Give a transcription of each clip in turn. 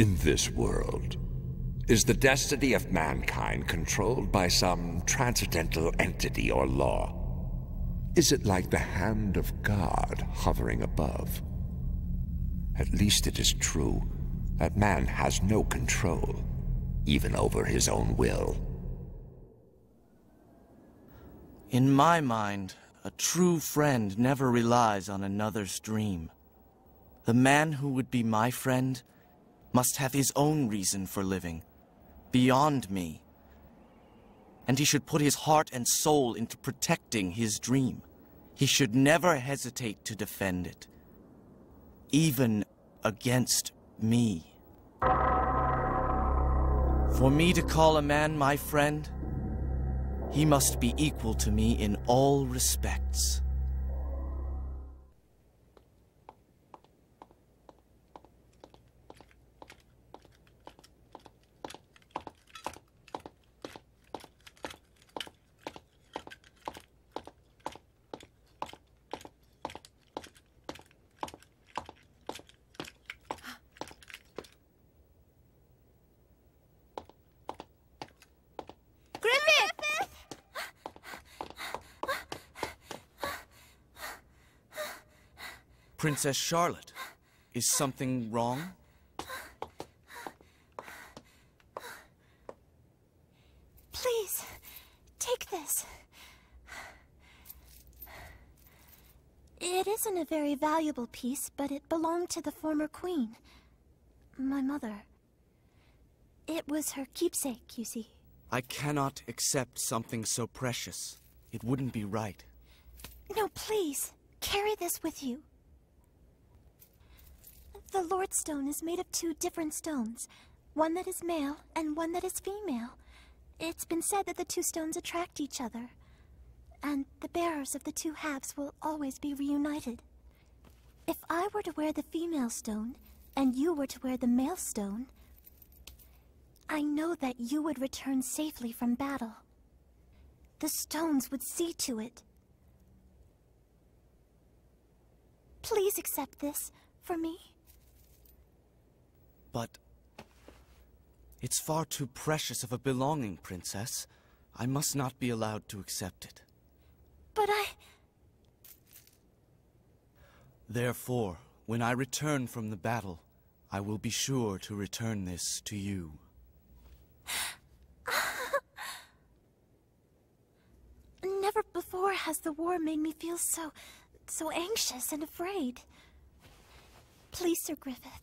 In this world, is the destiny of mankind controlled by some transcendental entity or law? Is it like the hand of God hovering above? At least it is true that man has no control, even over his own will. In my mind, a true friend never relies on another's dream. The man who would be my friend must have his own reason for living, beyond me. And he should put his heart and soul into protecting his dream. He should never hesitate to defend it, even against me. For me to call a man my friend, he must be equal to me in all respects. Princess Charlotte, is something wrong? Please, take this. It isn't a very valuable piece, but it belonged to the former queen, my mother. It was her keepsake, you see. I cannot accept something so precious. It wouldn't be right. No, please, carry this with you. The Lord's Stone is made of two different stones, one that is male and one that is female. It's been said that the two stones attract each other, and the bearers of the two halves will always be reunited. If I were to wear the female stone, and you were to wear the male stone, I know that you would return safely from battle. The stones would see to it. Please accept this for me. But it's far too precious of a belonging, Princess. I must not be allowed to accept it. But I... Therefore, when I return from the battle, I will be sure to return this to you. Never before has the war made me feel so anxious and afraid. Please, Sir Griffith.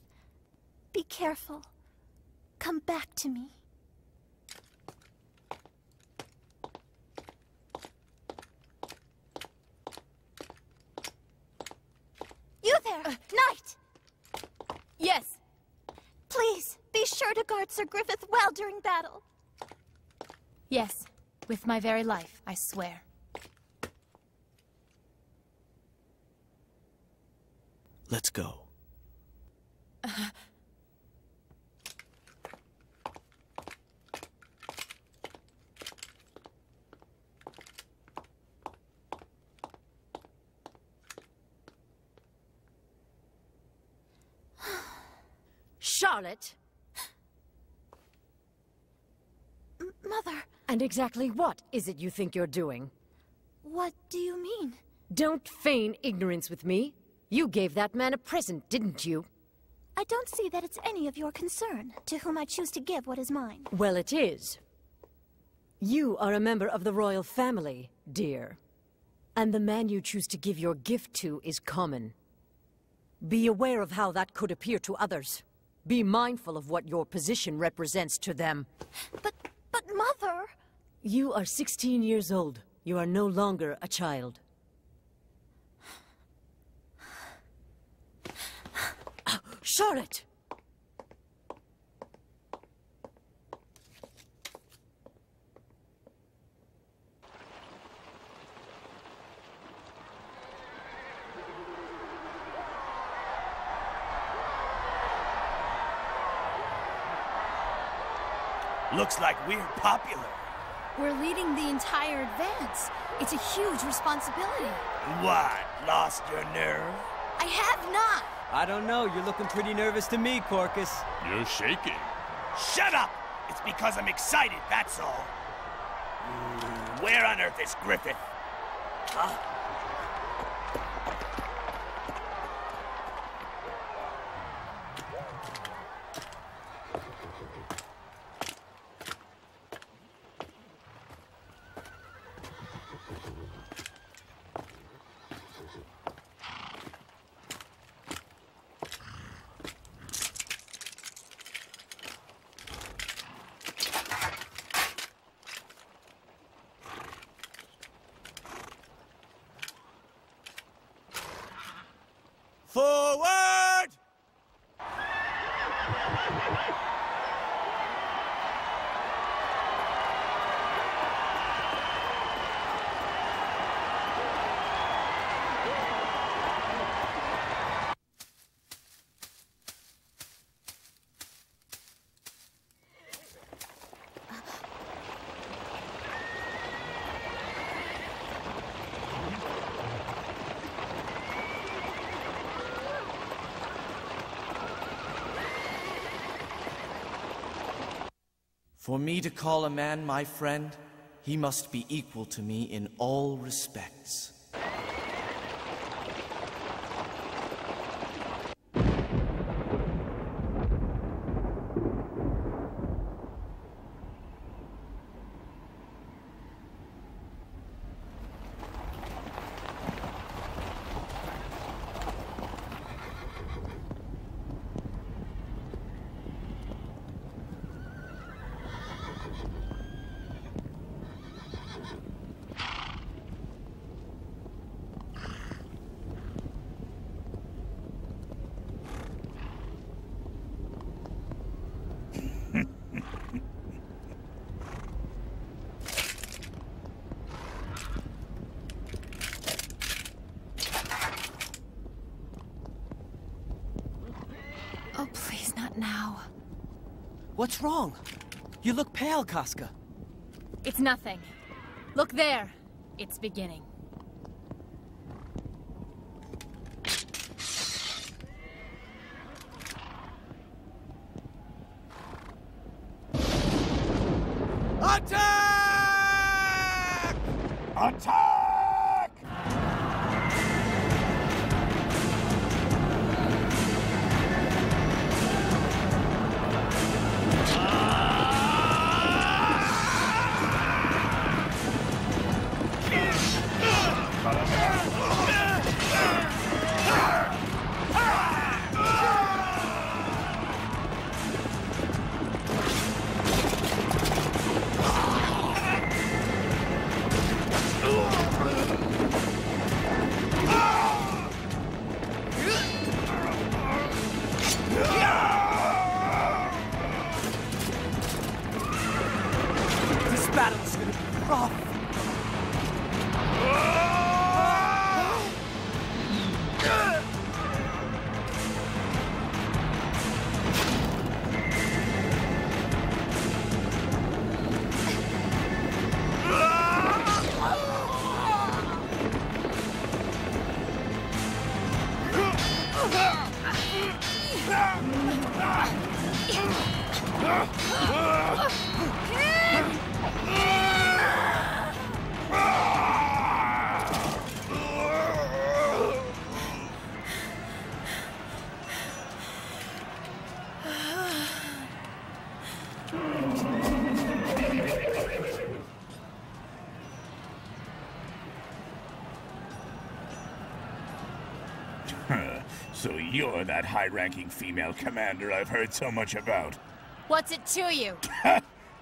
Be careful. Come back to me. You there, Knight! Yes. Please, be sure to guard Sir Griffith well during battle. Yes, with my very life, I swear. Let's go. Charlotte? Mother! And exactly what is it you think you're doing? What do you mean? Don't feign ignorance with me. You gave that man a present, didn't you? I don't see that it's any of your concern, to whom I choose to give what is mine. Well, it is. You are a member of the royal family, dear. And the man you choose to give your gift to is common. Be aware of how that could appear to others. Be mindful of what your position represents to them. But Mother... You are 16 years old. You are no longer a child. Charlotte! Looks like we're popular. We're leading the entire advance. It's a huge responsibility. What? Lost your nerve? I have not. I don't know. You're looking pretty nervous to me, Corkus. You're shaking. Shut up! It's because I'm excited, that's all. Where on earth is Griffith? Huh? For me to call a man my friend, he must be equal to me in all respects. What's wrong? You look pale, Casca. It's nothing. Look there. It's beginning. Attack! Attack! You're that high-ranking female commander I've heard so much about. What's it to you?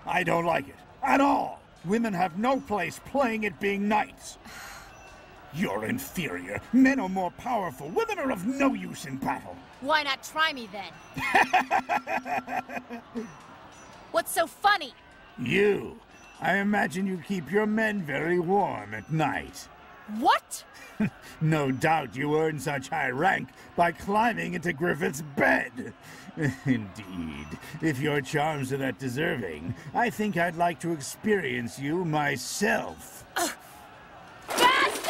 I don't like it. At all. Women have no place playing at being knights. You're inferior. Men are more powerful. Women are of no use in battle. Why not try me, then? What's so funny? You. I imagine you keep your men very warm at night. What? No doubt you earned such high rank by climbing into Griffith's bed. Indeed, if your charms are that deserving, I think I'd like to experience you myself. Bastard!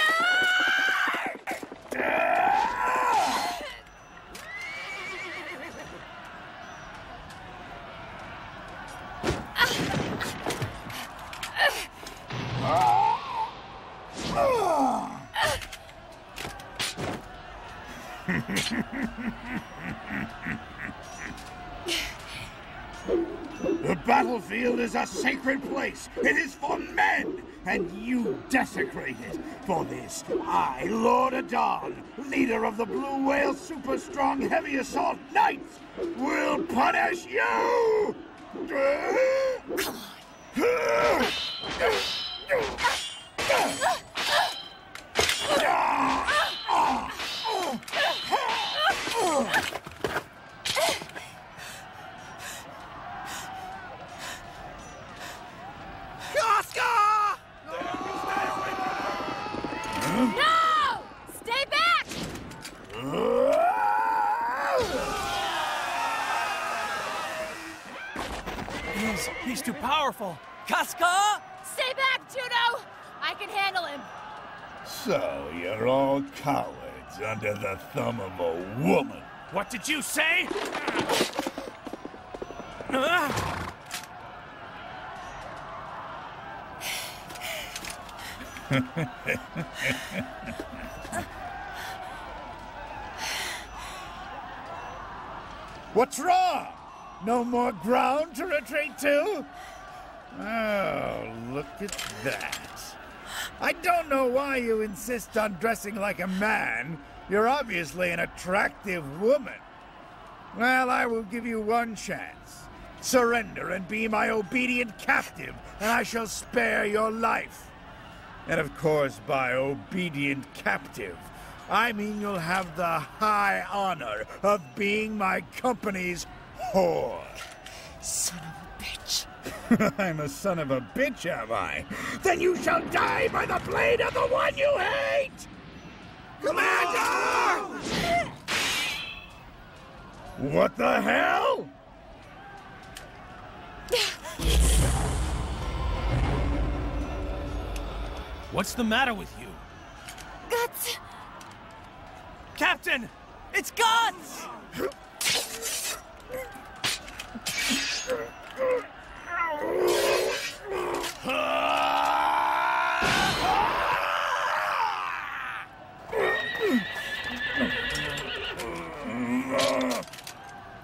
The battlefield is a sacred place. It is for men, and you desecrate it. For this, I, Lord Adon, leader of the Blue Whale Super Strong Heavy Assault Knights, will punish you! Come on. Casca! No! Stay back! He's too powerful. Casca! Stay back, Judeau! I can handle him. So, you're all cowards under the thumb of a woman. What did you say? What's wrong? No more ground to retreat to? Oh, look at that. I don't know why you insist on dressing like a man. You're obviously an attractive woman. Well, I will give you one chance. Surrender and be my obedient captive, and I shall spare your life. And of course, by obedient captive, I mean you'll have the high honor of being my company's whore. Son of a bitch. I'm a son of a bitch, have I? Then you shall die by the blade of the one you hate! Commander! What the hell? What's the matter with you? Guts! Captain! It's Guts!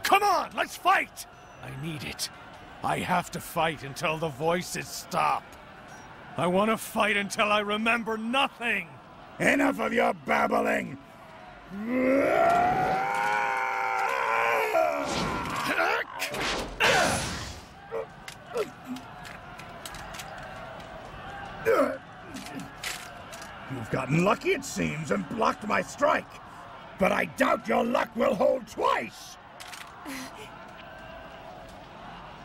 Come on, let's fight! I need it. I have to fight until the voices stop. I want to fight until I remember nothing! Enough of your babbling! You've gotten lucky, it seems, and blocked my strike. But I doubt your luck will hold twice!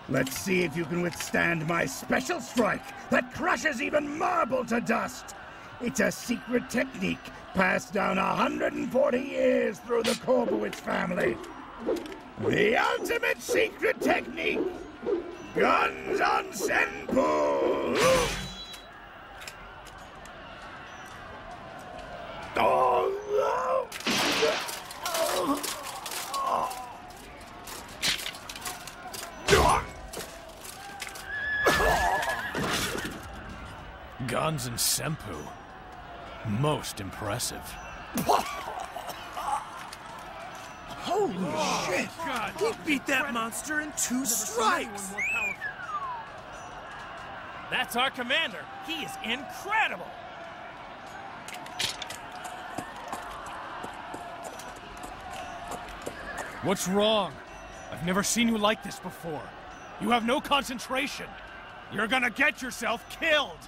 Let's see if you can withstand my special strike that crushes even marble to dust. It's a secret technique passed down 140 years through the Coborlwitz family. The ultimate secret technique, Gans no Senpū. Gans no Senpū. Most impressive. Holy shit! God. He beat that monster in 2 strikes! That's our commander! He is incredible! What's wrong? I've never seen you like this before. You have no concentration. You're gonna get yourself killed!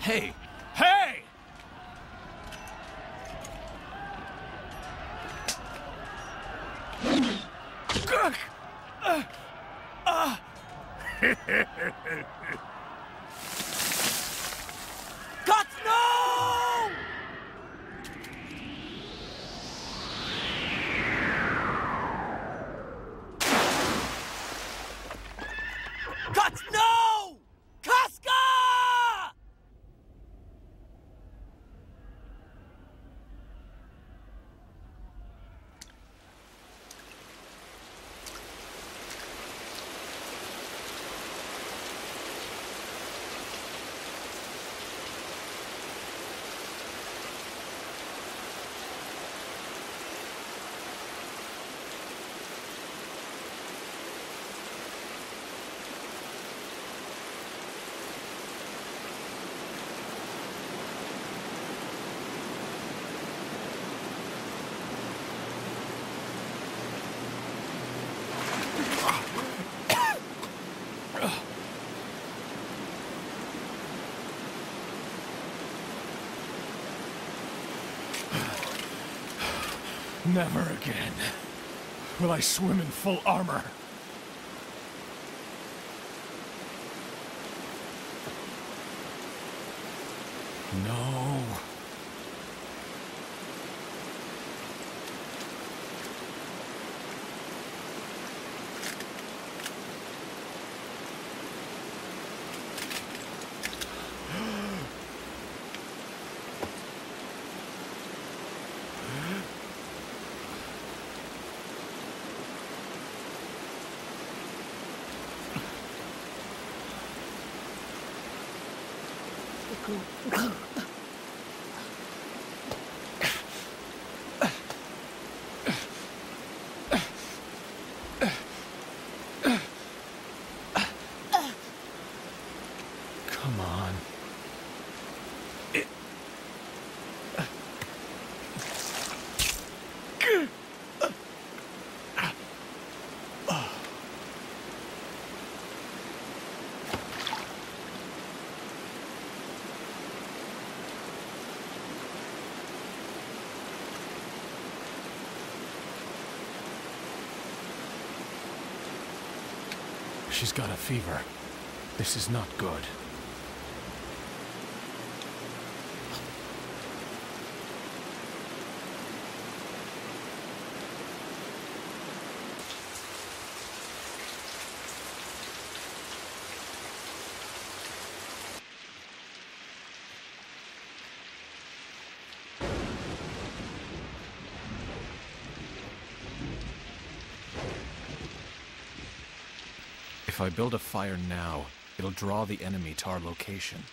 Hey! Hey! Guts, no! Guts, no! Casca! Never again will I swim in full armor. No. She's got a fever. This is not good. If I build a fire now, it'll draw the enemy to our location.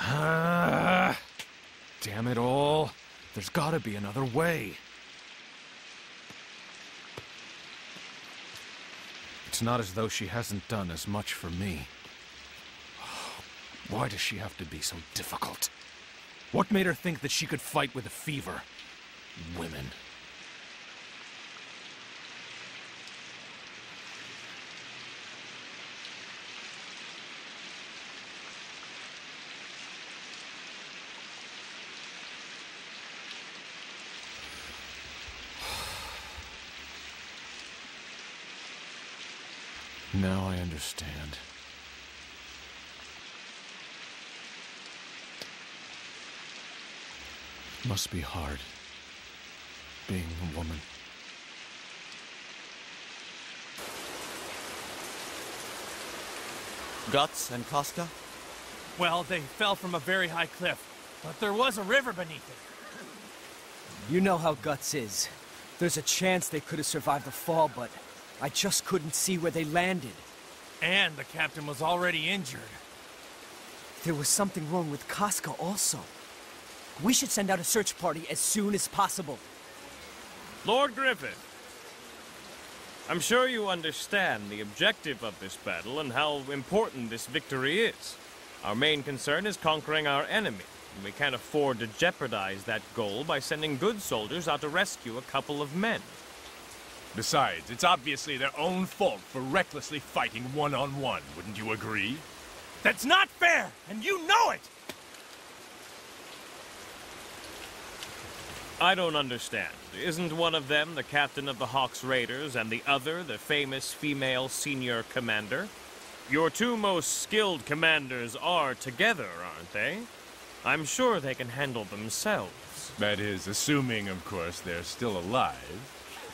Ah, damn it all. There's gotta be another way. It's not as though she hasn't done as much for me. Why does she have to be so difficult? What made her think that she could fight with a fever? Women. Now I understand. Must be hard, being a woman. Guts and Casca? Well, they fell from a very high cliff, but there was a river beneath it. You know how Guts is. There's a chance they could have survived the fall, but I just couldn't see where they landed. And the captain was already injured. There was something wrong with Casca also. We should send out a search party as soon as possible. Lord Griffith, I'm sure you understand the objective of this battle and how important this victory is. Our main concern is conquering our enemy, and we can't afford to jeopardize that goal by sending good soldiers out to rescue a couple of men. Besides, it's obviously their own fault for recklessly fighting one-on-one, wouldn't you agree? That's not fair, and you know it! I don't understand. Isn't one of them the captain of the Hawk's Raiders and the other the famous female senior commander? Your two most skilled commanders are together, aren't they? I'm sure they can handle themselves. That is, assuming, of course, they're still alive.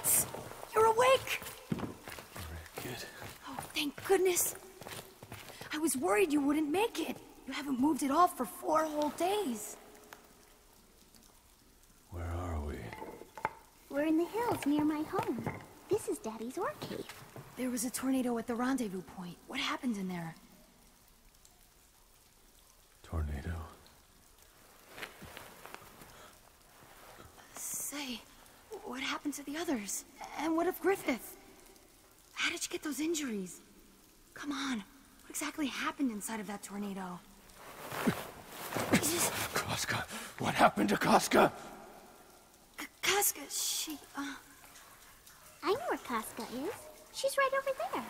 Guts, you're awake! Good. Oh, thank goodness. I was worried you wouldn't make it. You haven't moved at all for 4 whole days. Where are we? We're in the hills near my home. This is Daddy's orc cave. There was a tornado at the rendezvous point. What happened in there? Tornado? Say, what happened to the others? And what of Griffith? How did you get those injuries? Come on, what exactly happened inside of that tornado? Casca, what happened to Casca? Casca, she, I know where Casca is. She's right over there.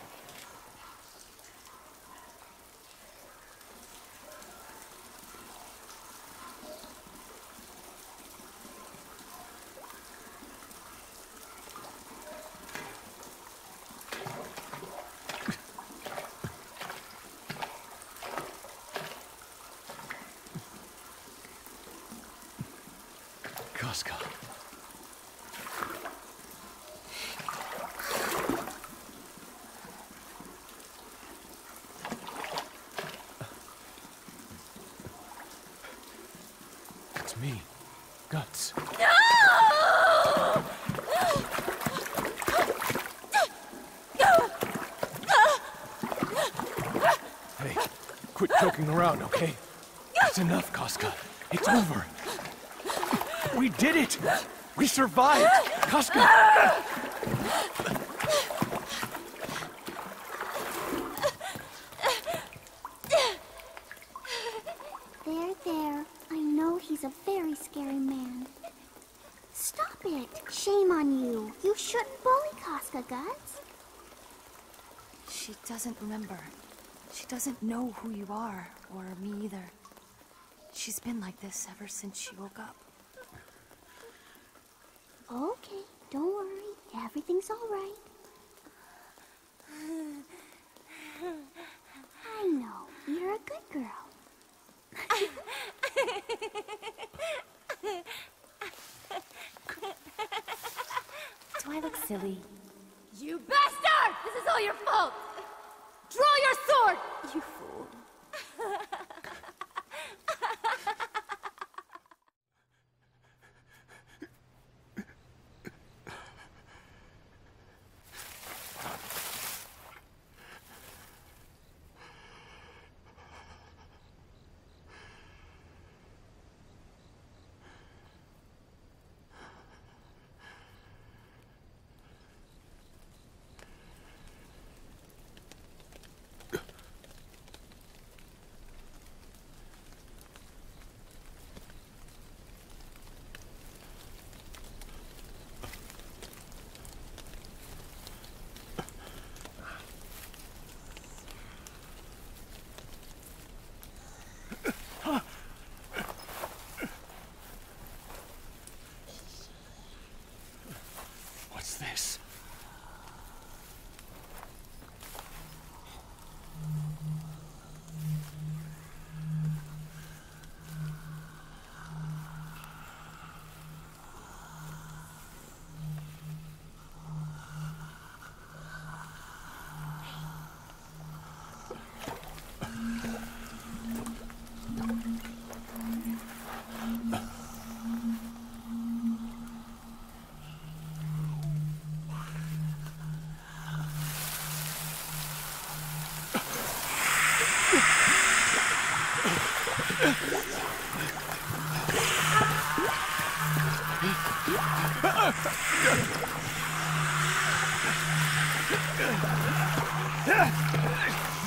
Joking around, okay? That's enough, Casca. It's over. We did it! We survived! Casca! There, there. I know he's a very scary man. Stop it! Shame on you. You shouldn't bully Casca, Guts. She doesn't remember. She doesn't know who you are, or me either. She's been like this ever since she woke up. Okay, don't worry. Everything's all right. I know. You're a good girl. Do I look silly? You bastard! This is all your fault! Draw your sword, you fool.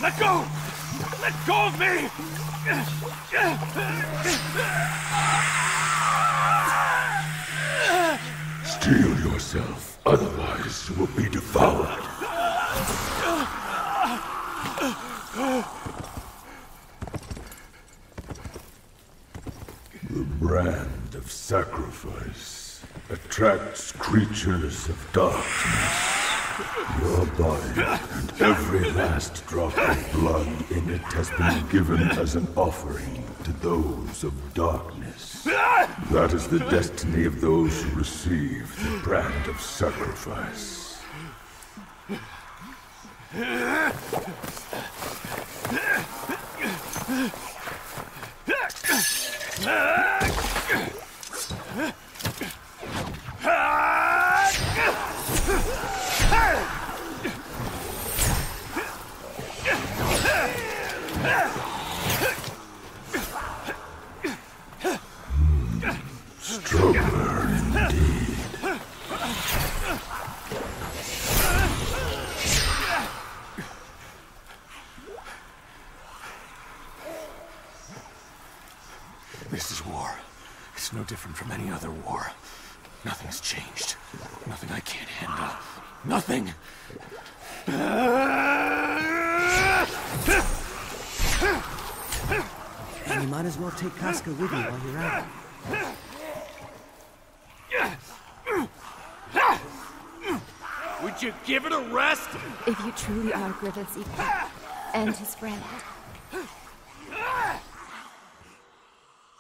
Let go! Let go of me! Steel yourself, otherwise you will be devoured. The brand of sacrifice attracts creatures of darkness. Your body and every last drop of blood in it has been given as an offering to those of darkness. That is the destiny of those who receive the brand of sacrifice. Struggler indeed. This is war. It's no different from any other war. Nothing's changed. Nothing I can't handle. Nothing! And you might as well take Casca with you while you're out. Would you give it a rest? If you truly are Griffith's equal, and his friend,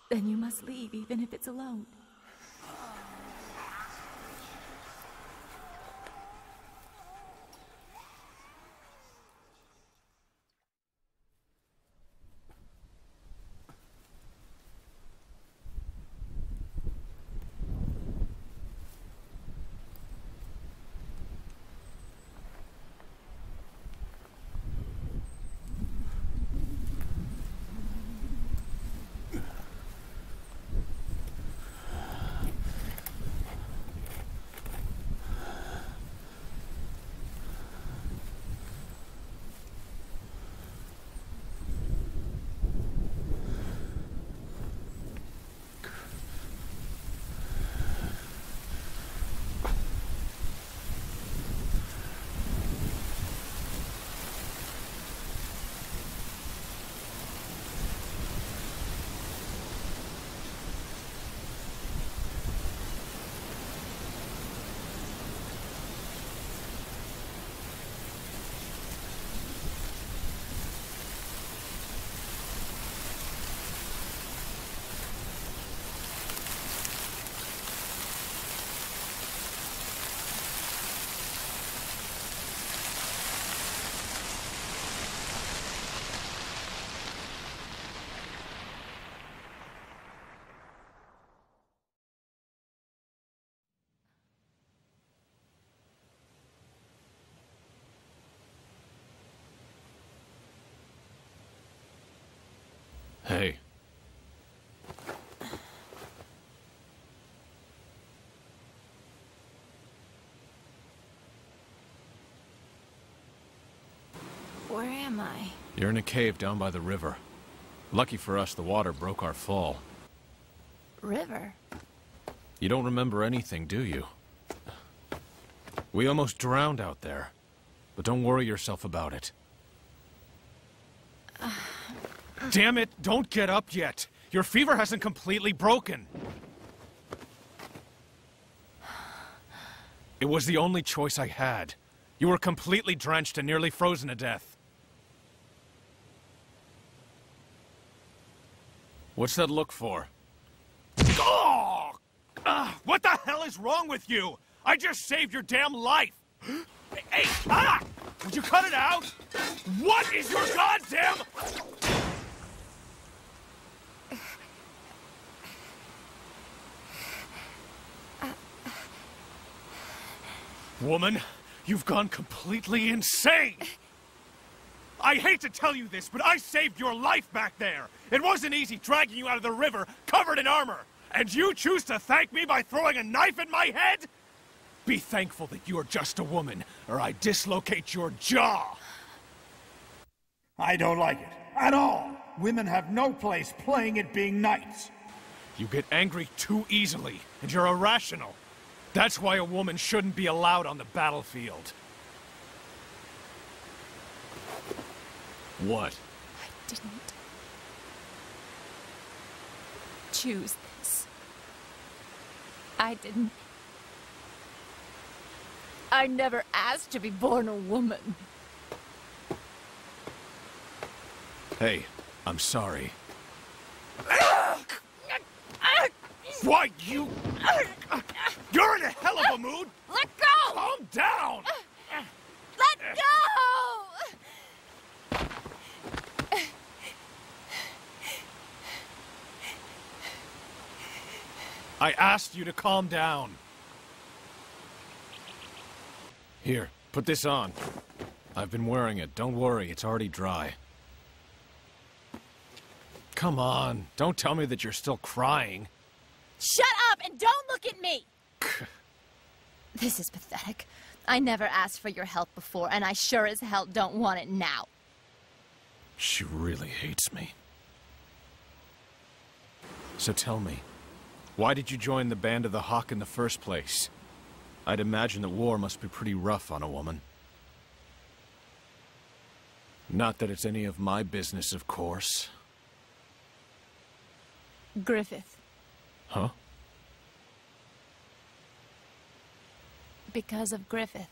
then you must leave, even if it's alone. Hey. Where am I? You're in a cave down by the river. Lucky for us, the water broke our fall. River? You don't remember anything, do you? We almost drowned out there. But don't worry yourself about it. Damn it, don't get up yet. Your fever hasn't completely broken. It was the only choice I had. You were completely drenched and nearly frozen to death. What's that look for? Oh! What the hell is wrong with you? I just saved your damn life. Hey, ah! Would you cut it out? What is your goddamn... Woman, you've gone completely insane! I hate to tell you this, but I saved your life back there! It wasn't easy dragging you out of the river, covered in armor! And you choose to thank me by throwing a knife at my head?! Be thankful that you're just a woman, or I dislocate your jaw! I don't like it, at all! Women have no place playing at being knights! You get angry too easily, and you're irrational! That's why a woman shouldn't be allowed on the battlefield. What? I didn't choose this. I didn't I never asked to be born a woman. Hey, I'm sorry. Why, you... You're in a hell of a mood! Let go! Calm down! Let go! I asked you to calm down. Here, put this on. I've been wearing it. Don't worry, it's already dry. Come on, don't tell me that you're still crying. Shut up and don't look at me! This is pathetic. I never asked for your help before, and I sure as hell don't want it now. She really hates me. So tell me, why did you join the Band of the Hawk in the first place? I'd imagine that war must be pretty rough on a woman. Not that it's any of my business, of course. Griffith. Huh? Because of Griffith.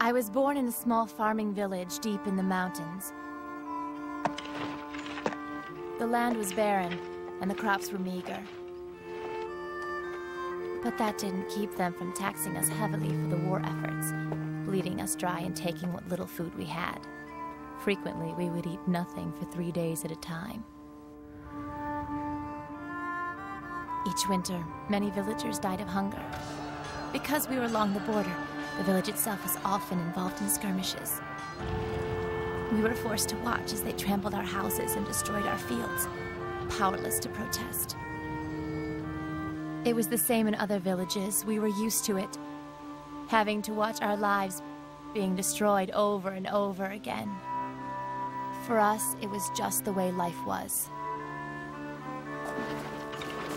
I was born in a small farming village deep in the mountains. The land was barren, and the crops were meager. But that didn't keep them from taxing us heavily for the war efforts, bleeding us dry and taking what little food we had. Frequently, we would eat nothing for 3 days at a time. Each winter, many villagers died of hunger. Because we were along the border, the village itself was often involved in skirmishes. We were forced to watch as they trampled our houses and destroyed our fields, powerless to protest. It was the same in other villages. We were used to it, having to watch our lives being destroyed over and over again. For us, it was just the way life was.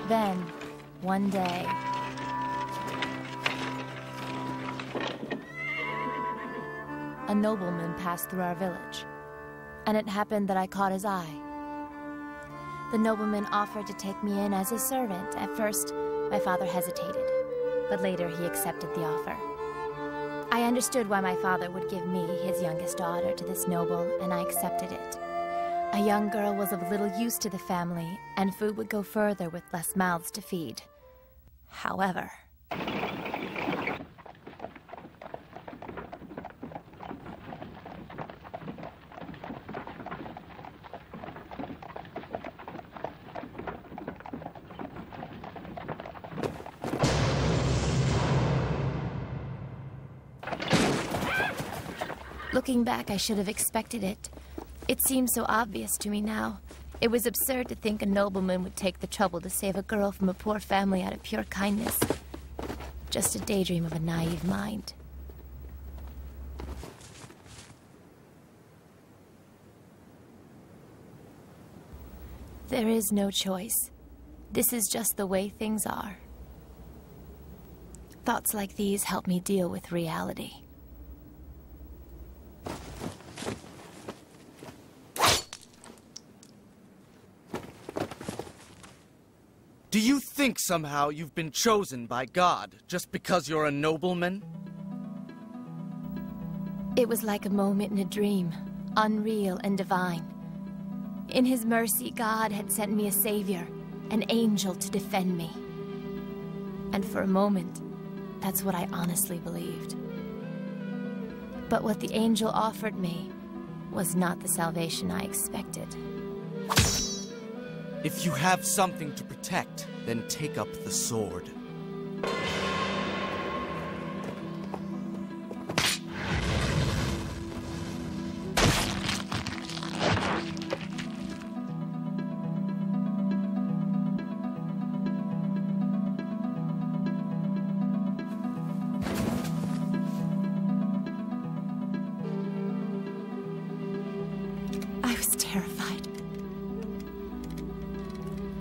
Then, one day... a nobleman passed through our village, and it happened that I caught his eye. The nobleman offered to take me in as his servant. At first, my father hesitated, but later he accepted the offer. I understood why my father would give me, his youngest daughter, to this noble, and I accepted it. A young girl was of little use to the family, and food would go further with less mouths to feed. However... Looking back, I should have expected it. It seems so obvious to me now. It was absurd to think a nobleman would take the trouble to save a girl from a poor family out of pure kindness. Just a daydream of a naive mind. There is no choice. This is just the way things are. Thoughts like these help me deal with reality. Do you think somehow you've been chosen by God just because you're a nobleman? It was like a moment in a dream, unreal and divine. In his mercy, God had sent me a savior, an angel to defend me. And for a moment, that's what I honestly believed. But what the angel offered me was not the salvation I expected. If you have something to protect, then take up the sword.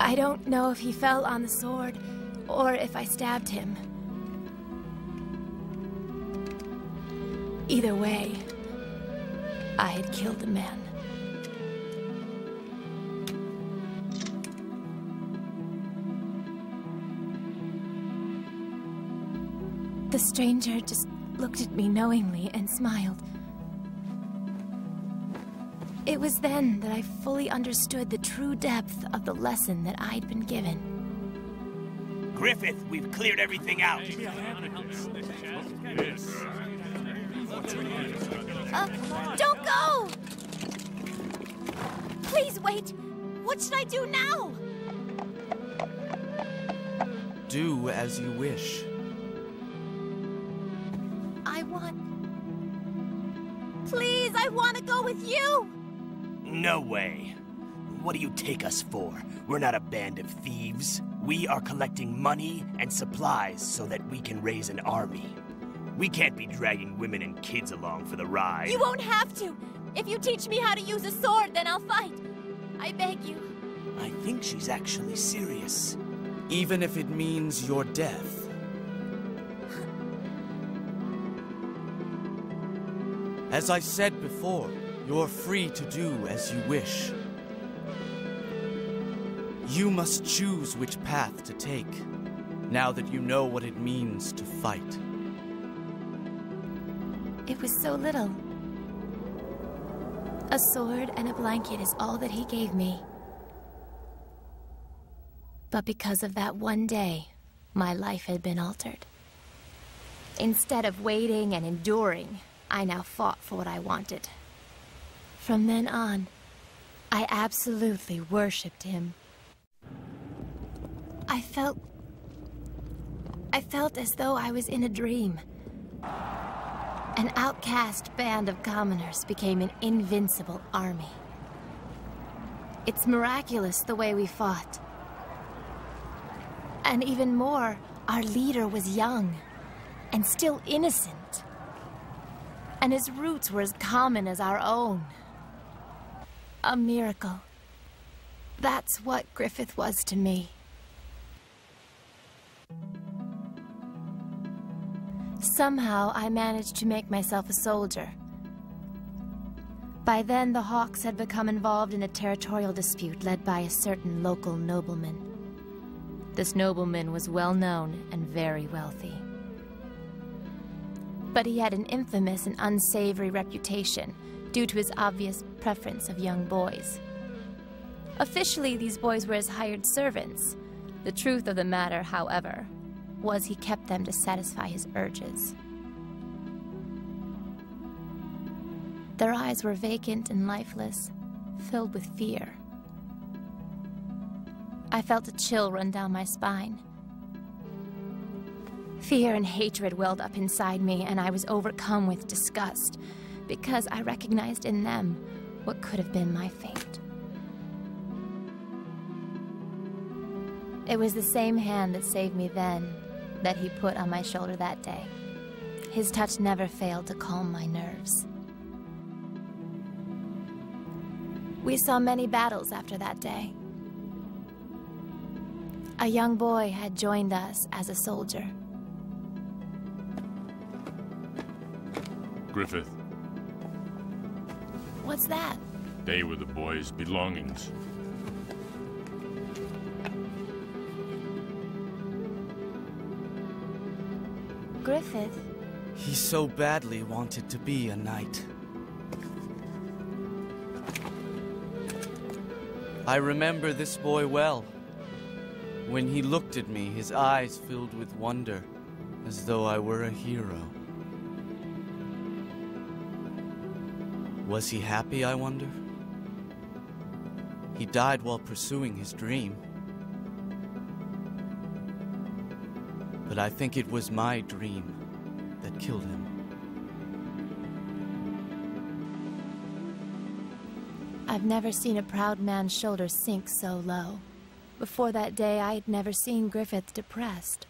I don't know if he fell on the sword, or if I stabbed him. Either way, I had killed a man. The stranger just looked at me knowingly and smiled. It was then that I fully understood the true depth of the lesson that I'd been given. Griffith, we've cleared everything out. Don't go! Please wait! What should I do now? Do as you wish. Please, I want to go with you! No way. What do you take us for? We're not a band of thieves. We are collecting money and supplies so that we can raise an army. We can't be dragging women and kids along for the ride. You won't have to! If you teach me how to use a sword, then I'll fight. I beg you. I think she's actually serious. Even if it means your death. As I said before, you're free to do as you wish. You must choose which path to take, now that you know what it means to fight. It was so little. A sword and a blanket is all that he gave me. But because of that one day, my life had been altered. Instead of waiting and enduring, I now fought for what I wanted. From then on, I absolutely worshipped him. I felt as though I was in a dream. An outcast band of commoners became an invincible army. It's miraculous the way we fought. And even more, our leader was young and still innocent. And his roots were as common as our own. A miracle. That's what Griffith was to me. Somehow I managed to make myself a soldier. By then the Hawks had become involved in a territorial dispute led by a certain local nobleman. This nobleman was well known and very wealthy. But he had an infamous and unsavory reputation due to his obvious preference of young boys. Officially, these boys were his hired servants. The truth of the matter, however, was he kept them to satisfy his urges. Their eyes were vacant and lifeless, filled with fear. I felt a chill run down my spine. Fear and hatred welled up inside me, and I was overcome with disgust, because I recognized in them what could have been my fate. It was the same hand that saved me then, that he put on my shoulder that day. His touch never failed to calm my nerves. We saw many battles after that day. A young boy had joined us as a soldier. Griffith. What's that? They were the boy's belongings. Griffith? He so badly wanted to be a knight. I remember this boy well. When he looked at me, his eyes filled with wonder, as though I were a hero. Was he happy, I wonder? He died while pursuing his dream. But I think it was my dream that killed him. I've never seen a proud man's shoulders sink so low. Before that day, I had never seen Griffith depressed.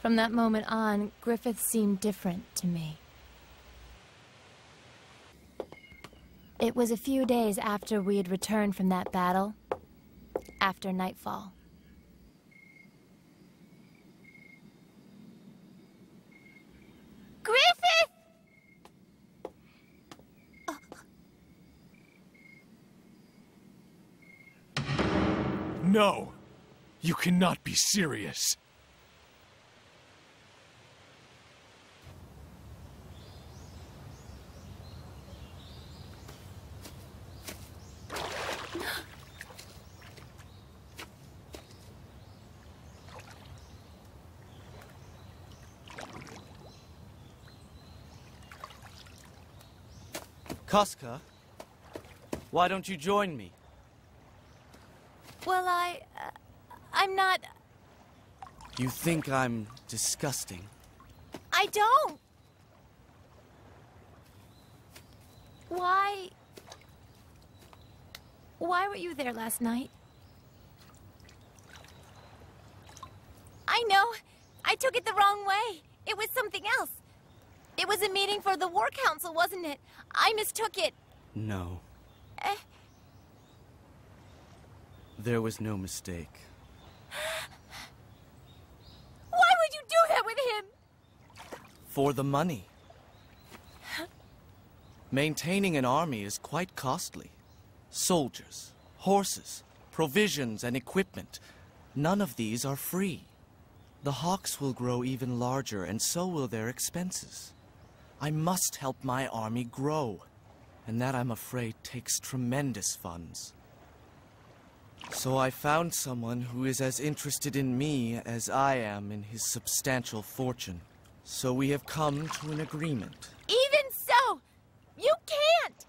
From that moment on, Griffith seemed different to me. It was a few days after we had returned from that battle, after nightfall. Griffith! Oh. No! You cannot be serious. Casca, why don't you join me? Well, I'm not... You think I'm disgusting? I don't! Why were you there last night? I know. I took it the wrong way. It was something else. It was a meeting for the War Council, wasn't it? I mistook it. No. There was no mistake. Why would you do that with him? For the money. Maintaining an army is quite costly. Soldiers, horses, provisions, and equipment. None of these are free. The Hawks will grow even larger, and so will their expenses. I must help my army grow, and that, I'm afraid, takes tremendous funds. So I found someone who is as interested in me as I am in his substantial fortune. So we have come to an agreement. Even so! You can't!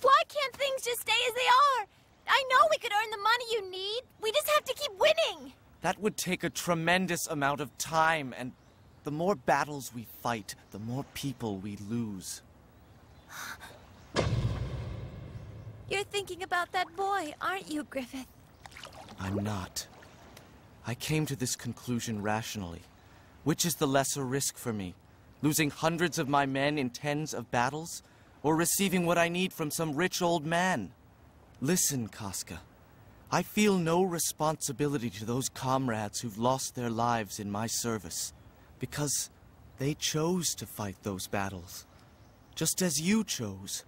Why can't things just stay as they are? I know we could earn the money you need. We just have to keep winning. That would take a tremendous amount of time, and the more battles we fight, the more people we lose. You're thinking about that boy, aren't you, Griffith? I'm not. I came to this conclusion rationally. Which is the lesser risk for me? Losing hundreds of my men in tens of battles? Or receiving what I need from some rich old man. Listen, Casca. I feel no responsibility to those comrades who've lost their lives in my service, because they chose to fight those battles. Just as you chose.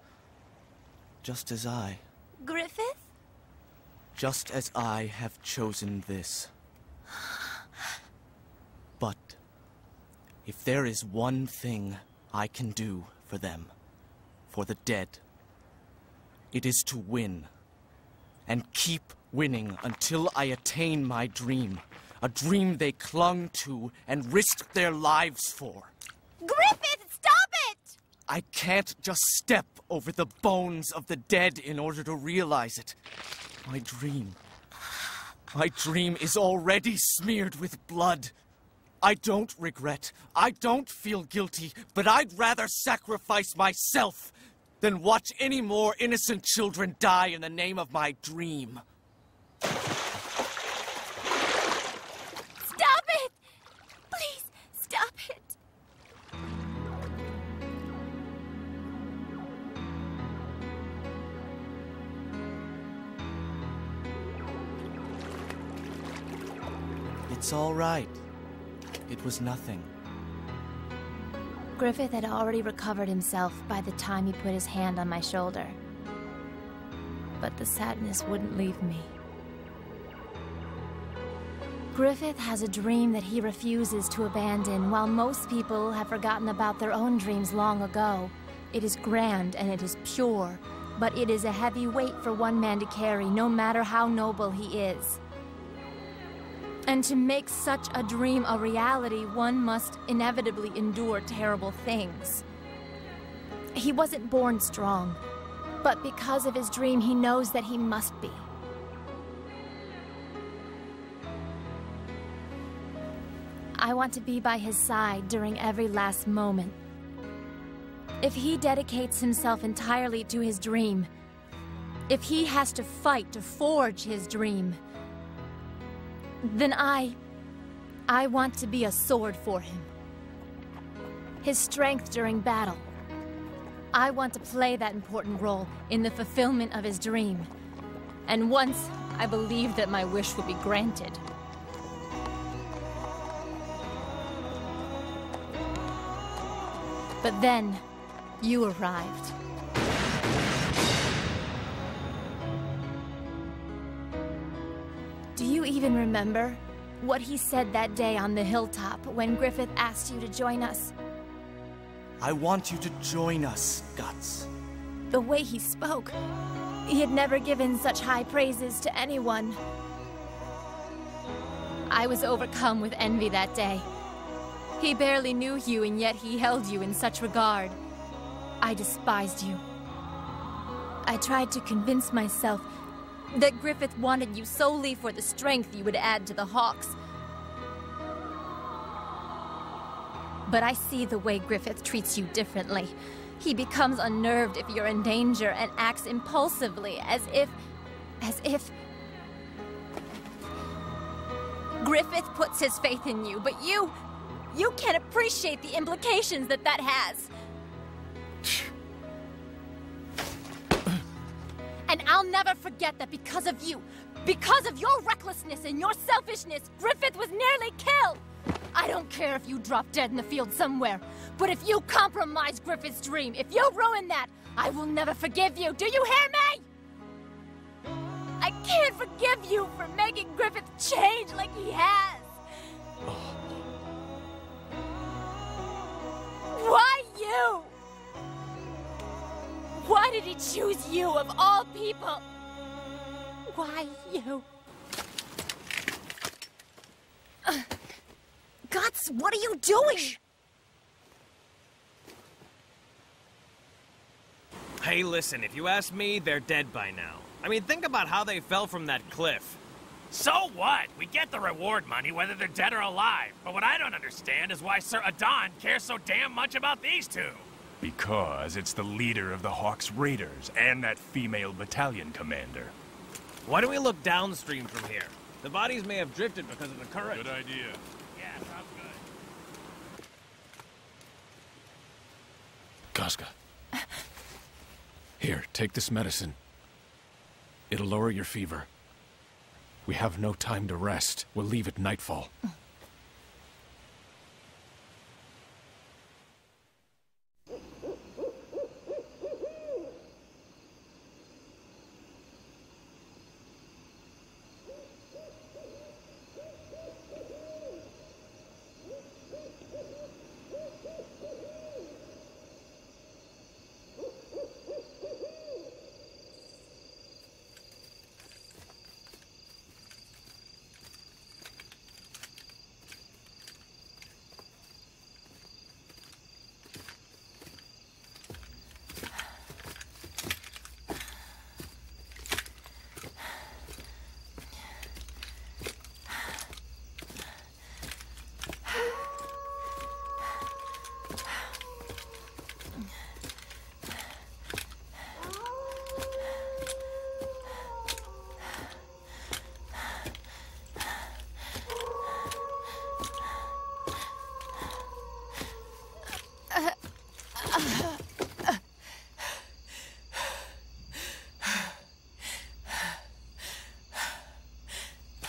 Just as I. Griffith? Just as I have chosen this. But if there is one thing I can do for them, for the dead, it is to win, and keep winning until I attain my dream, a dream they clung to and risked their lives for. Griffith, stop it! I can't just step over the bones of the dead in order to realize it. My dream is already smeared with blood. I don't regret, I don't feel guilty, but I'd rather sacrifice myself than watch any more innocent children die in the name of my dream. Stop it! Please, stop it! It's all right. It was nothing. Griffith had already recovered himself by the time he put his hand on my shoulder. But the sadness wouldn't leave me. Griffith has a dream that he refuses to abandon. While most people have forgotten about their own dreams long ago, it is grand and it is pure, but it is a heavy weight for one man to carry, no matter how noble he is. And to make such a dream a reality, one must inevitably endure terrible things. He wasn't born strong, but because of his dream, he knows that he must be. I want to be by his side during every last moment. If he dedicates himself entirely to his dream, if he has to fight to forge his dream, then I want to be a sword for him. His strength during battle. I want to play that important role in the fulfillment of his dream. And once, I believe that my wish will be granted. But then, you arrived. Do you even remember what he said that day on the hilltop when Griffith asked you to join us? I want you to join us, Guts. The way he spoke. He had never given such high praises to anyone. I was overcome with envy that day. He barely knew you, and yet he held you in such regard. I despised you. I tried to convince myself that Griffith wanted you solely for the strength you would add to the Hawks. But I see the way Griffith treats you differently. He becomes unnerved if you're in danger and acts impulsively, as if... Griffith puts his faith in you, but you can't appreciate the implications that has. And I'll never forget that because of you, because of your recklessness and your selfishness, Griffith was nearly killed! I don't care if you drop dead in the field somewhere, but if you compromise Griffith's dream, if you ruin that, I will never forgive you. Do you hear me? I can't forgive you for making Griffith change like he has. Why you? Why did he choose you of all people? Why you? Guts, what are you doing? Hey, listen, if you ask me, they're dead by now. I mean, think about how they fell from that cliff. So what? We get the reward money whether they're dead or alive. But what I don't understand is why Sir Adon cares so damn much about these two. Because it's the leader of the Hawks Raiders and that female battalion commander. Why don't we look downstream from here? The bodies may have drifted because of the current. Good idea. Casca. Here, take this medicine. It'll lower your fever. We have no time to rest. We'll leave at nightfall.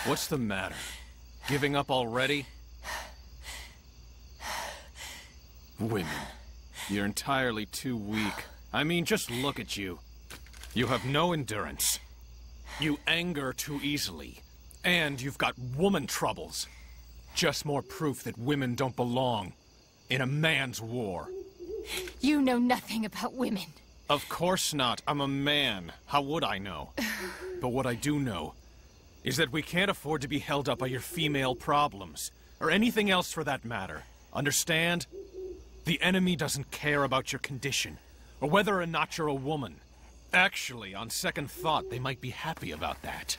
What's the matter? Giving up already? Women, you're entirely too weak. I mean, just look at you. You have no endurance. You anger too easily. And you've got woman troubles. Just more proof that women don't belong in a man's war. You know nothing about women. Of course not. I'm a man. How would I know? But what I do know is that we can't afford to be held up by your female problems, or anything else for that matter. Understand? The enemy doesn't care about your condition, or whether or not you're a woman. Actually, on second thought, they might be happy about that.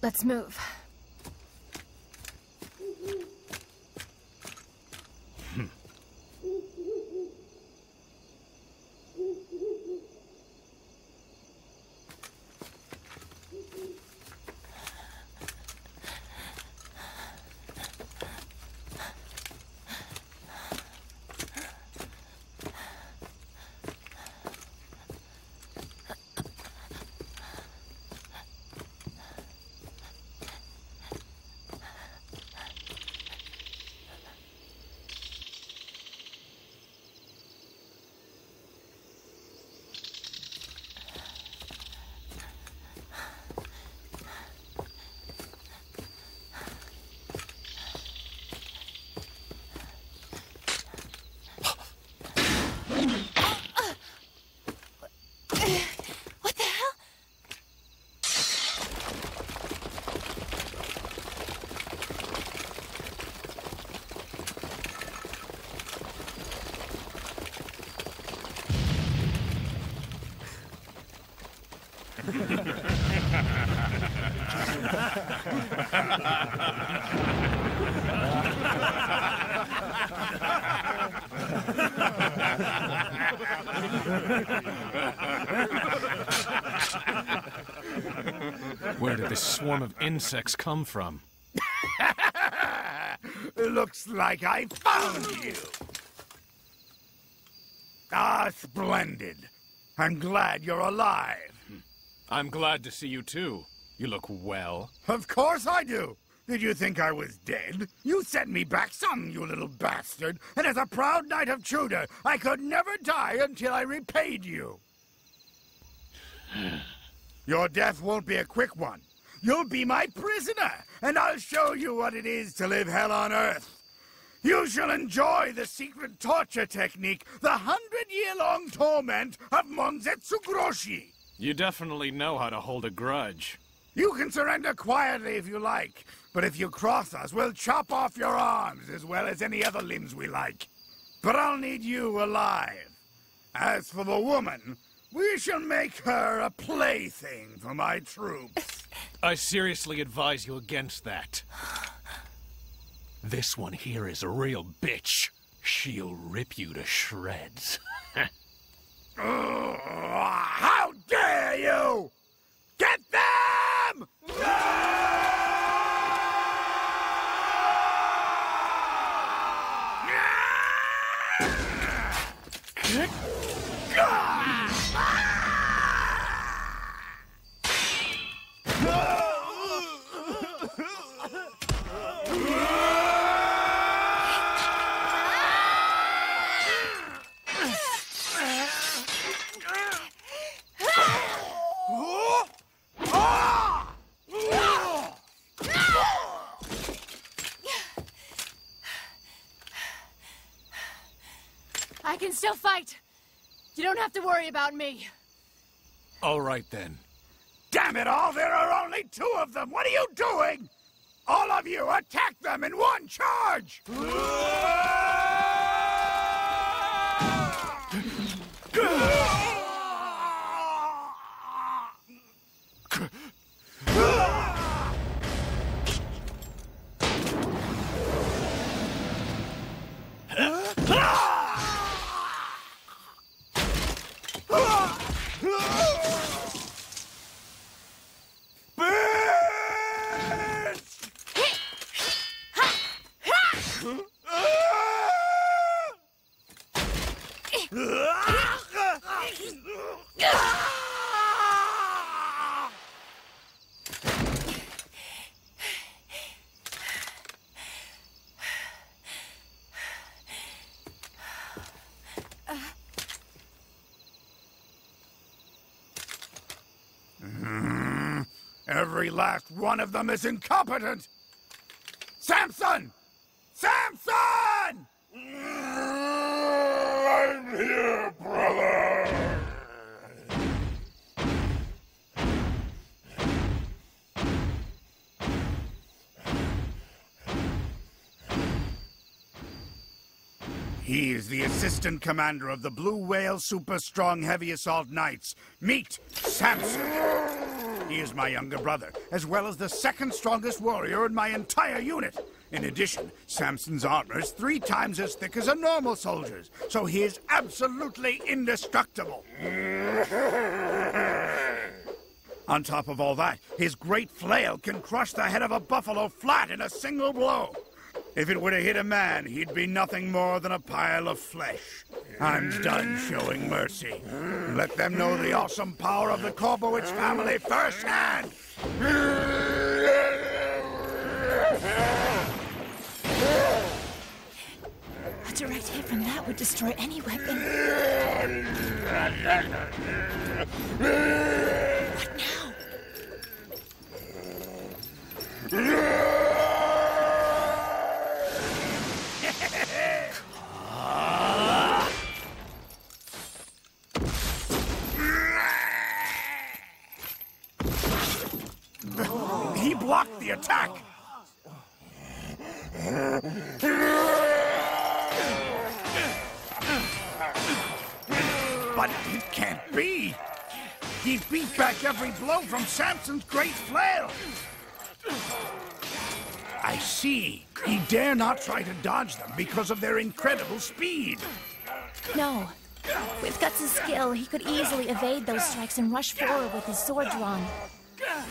Let's move. Where did this swarm of insects come from? Looks like I found you! Ah, splendid. I'm glad you're alive. I'm glad to see you, too. You look well. Of course I do! Did you think I was dead? You sent me back some, you little bastard! And as a proud knight of Tudor, I could never die until I repaid you! Your death won't be a quick one. You'll be my prisoner, and I'll show you what it is to live hell on earth. You shall enjoy the secret torture technique, the 100-year-long torment of Monzetsu Groshi. You definitely know how to hold a grudge. You can surrender quietly if you like, but if you cross us, we'll chop off your arms as well as any other limbs we like. But I'll need you alive. As for the woman, we shall make her a plaything for my troops. I seriously advise you against that. This one here is a real bitch. She'll rip you to shreds. How dare you! Get them! I can still fight. You don't have to worry about me. All right, then. Damn it all, there are only two of them! What are you doing? All of you, attack them in one charge! Every last one of them is incompetent! Samson! Samson! I'm here, brother! He is the assistant commander of the Blue Whale Super Strong Heavy Assault Knights. Meet Samson! He is my younger brother, as well as the second strongest warrior in my entire unit. In addition, Samson's armor is 3 times as thick as a normal soldier's, so he is absolutely indestructible. On top of all that, his great flail can crush the head of a buffalo flat in a single blow. If it were to hit a man, he'd be nothing more than a pile of flesh. I'm done showing mercy. Let them know the awesome power of the Coborlwitz family firsthand! A direct hit from that would destroy any weapon. What now? He blocked the attack! But it can't be! He beat back every blow from Samson's great flail. I see. He dare not try to dodge them because of their incredible speed. No. With Guts' skill, he could easily evade those strikes and rush forward with his sword drawn.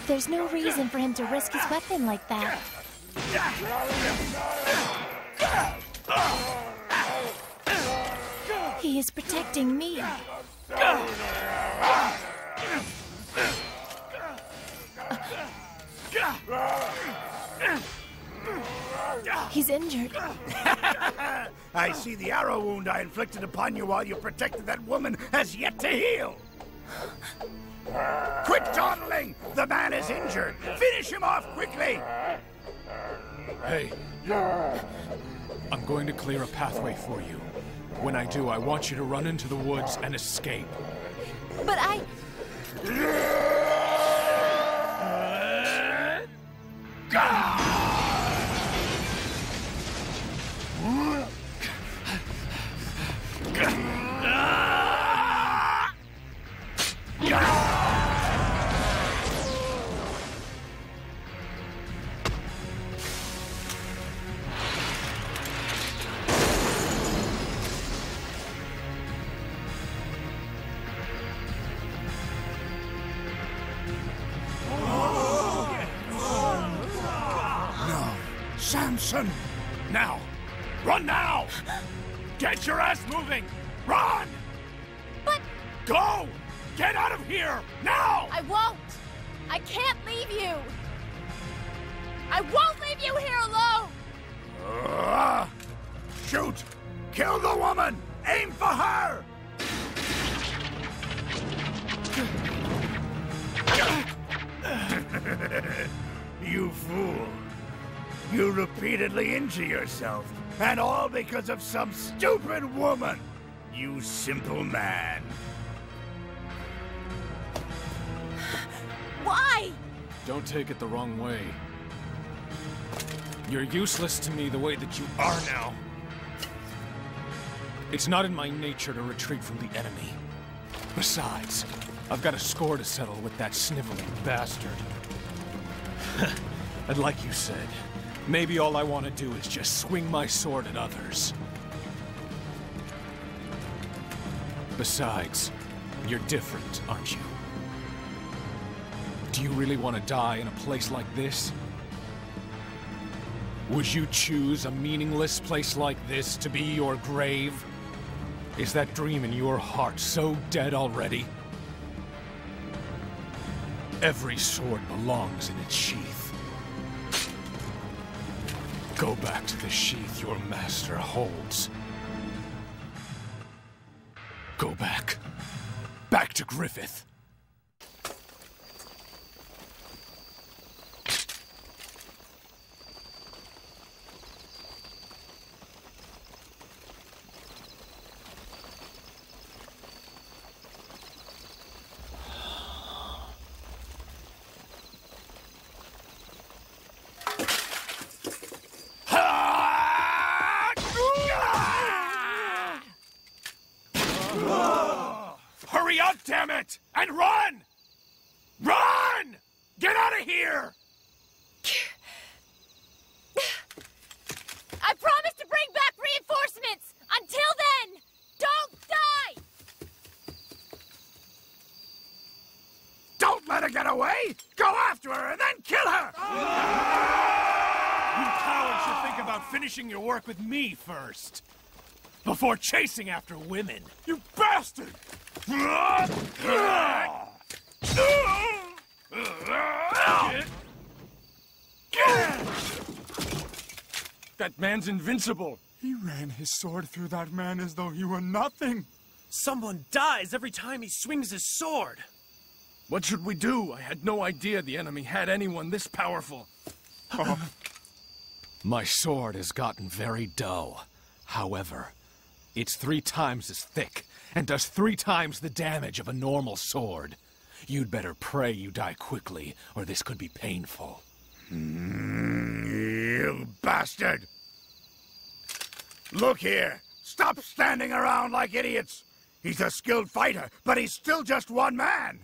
There's no reason for him to risk his weapon like that. He is protecting me. He's injured. I see the arrow wound I inflicted upon you while you protected that woman has yet to heal. Quit dawdling! The man is injured. Finish him off quickly. Hey, I'm going to clear a pathway for you. When I do, I want you to run into the woods and escape. But I... Samson! Now! Run now! Get your ass moving! Run! But... Go! Get out of here! Now! I won't! I can't leave you! I won't leave you here alone! Shoot! Kill the woman! Aim for her! You fool! You repeatedly injure yourself, and all because of some stupid woman, you simple man. Why? Don't take it the wrong way. You're useless to me the way that you are now. It's not in my nature to retreat from the enemy. Besides, I've got a score to settle with that sniveling bastard. And like you said, maybe all I want to do is just swing my sword at others. Besides, you're different, aren't you? Do you really want to die in a place like this? Would you choose a meaningless place like this to be your grave? Is that dream in your heart so dead already? Every sword belongs in its sheath. Go back to the sheath your master holds. Go back. Back to Griffith. And run! Run! Get out of here! I promise to bring back reinforcements! Until then, don't die! Don't let her get away! Go after her and then kill her! You cowards should think about finishing your work with me first. Before chasing after women. You bastard! That man's invincible. He ran his sword through that man as though he were nothing. Someone dies every time he swings his sword. What should we do? I had no idea the enemy had anyone this powerful. Oh. My sword has gotten very dull. However, it's 3 times as thick and does 3 times the damage of a normal sword. You'd better pray you die quickly, or this could be painful. You bastard! Look here! Stop standing around like idiots! He's a skilled fighter, but he's still just one man!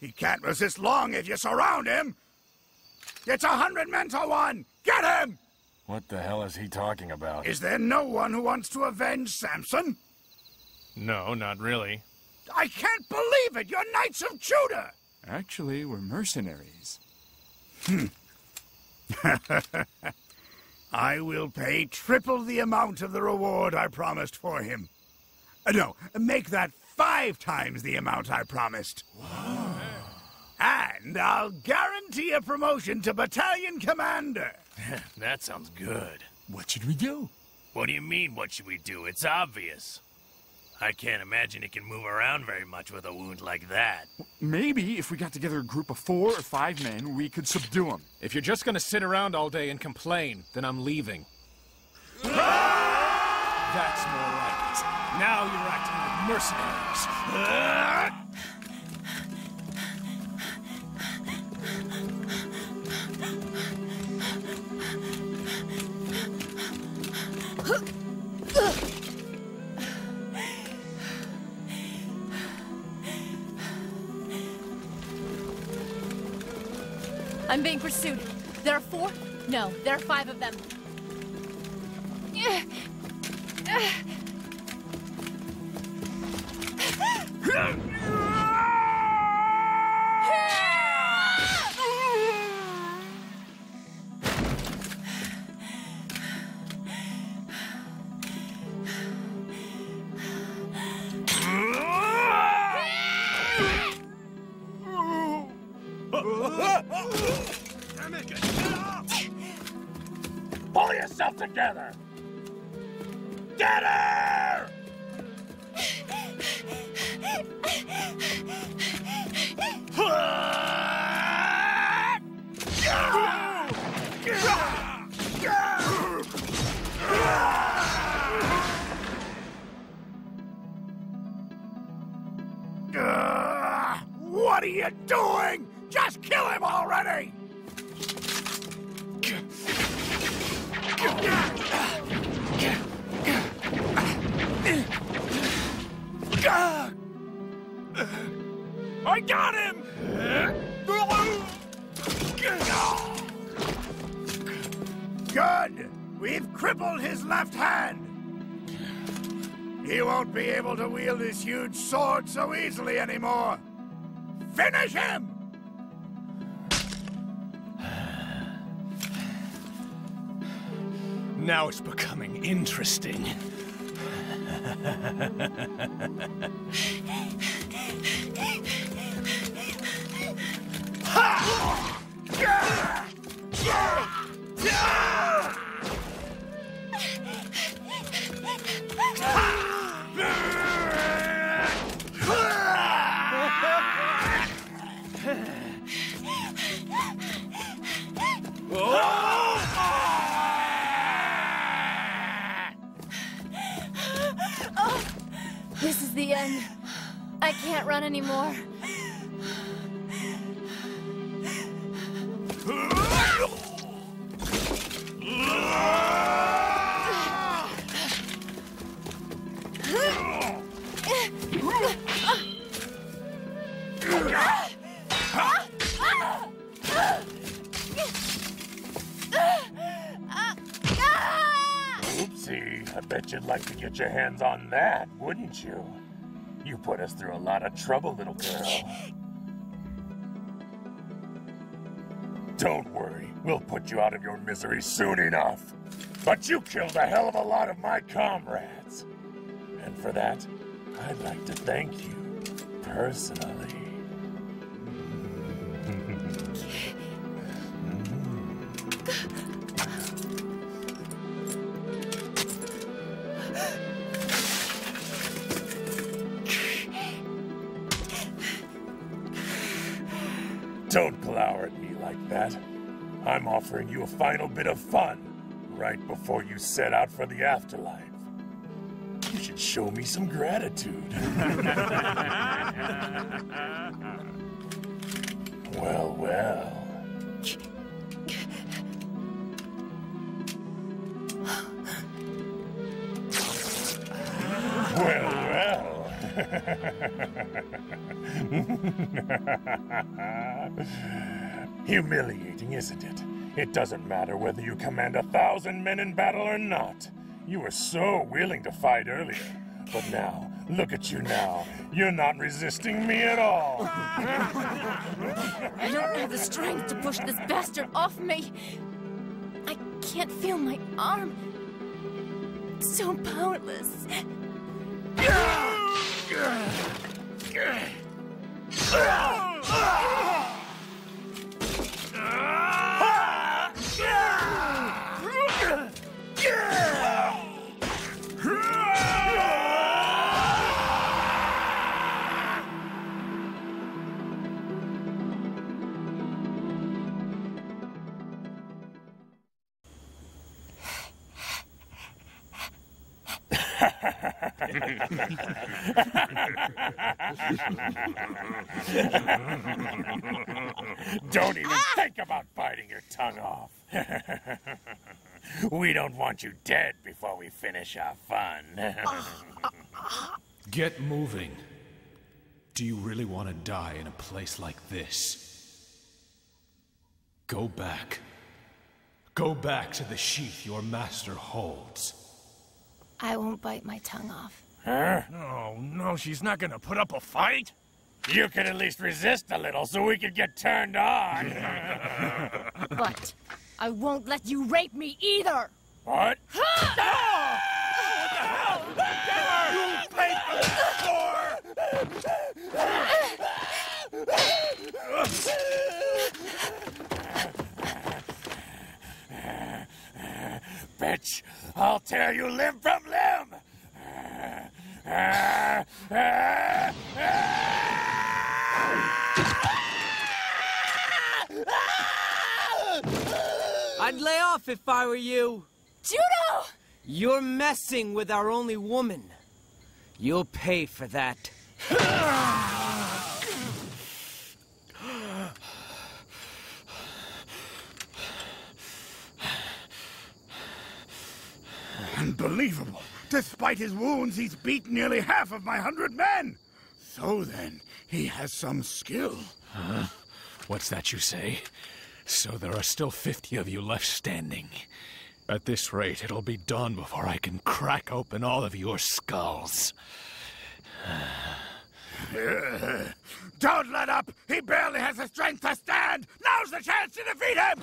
He can't resist long if you surround him. It's 100 men to 1! Get him! What the hell is he talking about? Is there no one who wants to avenge Samson? No, not really. I can't believe it! You're Knights of Tudor! Actually, we're mercenaries. I will pay triple the amount of the reward I promised for him. No, make that 5 times the amount I promised. Wow. And I'll guarantee a promotion to battalion commander. That sounds good. What should we do? What do you mean, what should we do? It's obvious. I can't imagine it can move around very much with a wound like that. Maybe if we got together a group of 4 or 5 men, we could subdue him. If you're just gonna sit around all day and complain, then I'm leaving. That's more like it. Now you're acting like mercenaries. I'm being pursued. There are 4? No, there are 5 of them. Pull yourself together! Get her! What are you doing? Just kill him already! I got him! Good! We've crippled his left hand! He won't be able to wield his huge sword so easily anymore! Finish him! Now it's becoming interesting. This is the end. I can't run anymore. I bet you'd like to get your hands on that, wouldn't you? You put us through a lot of trouble, little girl. Don't worry, we'll put you out of your misery soon enough. But you killed a hell of a lot of my comrades. And for that, I'd like to thank you, personally. Don't glower at me like that. I'm offering you a final bit of fun, right before you set out for the afterlife. You should show me some gratitude. Well, well. Well, well. Humiliating, isn't it? It doesn't matter whether you command 1,000 men in battle or not. You were so willing to fight earlier, but now, look at you now. You're not resisting me at all. I don't have the strength to push this bastard off me. I can't feel my arm. It's so powerless. Don't even think about biting your tongue off. We don't want you dead before we finish our fun. Get moving. Do you really want to die in a place like this? Go back. Go back to the sheath your master holds. I won't bite my tongue off. Huh? Oh, no, she's not gonna put up a fight? You could at least resist a little so we could get turned on. But I won't let you rape me either! What? Ah! Oh! What the hell? You paid for this door! Bitch, I'll tear you limb from limb! I'd lay off if I were you. Judeau! You're messing with our only woman. You'll pay for that. Unbelievable. Despite his wounds, he's beaten nearly half of my 100 men! So then, he has some skill. Huh? What's that you say? So there are still 50 of you left standing. At this rate, it'll be dawn before I can crack open all of your skulls. Don't let up! He barely has the strength to stand! Now's the chance to defeat him!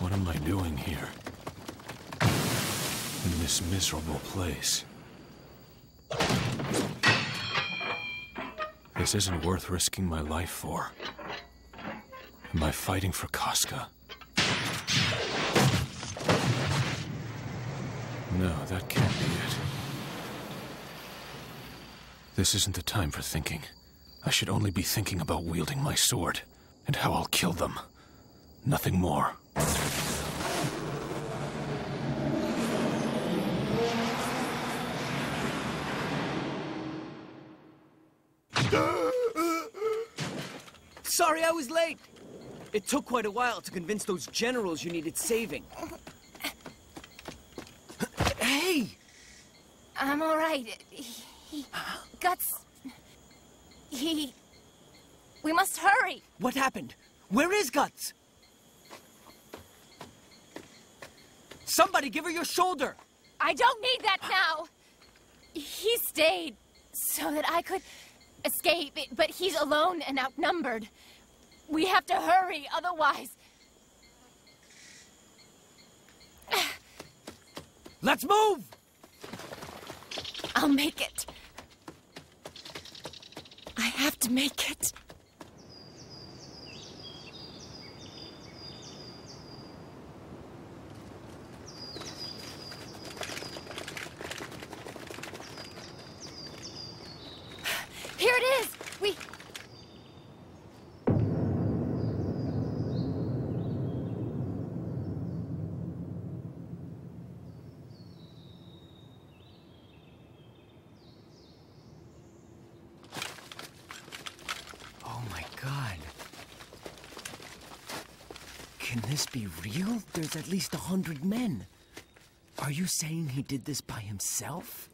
What am I doing here? In this miserable place? This isn't worth risking my life for. Am I fighting for Casca? No, that can't be it. This isn't the time for thinking. I should only be thinking about wielding my sword, and how I'll kill them. Nothing more. Sorry I was late! It took quite a while to convince those generals you needed saving. Hey! I'm alright. Guts... We must hurry! What happened? Where is Guts? Somebody give her your shoulder! I don't need that now! He stayed so that I could escape, but he's alone and outnumbered. We have to hurry, otherwise... Let's move! I'll make it. I have to make it. Here it is! Can this be real? There's at least 100 men. Are you saying he did this by himself?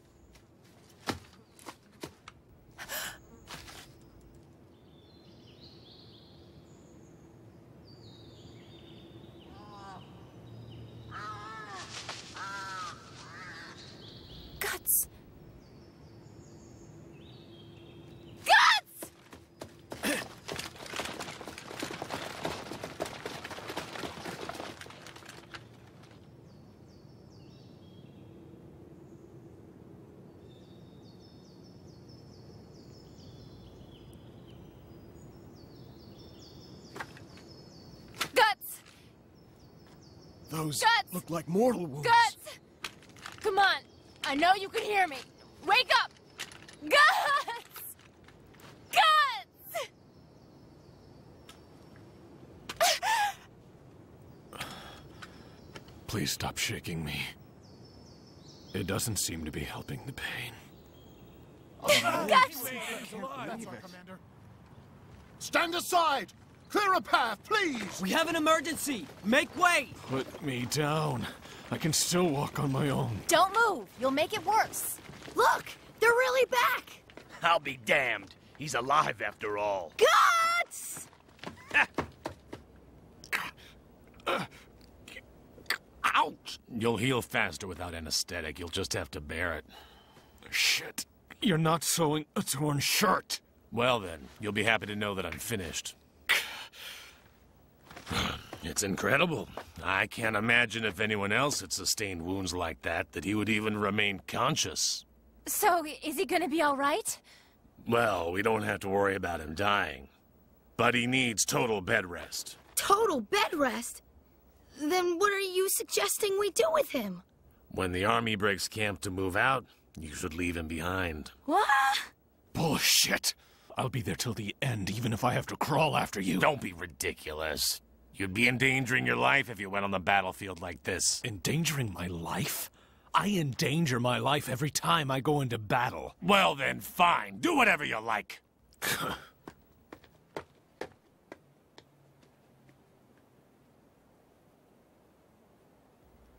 Those look like mortal wounds. Guts! Come on. I know you can hear me. Wake up! Guts! Guts! Please stop shaking me. It doesn't seem to be helping the pain. Guts! That's our commander. Stand aside! Clear a path, please! We have an emergency! Make way! Put me down. I can still walk on my own. Don't move! You'll make it worse. Look! They're really back! I'll be damned. He's alive after all. Guts! Ouch! You'll heal faster without anesthetic. You'll just have to bear it. Shit. You're not sewing a torn shirt. Well then, you'll be happy to know that I'm finished. It's incredible. I can't imagine if anyone else had sustained wounds like that, that he would even remain conscious. So, is he gonna be all right? Well, we don't have to worry about him dying. But he needs total bed rest. Total bed rest? Then what are you suggesting we do with him? When the army breaks camp to move out, you should leave him behind. What? Bullshit! I'll be there till the end, even if I have to crawl after you. Don't be ridiculous. You'd be endangering your life if you went on the battlefield like this. Endangering my life? I endanger my life every time I go into battle. Well then, fine. Do whatever you like.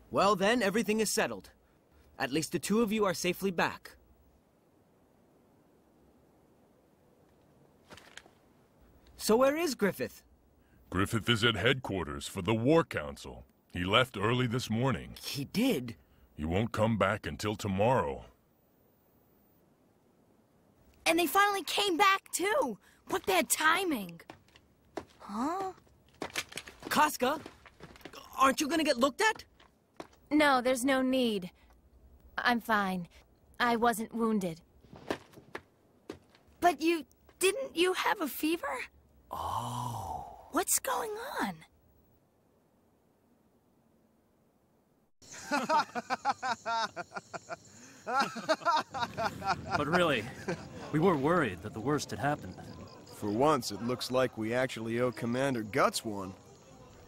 Well then, everything is settled. At least the two of you are safely back. So where is Griffith? Griffith is at headquarters for the War Council. He left early this morning. He did? He won't come back until tomorrow. And they finally came back, too! What bad timing! Huh? Casca? Aren't you gonna get looked at? No, there's no need. I'm fine. I wasn't wounded. But you... didn't you have a fever? Oh... what's going on? But really, we were worried that the worst had happened. For once, it looks like we actually owe Commander Guts one.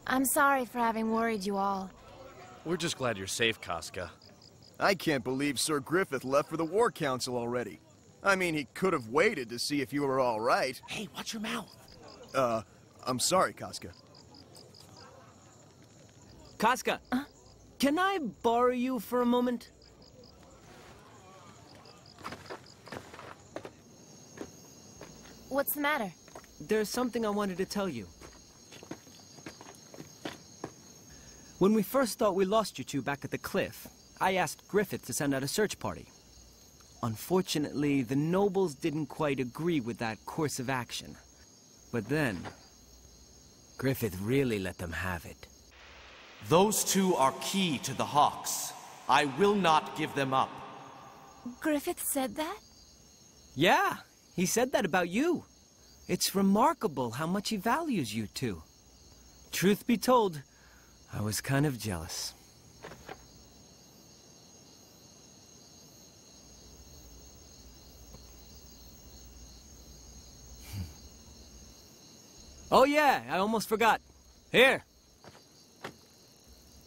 I'm sorry for having worried you all. We're just glad you're safe, Casca. I can't believe Sir Griffith left for the War Council already. I mean, he could have waited to see if you were all right. Hey, watch your mouth. I'm sorry, Casca. Casca, can I borrow you for a moment? What's the matter? There's something I wanted to tell you. When we first thought we lost you two back at the cliff, I asked Griffith to send out a search party. Unfortunately, the nobles didn't quite agree with that course of action. But then... Griffith really let them have it. Those two are key to the Hawks. I will not give them up. Griffith said that? Yeah, he said that about you. It's remarkable how much he values you two. Truth be told, I was kind of jealous. Oh yeah, I almost forgot. Here.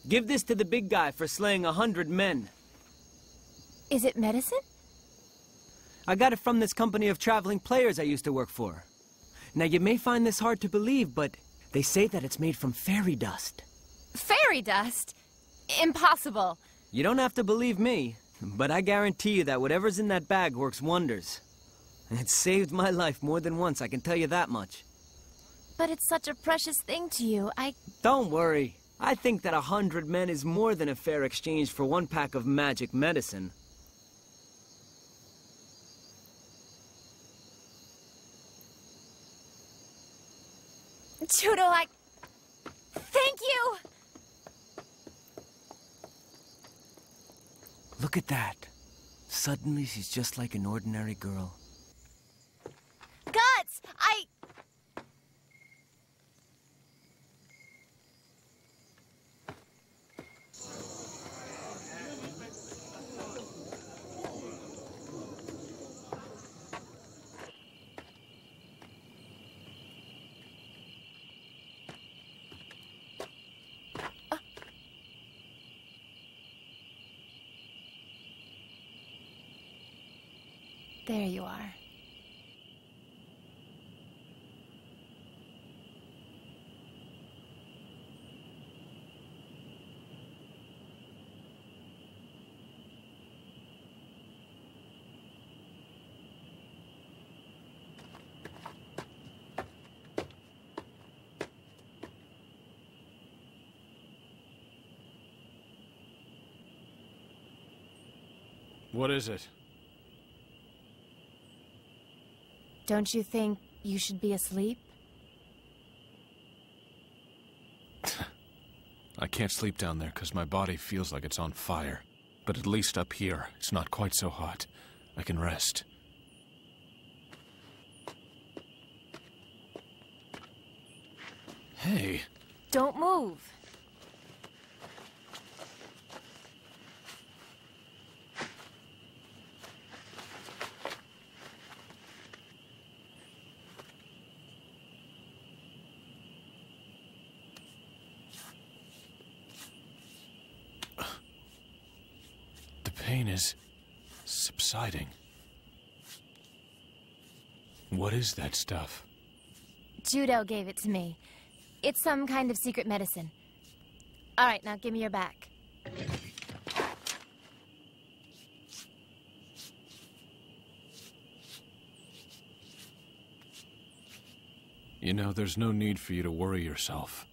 Give this to the big guy for slaying 100 men. Is it medicine? I got it from this company of traveling players I used to work for. Now you may find this hard to believe, but They say that it's made from fairy dust. Fairy dust? Impossible. You don't have to believe me, but I guarantee you that whatever's in that bag works wonders. And it saved my life more than once, I can tell you that much. But it's such a precious thing to you, Don't worry. I think that 100 men is more than a fair exchange for 1 pack of magic medicine. Judeau, Thank you! Look at that. Suddenly, she's just like an ordinary girl. Guts! There you are. What is it? Don't you think you should be asleep? I can't sleep down there because my body feels like it's on fire. But at least up here, it's not quite so hot. I can rest. Hey! Don't move! Is subsiding. What is that stuff? Judeau gave it to me. It's some kind of secret medicine. All right, now give me your back. You know, there's no need for you to worry yourself.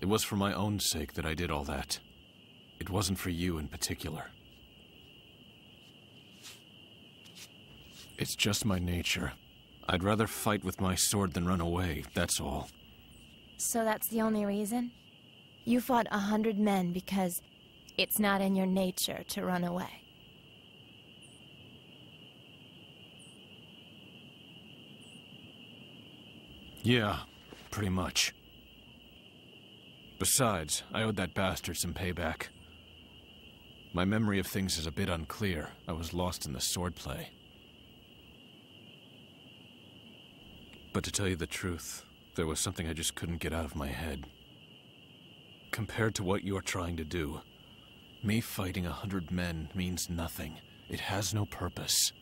It was for my own sake that I did all that. It wasn't for you in particular. It's just my nature. I'd rather fight with my sword than run away, that's all. So that's the only reason? You fought 100 men because it's not in your nature to run away. Yeah, pretty much. Besides, I owed that bastard some payback. My memory of things is a bit unclear. I was lost in the swordplay. But to tell you the truth, there was something I just couldn't get out of my head. Compared to what you're trying to do, me fighting 100 men means nothing. It has no purpose.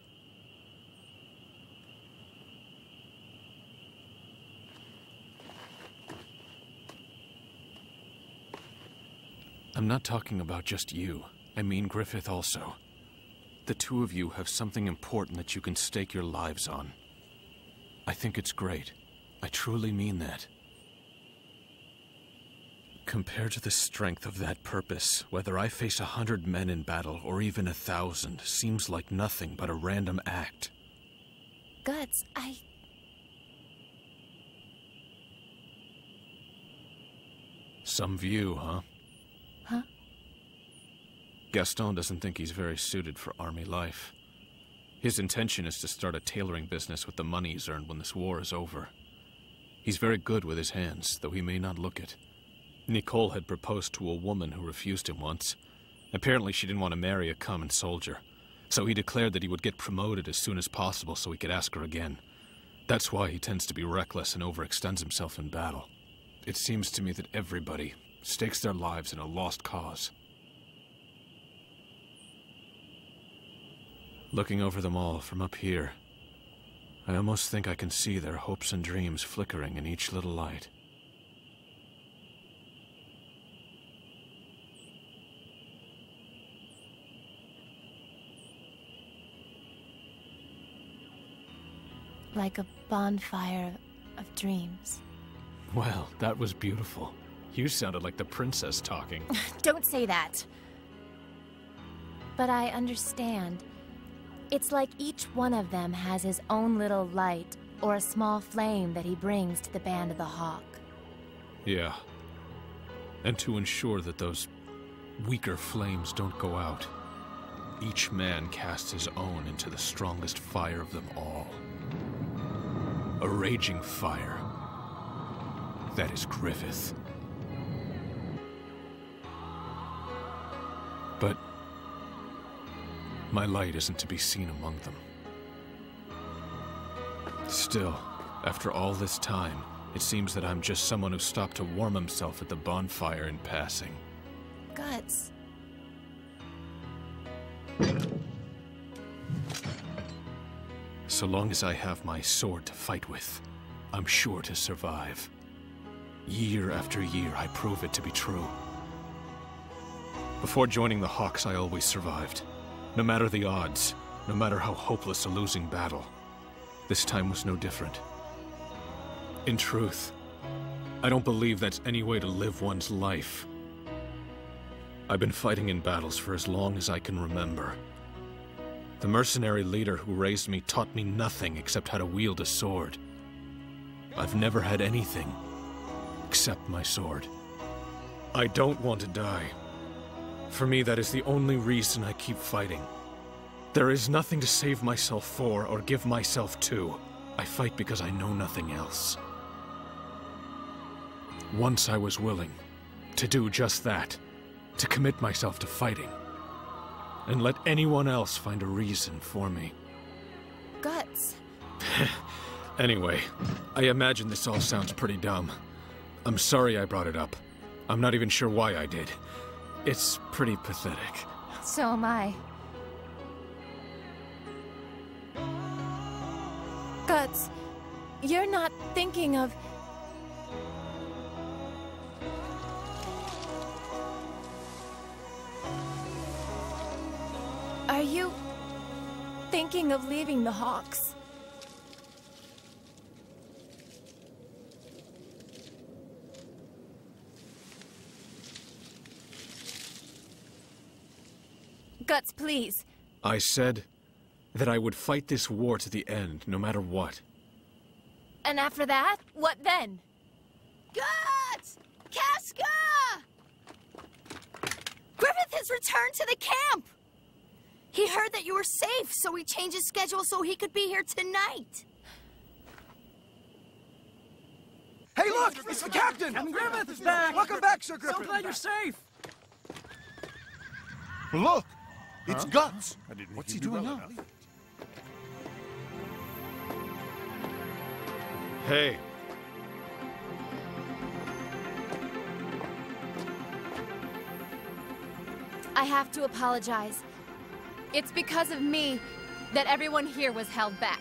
I'm not talking about just you. I mean Griffith also. The two of you have something important that you can stake your lives on. I think it's great. I truly mean that. Compared to the strength of that purpose, whether I face 100 men in battle or even 1,000 seems like nothing but a random act. Guts, Some view, huh? Huh? Gaston doesn't think he's very suited for army life. His intention is to start a tailoring business with the money he's earned when this war is over. He's very good with his hands, though he may not look it. Nicole had proposed to a woman who refused him once. Apparently she didn't want to marry a common soldier. So he declared that he would get promoted as soon as possible so he could ask her again. That's why he tends to be reckless and overextends himself in battle. It seems to me that everybody stakes their lives in a lost cause. Looking over them all from up here, I almost think I can see their hopes and dreams flickering in each little light. Like a bonfire of dreams. Well, that was beautiful. You sounded like the princess talking. Don't say that. But I understand. It's like each one of them has his own little light or a small flame that he brings to the Band of the Hawk. Yeah. And to ensure that those weaker flames don't go out, each man casts his own into the strongest fire of them all. A raging fire. That is Griffith. But my light isn't to be seen among them. Still, after all this time, it seems that I'm just someone who stopped to warm himself at the bonfire in passing. Guts. So long as I have my sword to fight with, I'm sure to survive. Year after year, I prove it to be true. Before joining the Hawks, I always survived. No matter the odds, no matter how hopeless a losing battle, this time was no different. In truth, I don't believe that's any way to live one's life. I've been fighting in battles for as long as I can remember. The mercenary leader who raised me taught me nothing except how to wield a sword. I've never had anything except my sword. I don't want to die. For me, that is the only reason I keep fighting. There is nothing to save myself for or give myself to. I fight because I know nothing else. Once I was willing to do just that, to commit myself to fighting. And let anyone else find a reason for me. Guts. Anyway, I imagine this all sounds pretty dumb. I'm sorry I brought it up. I'm not even sure why I did. It's pretty pathetic. So am I. Guts, you're not thinking of... Are you thinking of leaving the Hawks? Guts, please. I said that I would fight this war to the end, no matter what. And after that, what then? Guts! Casca! Griffith has returned to the camp! He heard that you were safe, so he changed his schedule so he could be here tonight. Hey, look! It's the captain! Captain Griffith is back! Welcome back, Sir Griffith! So glad you're safe! Look! It's Guts! What's he doing now? Hey. I have to apologize. It's because of me that everyone here was held back.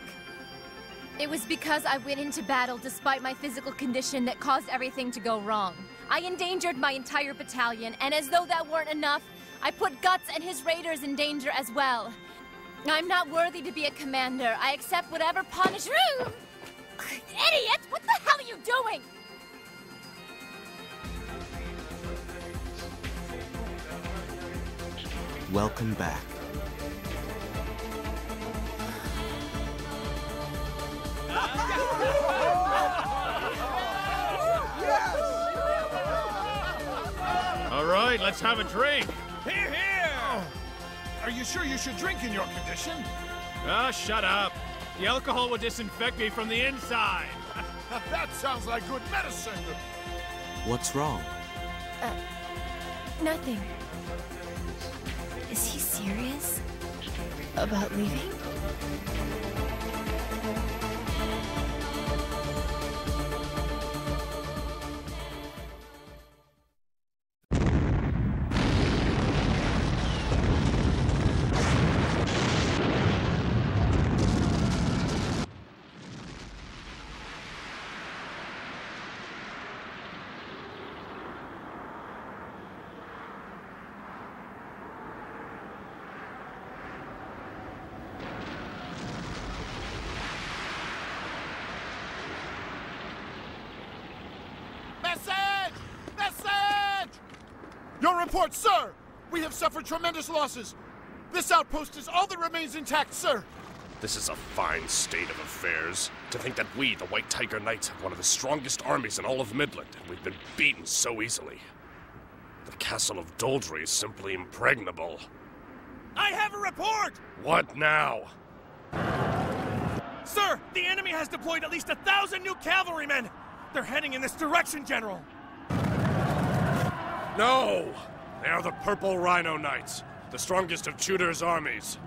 It was because I went into battle despite my physical condition that caused everything to go wrong. I endangered my entire battalion, and as though that weren't enough, I put Guts and his raiders in danger as well. I'm not worthy to be a commander. I accept whatever punishment. Idiot! What the hell are you doing? Welcome back. Yes! All right, let's have a drink. Here, here! Oh. Are you sure you should drink in your condition? Ah, oh, shut up. The alcohol will disinfect me from the inside. That sounds like good medicine. What's wrong? Nothing. Is he serious about leaving? Your report, sir! We have suffered tremendous losses. This outpost is all that remains intact, sir. This is a fine state of affairs. To think that we, the White Tiger Knights, have one of the strongest armies in all of Midland, and we've been beaten so easily. The castle of Doldrey is simply impregnable. I have a report! What now? Sir, the enemy has deployed at least 1,000 new cavalrymen! They're heading in this direction, General! No! They are the Purple Rhino Knights, the strongest of Tudor's armies.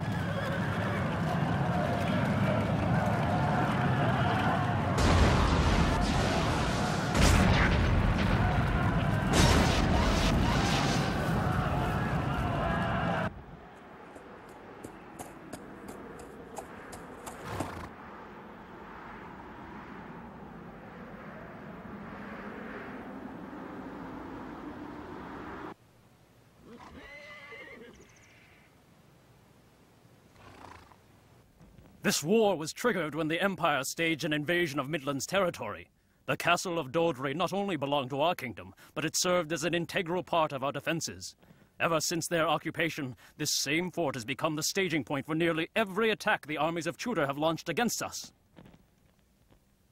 This war was triggered when the Empire staged an invasion of Midland's territory. The castle of Doldrey not only belonged to our kingdom, but it served as an integral part of our defenses. Ever since their occupation, this same fort has become the staging point for nearly every attack the armies of Tudor have launched against us.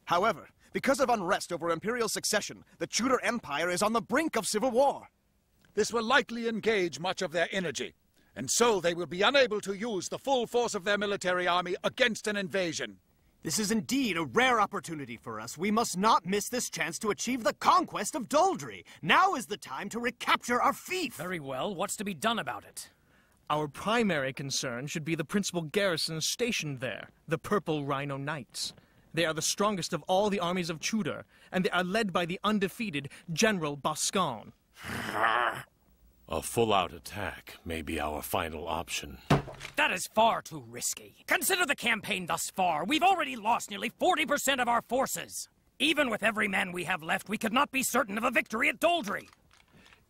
However, because of unrest over imperial succession, the Tudor Empire is on the brink of civil war. This will likely engage much of their energy. And so they will be unable to use the full force of their military army against an invasion. This is indeed a rare opportunity for us. We must not miss this chance to achieve the conquest of Doldrey. Now is the time to recapture our fief. Very well. What's to be done about it? Our primary concern should be the principal garrison stationed there, the Purple Rhino Knights. They are the strongest of all the armies of Tudor, and they are led by the undefeated General Boscogn. A full-out attack may be our final option. That is far too risky. Consider the campaign thus far. We've already lost nearly 40% of our forces. Even with every man we have left, we could not be certain of a victory at Doldrey.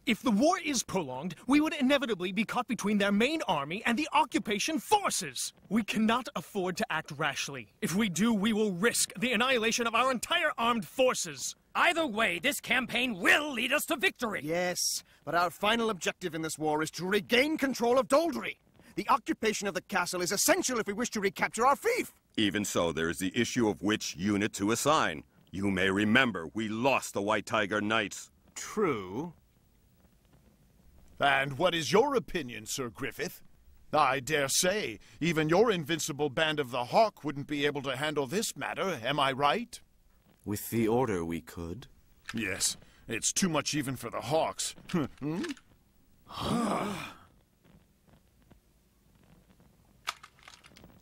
If the war is prolonged, we would inevitably be caught between their main army and the occupation forces. We cannot afford to act rashly. If we do, we will risk the annihilation of our entire armed forces. Either way, this campaign will lead us to victory! Yes, but our final objective in this war is to regain control of Doldrey. The occupation of the castle is essential if we wish to recapture our fief! Even so, there is the issue of which unit to assign. You may remember, we lost the White Tiger Knights. True. And what is your opinion, Sir Griffith? I dare say, even your invincible Band of the Hawk wouldn't be able to handle this matter, am I right? With the order, we could. Yes. It's too much even for the Hawks.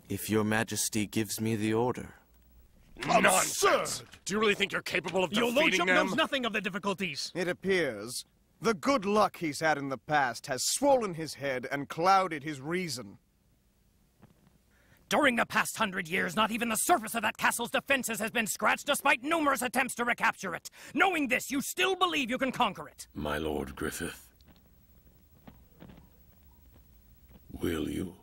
If your Majesty gives me the order. Nonsense! Do you really think you're capable of defeating them? Your Lordship knows nothing of the difficulties. It appears the good luck he's had in the past has swollen his head and clouded his reason. During the past 100 years, not even the surface of that castle's defenses has been scratched, despite numerous attempts to recapture it. Knowing this, you still believe you can conquer it. My Lord Griffith, will you?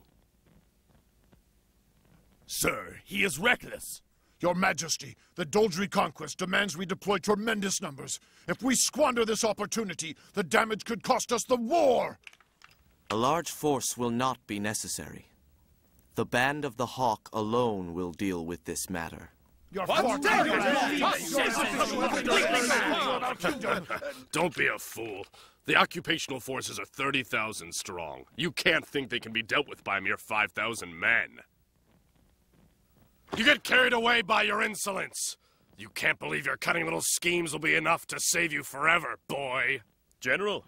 Sir, he is reckless. Your Majesty, the Doldrey conquest demands we deploy tremendous numbers. If we squander this opportunity, the damage could cost us the war. A large force will not be necessary. The Band of the Hawk alone will deal with this matter. Don't be a fool. The occupational forces are 30,000 strong. You can't think they can be dealt with by a mere 5,000 men. You get carried away by your insolence. You can't believe your cunning little schemes will be enough to save you forever, boy. General.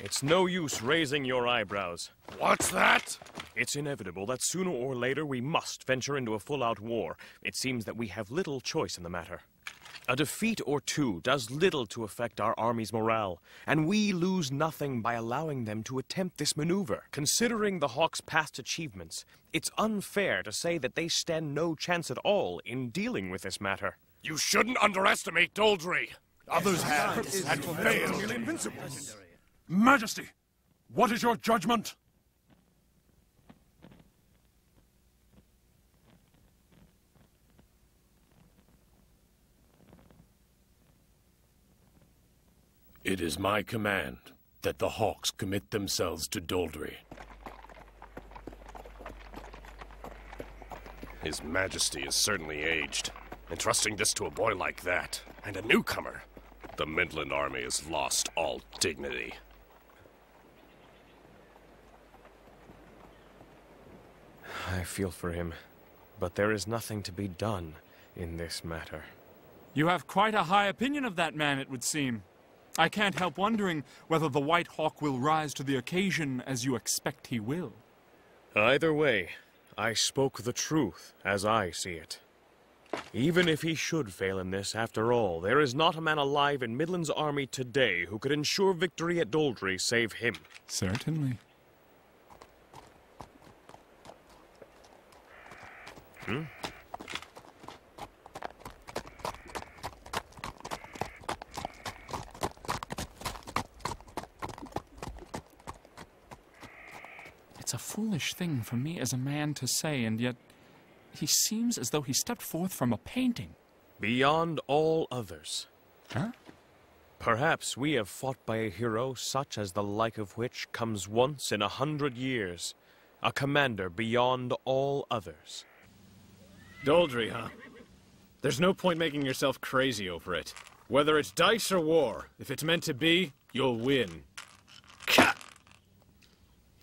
It's no use raising your eyebrows. What's that? It's inevitable that sooner or later we must venture into a full-out war. It seems that we have little choice in the matter. A defeat or two does little to affect our army's morale, and we lose nothing by allowing them to attempt this maneuver. Considering the Hawks' past achievements, it's unfair to say that they stand no chance at all in dealing with this matter. You shouldn't underestimate Doldrey. Others have and failed. Invincibles. Majesty, what is your judgment? It is my command that the Hawks commit themselves to Doldrey. His Majesty is certainly aged. Entrusting this to a boy like that, and a newcomer. The Midland army has lost all dignity. I feel for him, but there is nothing to be done in this matter. You have quite a high opinion of that man, it would seem. I can't help wondering whether the White Hawk will rise to the occasion as you expect he will. Either way, I spoke the truth as I see it. Even if he should fail in this, after all, there is not a man alive in Midland's army today who could ensure victory at Doldrey save him. Certainly. Hmm? It's a foolish thing for me as a man to say, and yet he seems as though he stepped forth from a painting. Beyond all others. Huh? Perhaps we have fought by a hero such as the like of which comes once in 100 years. A commander beyond all others. Doldrey, huh? There's no point making yourself crazy over it. Whether it's dice or war, if it's meant to be, you'll win.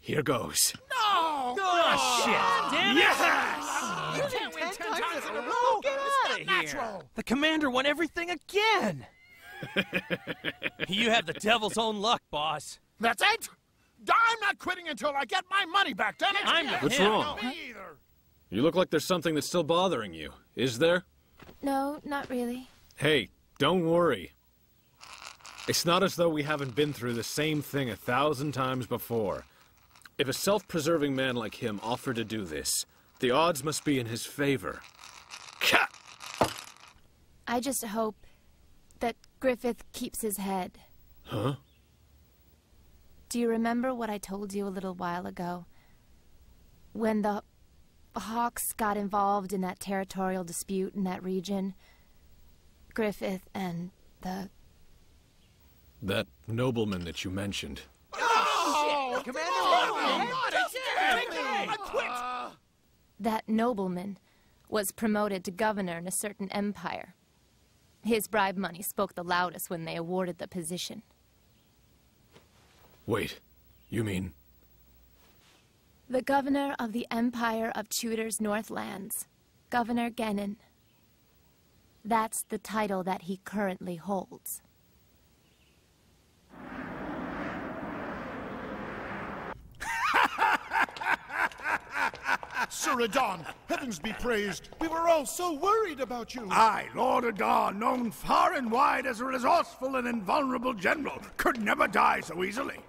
Here goes. No! Oh, shit! Damn it. Yes! You didn't win 10 times in a row! Get out of here! The commander won everything again! You have the devil's own luck, boss. That's it? I'm not quitting until I get my money back, damn it! I'm not. What's wrong? No, me either. You look like there's something that's still bothering you. Is there? No, not really. Hey, don't worry. It's not as though we haven't been through the same thing 1,000 times before. If a self-preserving man like him offered to do this, the odds must be in his favor. I just hope that Griffith keeps his head. Huh? Do you remember what I told you a little while ago? When the Hawks got involved in that territorial dispute in that region, Griffith and the... That nobleman that you mentioned. Oh, shit! Commander! I quit! That nobleman was promoted to governor in a certain empire. His bribe money spoke the loudest when they awarded the position. Wait, you mean? The governor of the Empire of Tudor's Northlands, Governor Gennon. That's the title that he currently holds. Sir Adon, heavens be praised. We were all so worried about you. I, Lord Adon, known far and wide as a resourceful and invulnerable general, could never die so easily.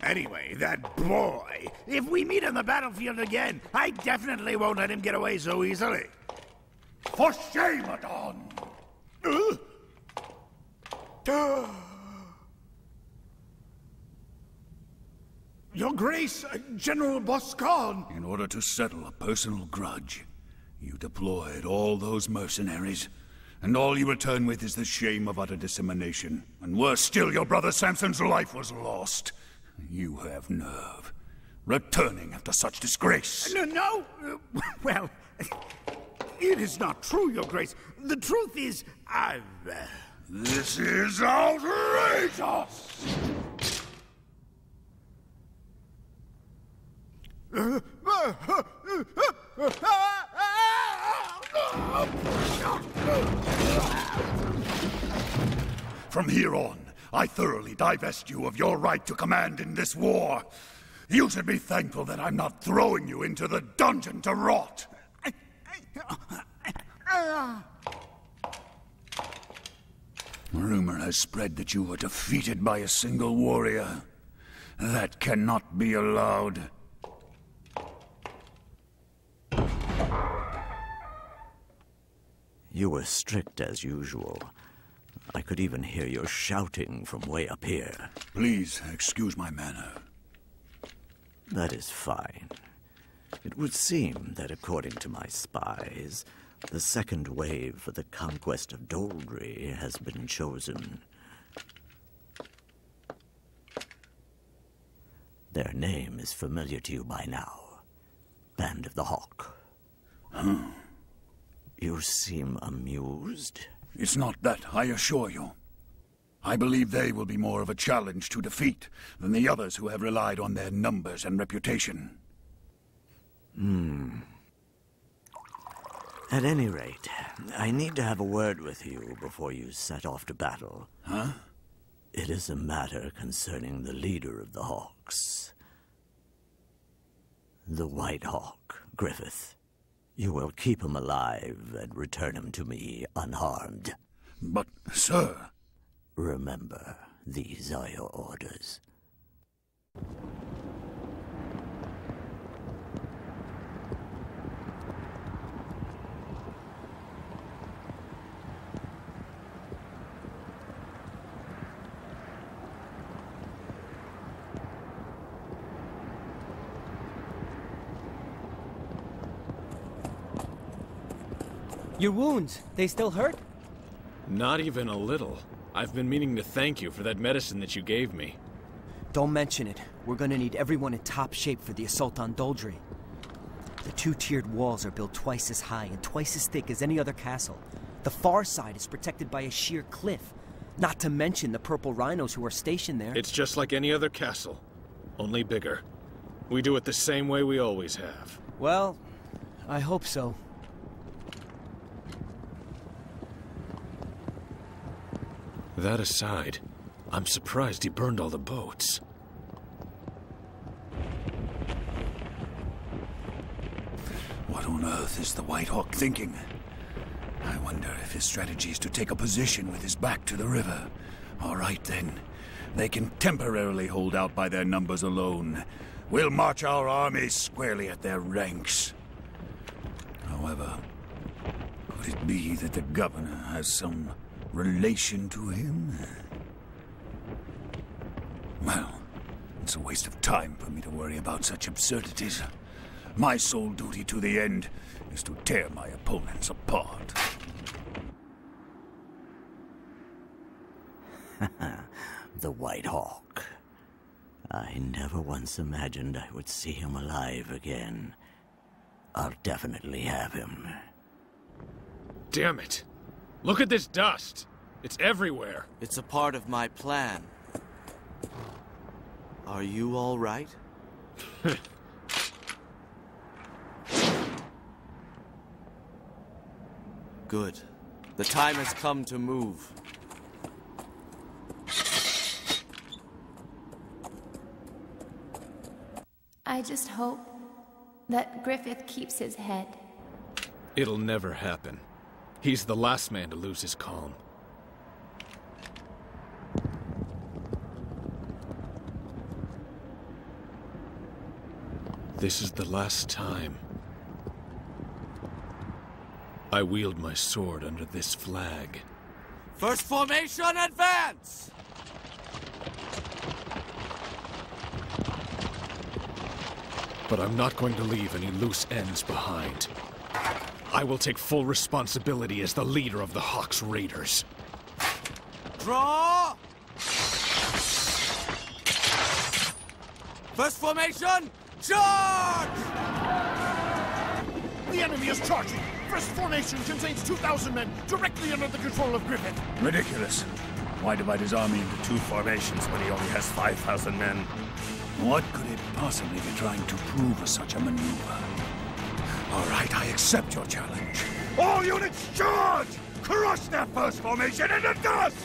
Anyway, that boy, if we meet on the battlefield again, I definitely won't let him get away so easily. For shame, Adon! Your Grace, General Boscogn! In order to settle a personal grudge, you deployed all those mercenaries, and all you return with is the shame of utter dissemination. And worse still, your brother Samson's life was lost. You have nerve. Returning after such disgrace. No! Well, it is not true, Your Grace. The truth is, I've... This is outrageous! From here on, I thoroughly divest you of your right to command in this war. You should be thankful that I'm not throwing you into the dungeon to rot. Rumor has spread that you were defeated by a single warrior. That cannot be allowed. You were strict as usual. I could even hear your shouting from way up here. Please excuse my manner. That is fine. It would seem that, according to my spies, the second wave for the conquest of Doldrey has been chosen. Their name is familiar to you by now. Band of the Hawk. Hmm. You seem amused. It's not that, I assure you. I believe they will be more of a challenge to defeat than the others who have relied on their numbers and reputation. Hmm. At any rate, I need to have a word with you before you set off to battle. Huh? It is a matter concerning the leader of the Hawks. The White Hawk, Griffith. You will keep him alive and return him to me unharmed. But, sir... Remember, these are your orders. Your wounds, they still hurt? Not even a little. I've been meaning to thank you for that medicine that you gave me. Don't mention it. We're gonna need everyone in top shape for the assault on Doldrey. The two-tiered walls are built twice as high and twice as thick as any other castle. The far side is protected by a sheer cliff, not to mention the purple rhinos who are stationed there. It's just like any other castle, only bigger. We do it the same way we always have. Well, I hope so. That aside, I'm surprised he burned all the boats. What on earth is the White Hawk thinking? I wonder if his strategy is to take a position with his back to the river. All right then. They can temporarily hold out by their numbers alone. We'll march our armies squarely at their ranks. However, could it be that the governor has some relation to him? Well, it's a waste of time for me to worry about such absurdities. My sole duty to the end is to tear my opponents apart. The White Hawk. I never once imagined I would see him alive again. I'll definitely have him. Damn it! Look at this dust! It's everywhere! It's a part of my plan. Are you all right? Good. The time has come to move. I just hope that Griffith keeps his head. It'll never happen. He's the last man to lose his calm. This is the last time. I wield my sword under this flag. First formation, advance! But I'm not going to leave any loose ends behind. I will take full responsibility as the leader of the Hawks Raiders. Draw! First formation, charge! The enemy is charging! First formation contains 2,000 men directly under the control of Griffith. Ridiculous. Why divide his army into two formations when he only has 5,000 men? What could it possibly be trying to prove with such a maneuver? All right, I accept your challenge. All units, charge! Crush that first formation in the dust!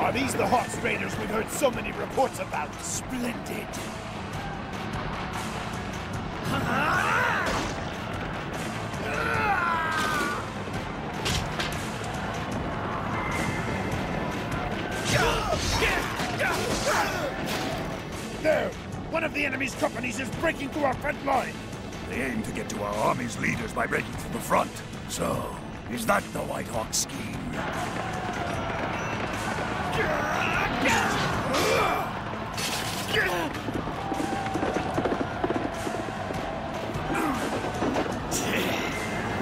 Are these the Hawks Raiders we've heard so many reports about? Splendid! There! One of the enemy's companies is breaking through our front line! They aim to get to our army's leaders by breaking through the front. So, is that the White Hawk scheme?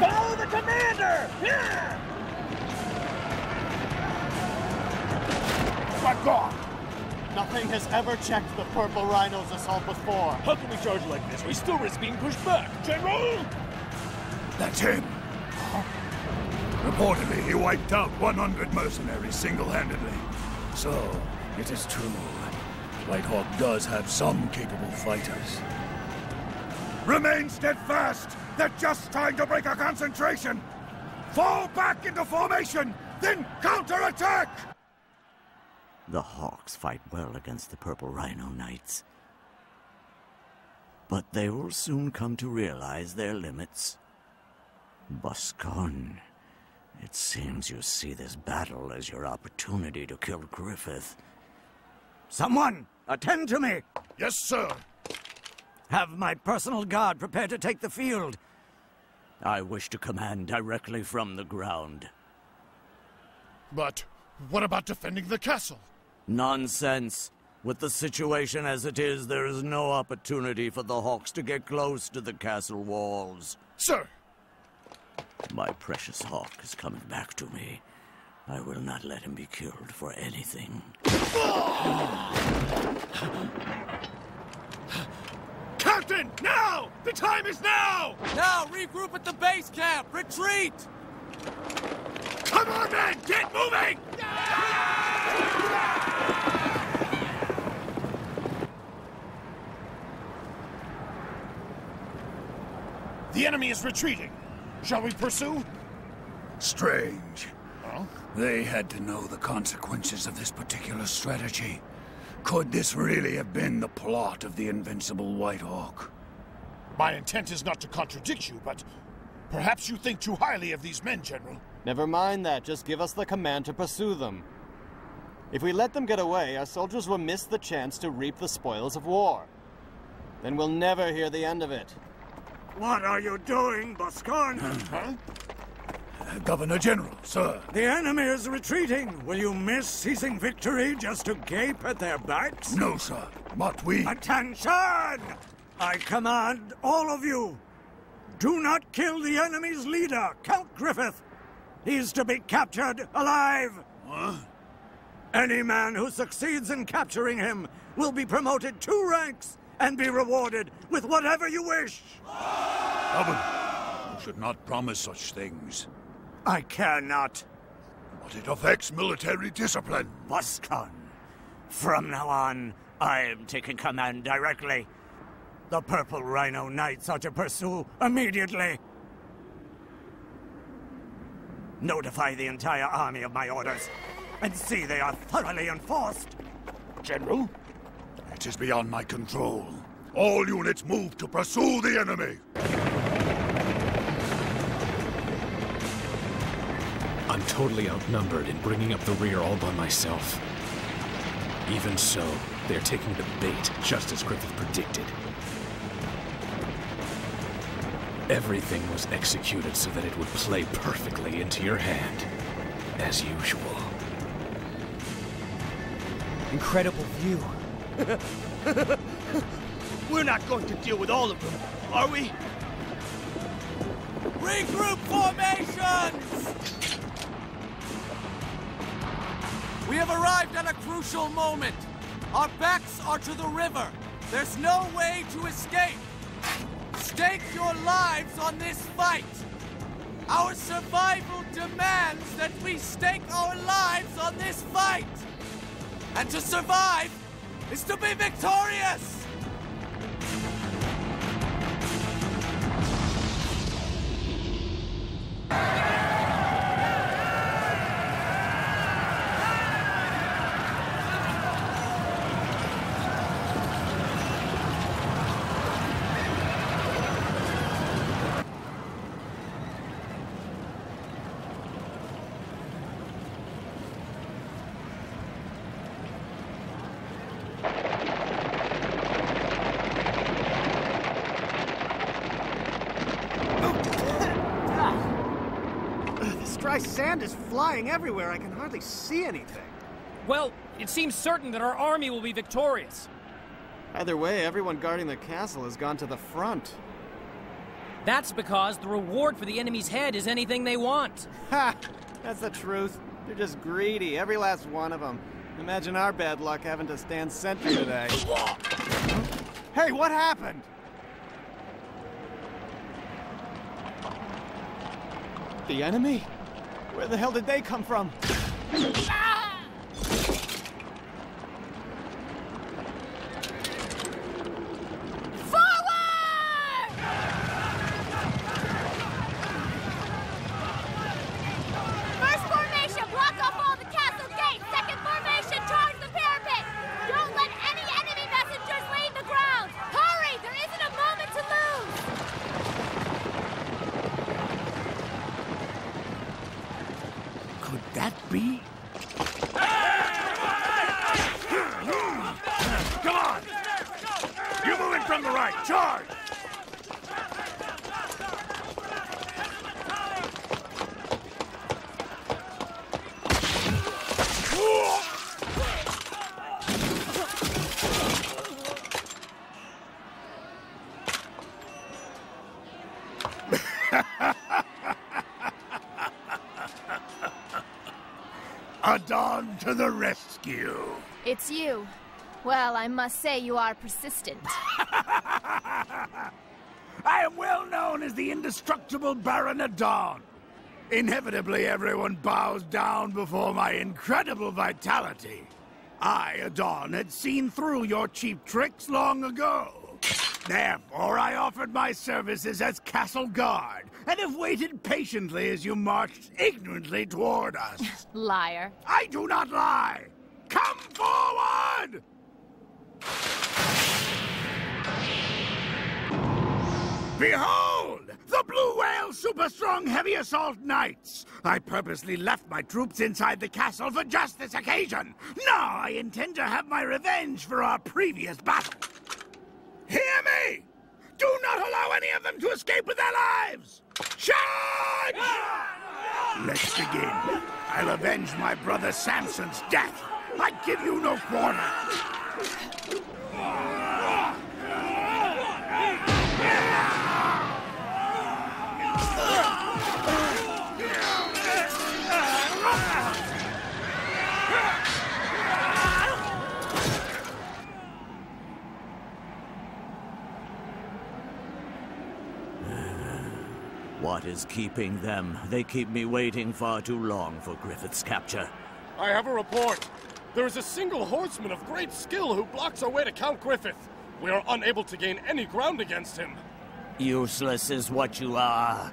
Follow the commander! gone! Nothing has ever checked the Purple Rhino's assault before. How can we charge like this? We still risk being pushed back. General! That's him. Huh? Reportedly, he wiped out 100 mercenaries single-handedly. So, it is true. White Hawk does have some capable fighters. Remain steadfast! They're just trying to break our concentration! Fall back into formation, then counterattack! The Hawks fight well against the Purple Rhino Knights. But they will soon come to realize their limits. Boscogn, it seems you see this battle as your opportunity to kill Griffith. Someone, attend to me! Yes, sir! Have my personal guard prepare to take the field. I wish to command directly from the ground. But what about defending the castle? Nonsense. With the situation as it is, there is no opportunity for the Hawks to get close to the castle walls. Sir! My precious Hawk is coming back to me. I will not let him be killed for anything. Captain! Now! The time is now! Now! Regroup at the base camp! Retreat! Come on, men! Get moving! The enemy is retreating. Shall we pursue? Strange. Huh? They had to know the consequences of this particular strategy. Could this really have been the plot of the invincible White Hawk? My intent is not to contradict you, but perhaps you think too highly of these men, General. Never mind that. Just give us the command to pursue them. If we let them get away, our soldiers will miss the chance to reap the spoils of war. Then we'll never hear the end of it. What are you doing, Boscogn? Huh? Governor General, sir. The enemy is retreating. Will you miss seizing victory just to gape at their backs? No, sir. But we... Attention! I command all of you. Do not kill the enemy's leader, Count Griffith. He's to be captured alive. What? Any man who succeeds in capturing him will be promoted 2 ranks and be rewarded with whatever you wish. Governor, you should not promise such things. I care not. But it affects military discipline. Boscogn, from now on, I am taking command directly. The Purple Rhino Knights are to pursue immediately. Notify the entire army of my orders, and see they are thoroughly enforced. General? It is beyond my control. All units move to pursue the enemy. I'm totally outnumbered and bringing up the rear all by myself. Even so, they're taking the bait, just as Griffith predicted. Everything was executed so that it would play perfectly into your hand, as usual. Incredible view. We're not going to deal with all of them, are we? Regroup formations! We have arrived at a crucial moment. Our backs are to the river. There's no way to escape. Stake your lives on this fight. Our survival demands that we stake our lives on this fight. And to survive is to be victorious. Sand is flying everywhere. I can hardly see anything. Well, it seems certain that our army will be victorious. Either way, everyone guarding the castle has gone to the front. That's because the reward for the enemy's head is anything they want. Ha! That's the truth. They're just greedy, every last one of them. Imagine our bad luck having to stand sentry today. Hey, what happened? The enemy? Where the hell did they come from? Ah! Adon to the rescue! It's you. Well, I must say you are persistent. I am well known as the indestructible Baron Adon. Inevitably, everyone bows down before my incredible vitality. I, Adon, had seen through your cheap tricks long ago. Therefore, I offered my services as castle guard, and have waited patiently as you marched ignorantly toward us. Liar. I do not lie! Come forward! Behold! The Blue Whale Super Strong Heavy Assault Knights! I purposely left my troops inside the castle for just this occasion! Now I intend to have my revenge for our previous battle! Hear me! Do not allow any of them to escape with their lives! Charge! Let's begin. I'll avenge my brother Samson's death. I give you no quarter. What is keeping them? They keep me waiting far too long for Griffith's capture. I have a report. There is a single horseman of great skill who blocks our way to Count Griffith. We are unable to gain any ground against him. Useless is what you are.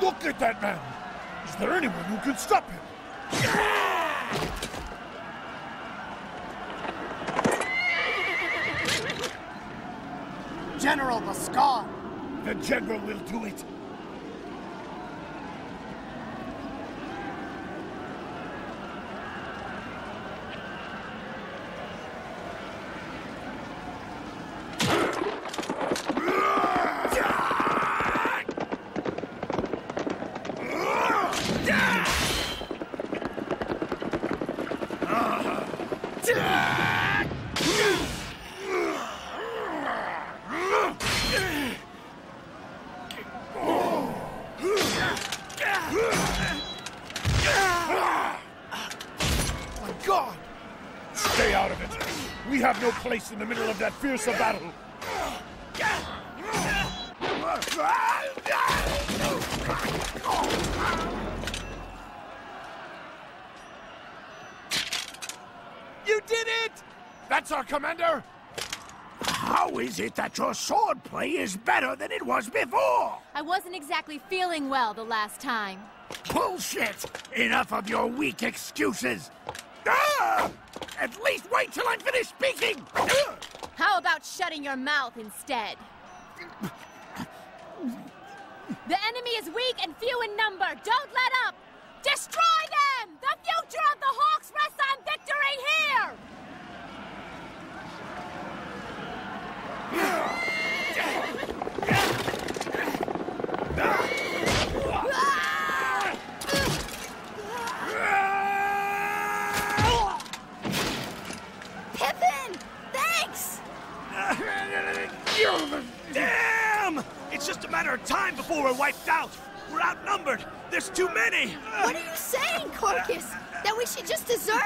Look at that man! Is there anyone who can stop him? General Boscogn! The General will do it! Place in the middle of that fearsome battle. You did it! That's our commander! How is it that your sword play is better than it was before? I wasn't exactly feeling well the last time. Bullshit! Enough of your weak excuses! Ah! At least wait till I'm finished speaking! How about shutting your mouth instead? The enemy is weak and few in number. Don't let up! Destroy them! The future of the Hawks rests on victory here! time before we're wiped out. We're outnumbered. There's too many. What are you saying, Corkus? That we should just desert?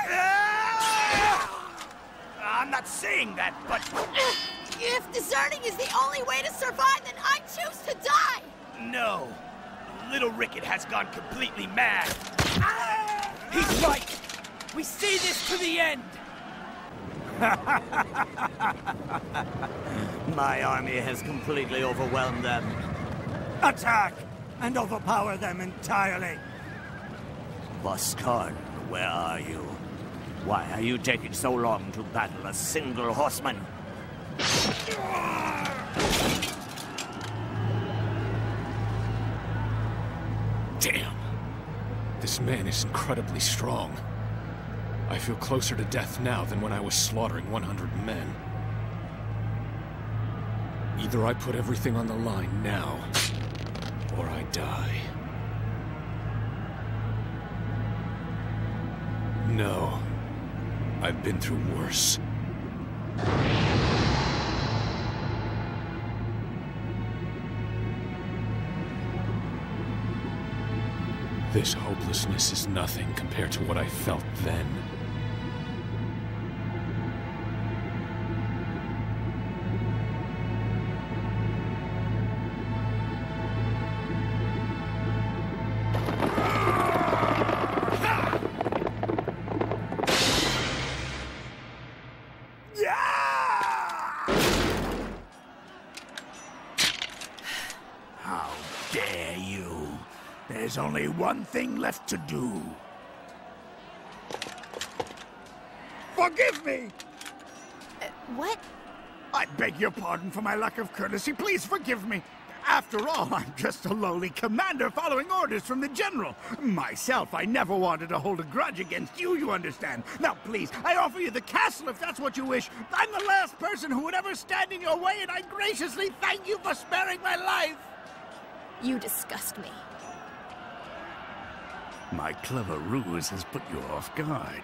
I'm not saying that, but... If deserting is the only way to survive, then I choose to die! No. Little Rickert has gone completely mad. He's right. We see this to the end. My army has completely overwhelmed them. Attack and overpower them entirely. Boscogn, where are you? Why are you taking so long to battle a single horseman? Damn! This man is incredibly strong. I feel closer to death now than when I was slaughtering 100 men. Either I put everything on the line now, or I die. No. I've been through worse. This hopelessness is nothing compared to what I felt then. There's only one thing left to do. Forgive me! What? I beg your pardon for my lack of courtesy. Please forgive me. After all, I'm just a lowly commander following orders from the general. Myself, I never wanted to hold a grudge against you, you understand. Now, please, I offer you the castle if that's what you wish. I'm the last person who would ever stand in your way, and I graciously thank you for sparing my life. You disgust me. My clever ruse has put you off guard.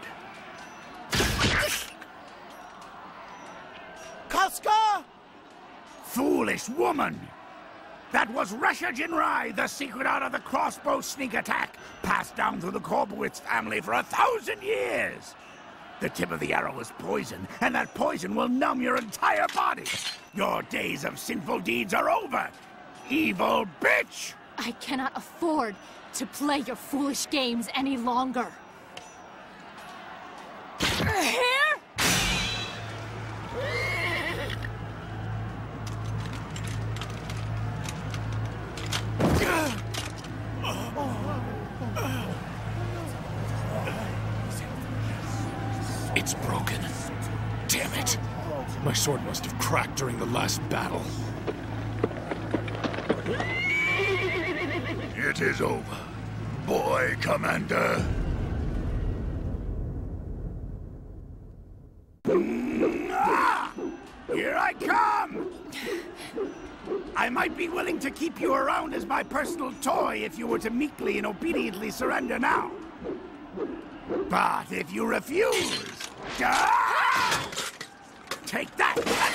Casca! Foolish woman! That was Russia Jinrai, the secret art of the crossbow sneak attack, passed down through the Coborlwitz family for 1,000 years! The tip of the arrow is poison, and that poison will numb your entire body! Your days of sinful deeds are over! Evil bitch! I cannot afford to play your foolish games any longer. Here? It's broken. Damn it. My sword must have cracked during the last battle. It is over, boy commander. Here I come! I might be willing to keep you around as my personal toy if you were to meekly and obediently surrender now. But if you refuse... Take that!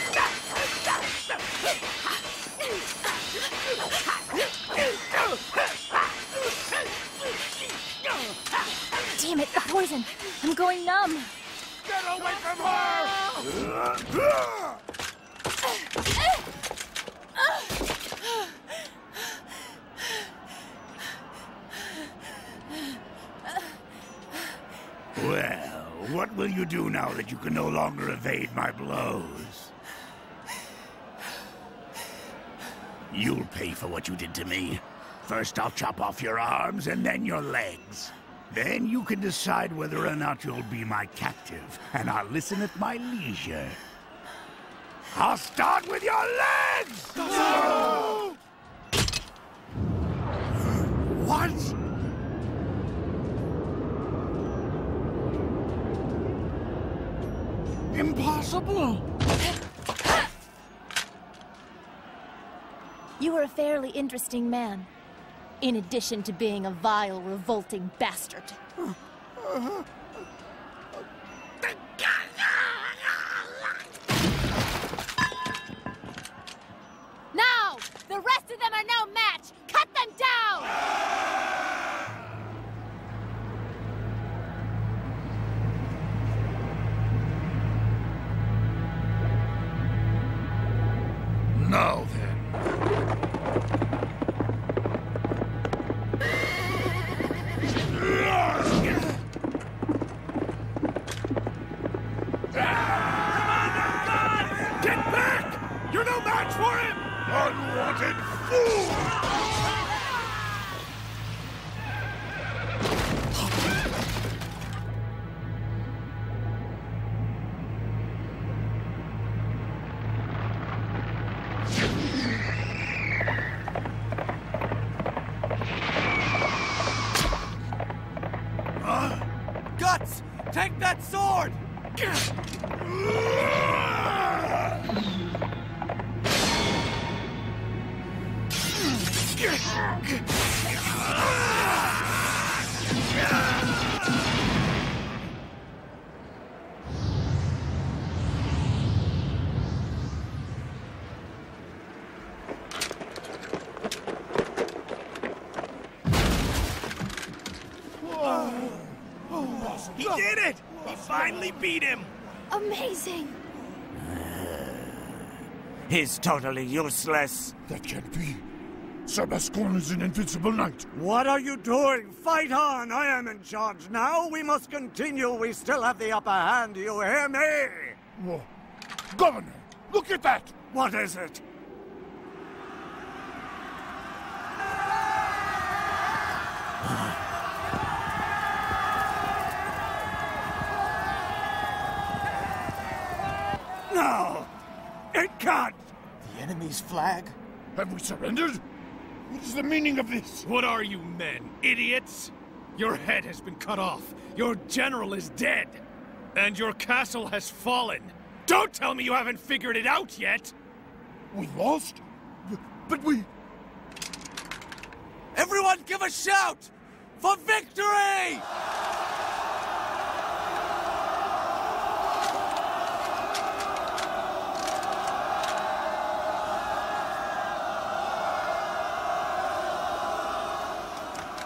Damn it, the poison! I'm going numb! Get away from her! Well, what will you do now that you can no longer evade my blows? You'll pay for what you did to me. First, I'll chop off your arms, and then your legs. Then you can decide whether or not you'll be my captive, and I'll listen at my leisure. I'll start with your legs! No! What? Impossible! You were a fairly interesting man. In addition to being a vile, revolting bastard. Now! The rest of them are no match! Now then. Take that sword! Beat him! Amazing! He's totally useless. That can't be. Boscogn is an invincible knight. What are you doing? Fight on! I am in charge now. We must continue. We still have the upper hand. You hear me? Whoa. Governor, look at that! What is it? Enemy's flag? Have we surrendered? What is the meaning of this? What are you men, idiots? Your head has been cut off, your general is dead, and your castle has fallen. Don't tell me you haven't figured it out yet! We lost? But we... Everyone give a shout! For victory!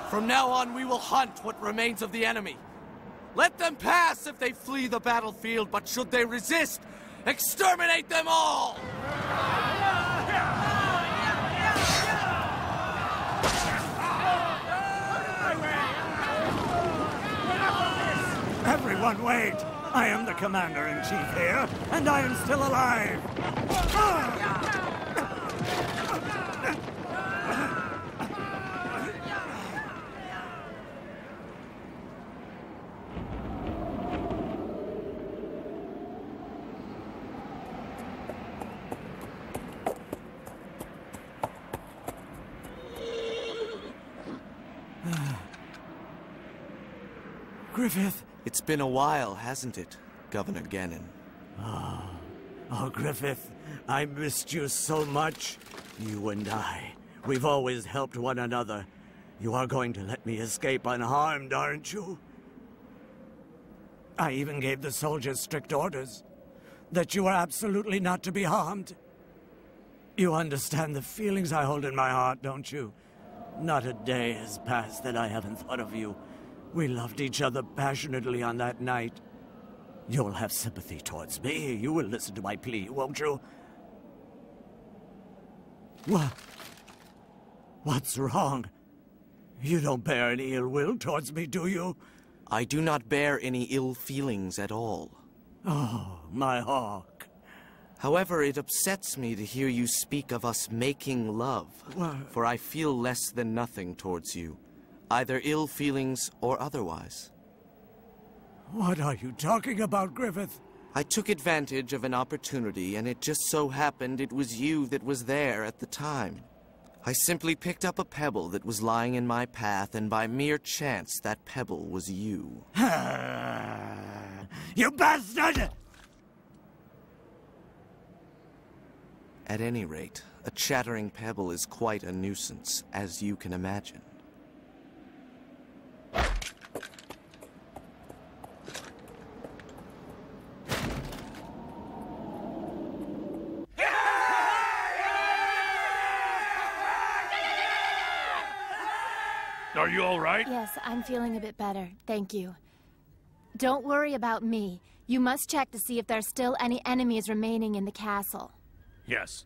From now on, we will hunt what remains of the enemy. Let them pass if they flee the battlefield, but should they resist, exterminate them all! Everyone wait! I am the commander-in-chief here, and I am still alive! Griffith! It's been a while, hasn't it, Governor Gennon? Oh, Griffith, I missed you so much. You and I, we've always helped one another. You are going to let me escape unharmed, aren't you? I even gave the soldiers strict orders that you are absolutely not to be harmed. You understand the feelings I hold in my heart, don't you? Not a day has passed that I haven't thought of you. We loved each other passionately on that night. You'll have sympathy towards me. You will listen to my plea, won't you? What's wrong? You don't bear any ill will towards me, do you? I do not bear any ill feelings at all. Oh, my hawk. However, it upsets me to hear you speak of us making love, for I feel less than nothing towards you. Either ill feelings or otherwise. What are you talking about, Griffith? I took advantage of an opportunity, and it just so happened it was you that was there at the time. I simply picked up a pebble that was lying in my path, and by mere chance, that pebble was you. You bastard! At any rate, a chattering pebble is quite a nuisance, as you can imagine. Are you all right? Yes, I'm feeling a bit better. Thank you. Don't worry about me. You must check to see if there's still any enemies remaining in the castle. Yes.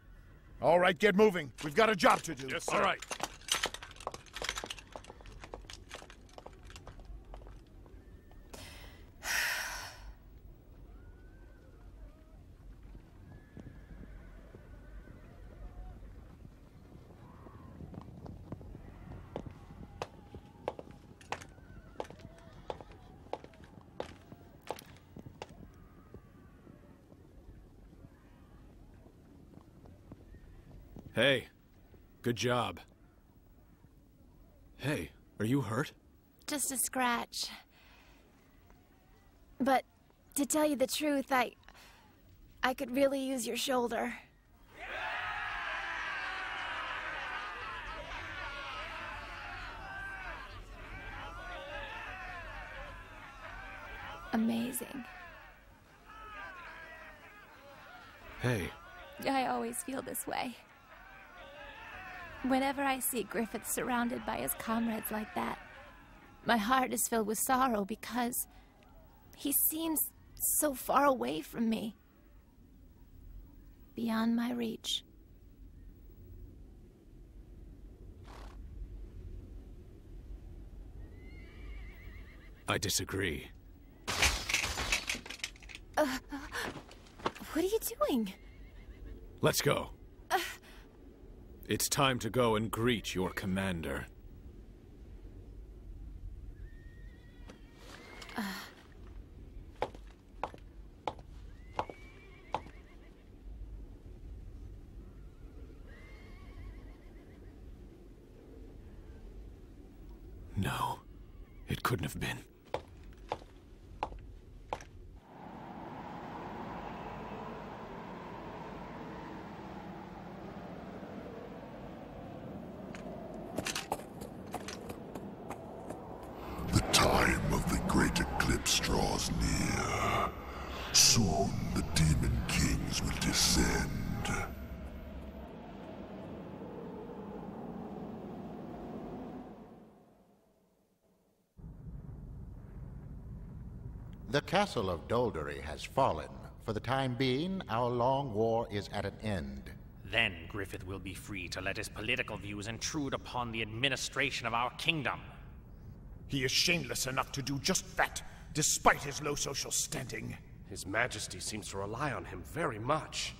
All right, get moving. We've got a job to do. Yes, sir. All right. Hey, good job. Hey, are you hurt? Just a scratch. But to tell you the truth, I could really use your shoulder. Amazing. Hey. I always feel this way. Whenever I see Griffith surrounded by his comrades like that, my heart is filled with sorrow because he seems so far away from me, beyond my reach. I disagree. What are you doing? Let's go. It's time to go and greet your commander. No, it couldn't have been. The castle of Doldrey has fallen. For the time being, our long war is at an end. Then Griffith will be free to let his political views intrude upon the administration of our kingdom. He is shameless enough to do just that, despite his low social standing. His Majesty seems to rely on him very much.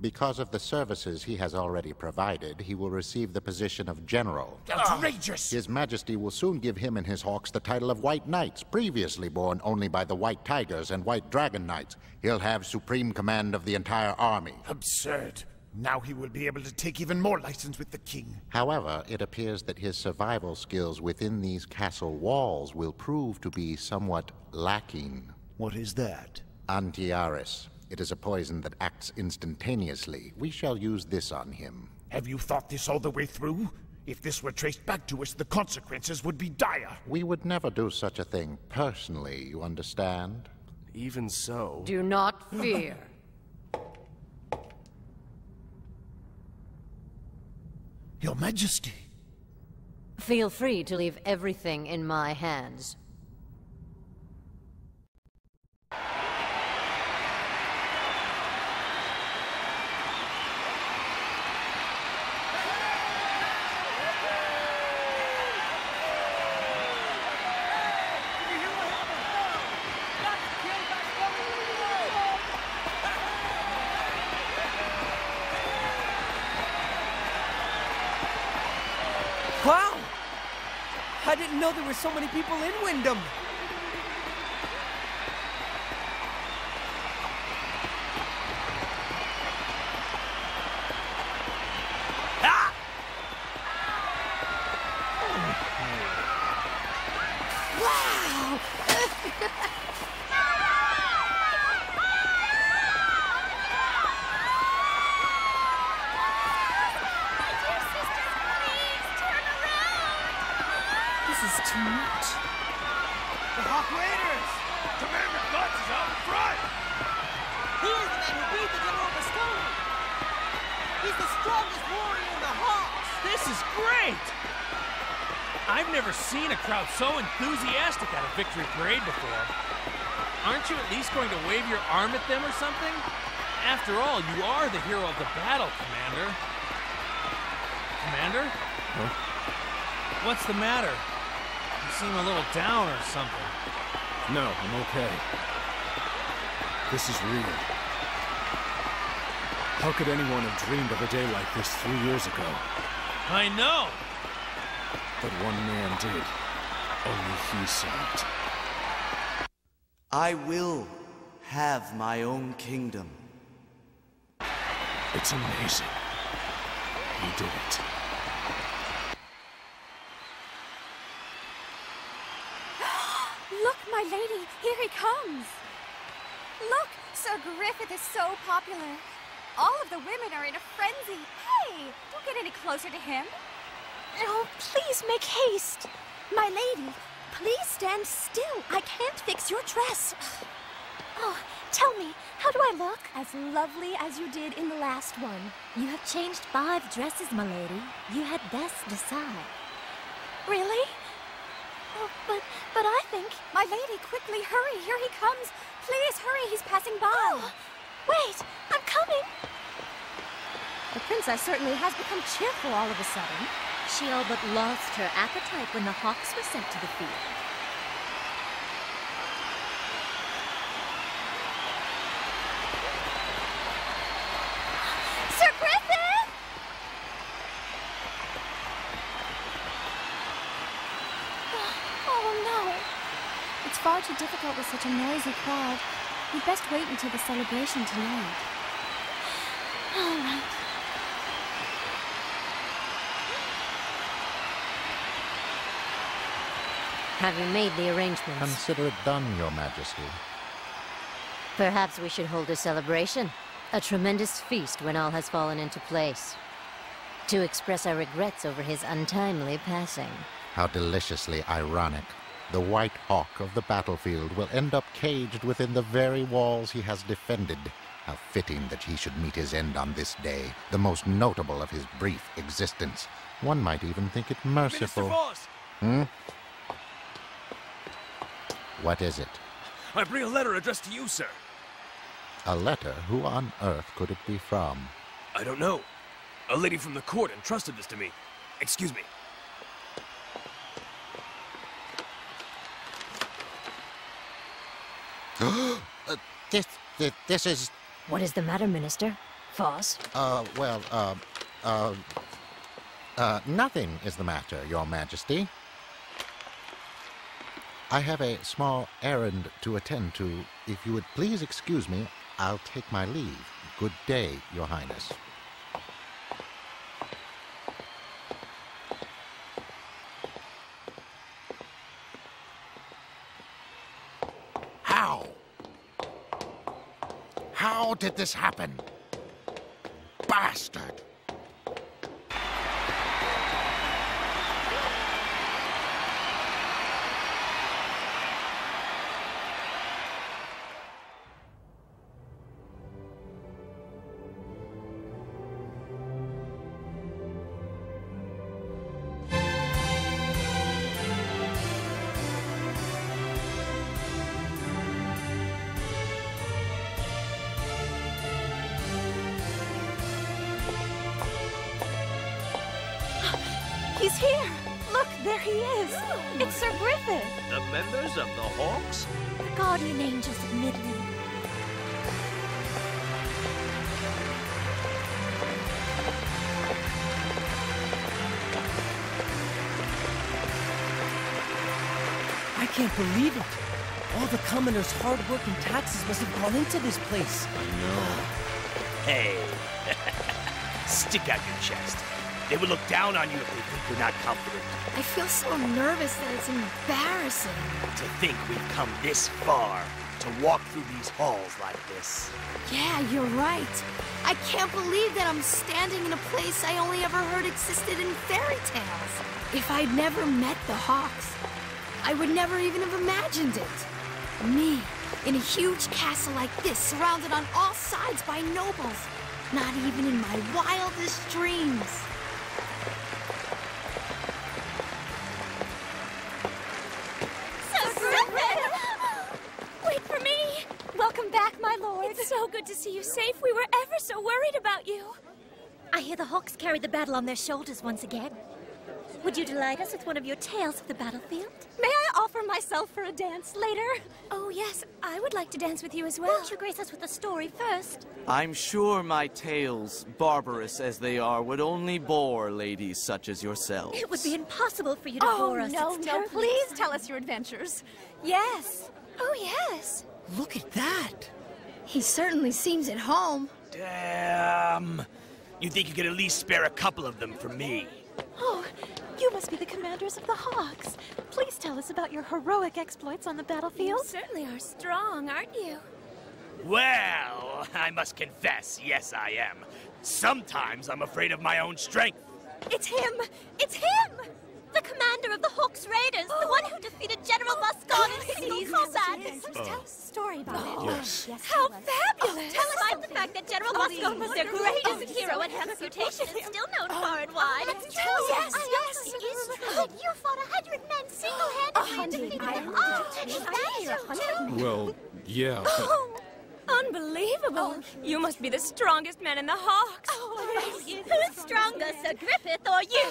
Because of the services he has already provided, he will receive the position of General. Outrageous! His Majesty will soon give him and his hawks the title of White Knights, previously borne only by the White Tigers and White Dragon Knights. He'll have supreme command of the entire army. Absurd. Now he will be able to take even more license with the King. However, it appears that his survival skills within these castle walls will prove to be somewhat lacking. What is that? Antiaris. It is a poison that acts instantaneously. We shall use this on him. Have you thought this all the way through? If this were traced back to us, the consequences would be dire. We would never do such a thing personally, you understand? Even so... Do not fear. Your Majesty. Feel free to leave everything in my hands. There were so many people in Wyndham. Ah! Wow! Too much. The Hawk Raiders! Commander Guts is out in front! He is the man who beat the General Boscogn! He's the strongest warrior in the Hawks! This is great! I've never seen a crowd so enthusiastic at a victory parade before. Aren't you at least going to wave your arm at them or something? After all, you are the hero of the battle, Commander. Commander? Huh? What's the matter? You seem a little down or something. No, I'm okay. This is real. How could anyone have dreamed of a day like this 3 years ago? I know! But one man did. Only he saw it. I will have my own kingdom. It's amazing. You did it. Look, my lady, here he comes. Look, Sir Griffith is so popular. All of the women are in a frenzy. Hey, don't get any closer to him. Oh, please make haste. My lady, please stand still. I can't fix your dress. Oh, tell me, how do I look? As lovely as you did in the last one. You have changed 5 dresses, my lady. You had best decide. Really? Oh, but I think... My lady, quickly, hurry, here he comes. Please, hurry, he's passing by. Oh, wait, I'm coming. The princess certainly has become cheerful all of a sudden. She all but lost her appetite when the hawks were sent to the field. Sir Griffith! Oh, no. It's far too difficult with such a noisy crowd. We'd best wait until the celebration tonight. All right. Have you made the arrangements? Consider it done, Your Majesty. Perhaps we should hold a celebration. A tremendous feast when all has fallen into place. To express our regrets over his untimely passing. How deliciously ironic. The White Hawk of the battlefield will end up caged within the very walls he has defended. How fitting that he should meet his end on this day, the most notable of his brief existence. One might even think it merciful. Hmm? What is it? I bring a letter addressed to you, sir. A letter? Who on earth could it be from? I don't know. A lady from the court entrusted this to me. Excuse me. This is... What is the matter, Minister? Foss? Nothing is the matter, Your Majesty. I have a small errand to attend to. If you would please excuse me, I'll take my leave. Good day, Your Highness. How? How did this happen? Bastard! Believe it! All the commoners' hard work and taxes must have gone into this place. I know. Hey, stick out your chest. They would look down on you if they think you're not confident. I feel so nervous that it's embarrassing. To think we've come this far to walk through these halls like this. Yeah, you're right. I can't believe that I'm standing in a place I only ever heard existed in fairy tales. If I'd never met the Hawks, I would never even have imagined it. Me, in a huge castle like this, surrounded on all sides by nobles. Not even in my wildest dreams. So Griffith! Wait for me! Welcome back, my lord. It's so good to see you safe. We were ever so worried about you. I hear the Hawks carry the battle on their shoulders once again. Would you delight us with one of your tales of the battlefield? May I offer myself for a dance later? Oh, yes. I would like to dance with you as well. Won't you grace us with a story first? I'm sure my tales, barbarous as they are, would only bore ladies such as yourselves. It would be impossible for you to bore us. Oh, no, please tell us your adventures. Yes. Oh, yes. Look at that. He certainly seems at home. Damn. You think you could at least spare a couple of them for me? Oh, you must be the commanders of the Hawks. Please tell us about your heroic exploits on the battlefield. You certainly are strong, aren't you? Well, I must confess, yes, I am. Sometimes I'm afraid of my own strength. It's him! It's him! The commander of the Hawks Raiders, the one who defeated General Boscogn in combat. Tell us a story about it. Yes. Yes, how fabulous! Despite the fact that General Boscogn was their greatest hero and his reputation is still known far and wide. Yes, yes, it is true. You fought 100 men single-handedly and defeated them all. Is that true? Well, yeah. Unbelievable! You must be the strongest man in the Hawks. Who's stronger, Sir Griffith or you?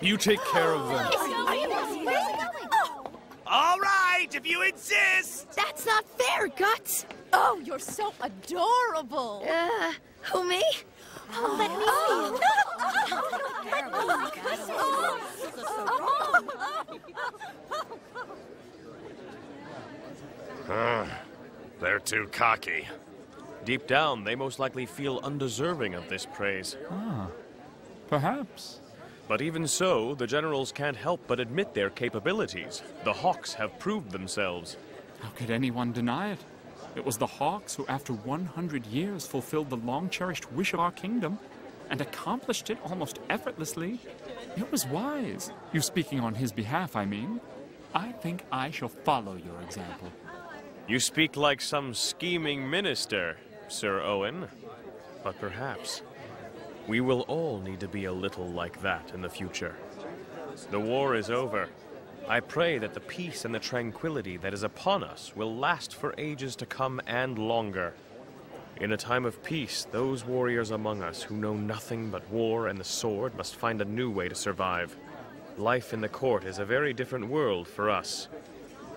You take care of them. All right, if you insist. That's not fair, Guts. Oh, you're so adorable. Who, me? Oh, let me see. They're too cocky. Deep down, they most likely feel undeserving of this praise. Ah, perhaps. But even so, the generals can't help but admit their capabilities. The Hawks have proved themselves. How could anyone deny it? It was the Hawks who, after 100 years, fulfilled the long-cherished wish of our kingdom and accomplished it almost effortlessly. It was wise. You speaking on his behalf, I mean. I think I shall follow your example. You speak like some scheming minister, Sir Owen. But perhaps we will all need to be a little like that in the future. The war is over. I pray that the peace and the tranquility that is upon us will last for ages to come and longer. In a time of peace, those warriors among us who know nothing but war and the sword must find a new way to survive. Life in the court is a very different world for us.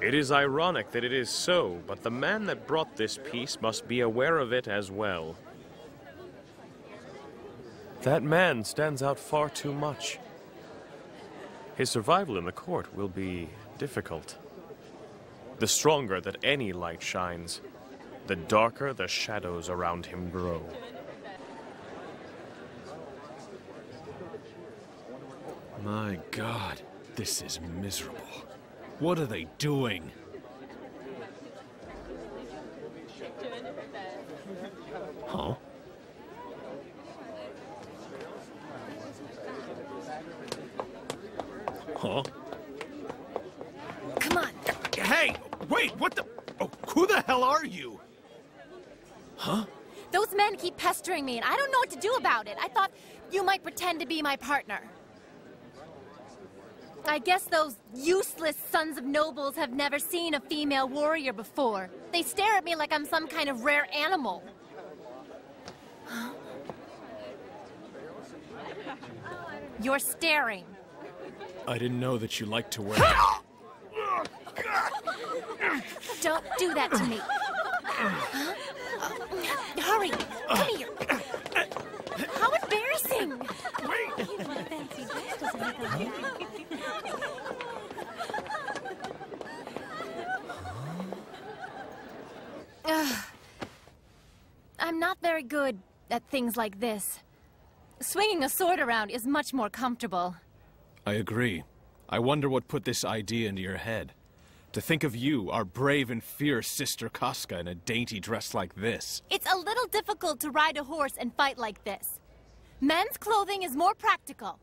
It is ironic that it is so, but the man that brought this peace must be aware of it as well. That man stands out far too much. His survival in the court will be difficult. The stronger that any light shines, the darker the shadows around him grow. My God, this is miserable. What are they doing? Huh? Huh? Come on. Hey, wait, what the? Oh, who the hell are you? Huh? Those men keep pestering me, and I don't know what to do about it. I thought you might pretend to be my partner. I guess those useless sons of nobles have never seen a female warrior before. They stare at me like I'm some kind of rare animal. You're staring. I didn't know that you liked to wear... Don't do that to me. Hurry, come here. How embarrassing! Wait! I'm not very good at things like this. Swinging a sword around is much more comfortable. I agree. I wonder what put this idea into your head. To think of you, our brave and fierce sister Casca, in a dainty dress like this. It's a little difficult to ride a horse and fight like this. Men's clothing is more practical.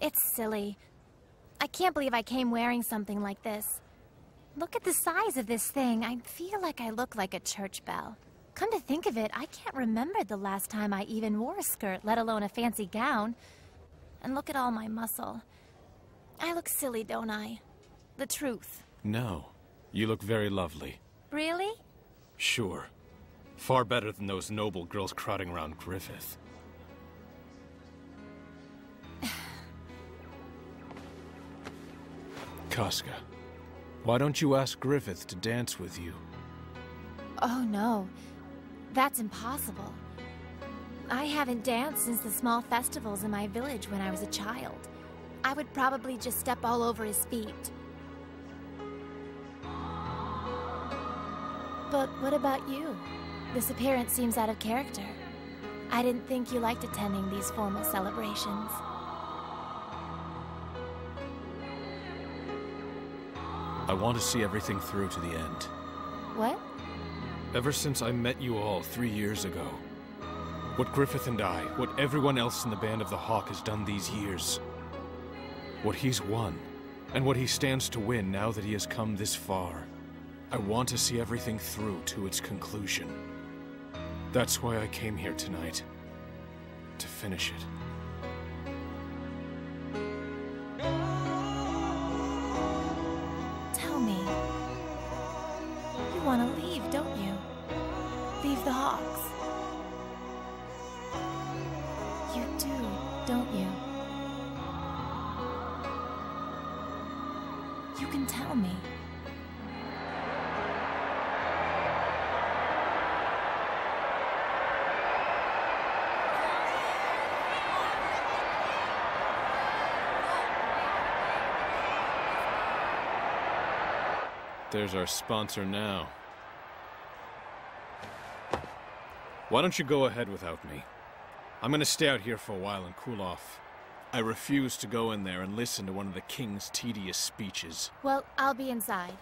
It's silly. I can't believe I came wearing something like this. Look at the size of this thing. I feel like I look like a church bell. Come to think of it, I can't remember the last time I even wore a skirt, let alone a fancy gown. And look at all my muscle. I look silly, don't I? the truth? No. You look very lovely. Really? Sure. Far better than those noble girls crowding around Griffith. Casca, why don't you ask Griffith to dance with you? Oh no, that's impossible. I haven't danced since the small festivals in my village when I was a child. I would probably just step all over his feet. But what about you? This appearance seems out of character. I didn't think you liked attending these formal celebrations. I want to see everything through to the end. What? Ever since I met you all 3 years ago, what Griffith and I, what everyone else in the Band of the Hawk has done these years, what he's won, and what he stands to win now that he has come this far, I want to see everything through to its conclusion. That's why I came here tonight, to finish it. You want to leave, don't you? Leave the Hawks. You do, don't you? You can tell me. There's our sponsor now. Why don't you go ahead without me? I'm gonna stay out here for a while and cool off. I refuse to go in there and listen to one of the king's tedious speeches. Well, I'll be inside.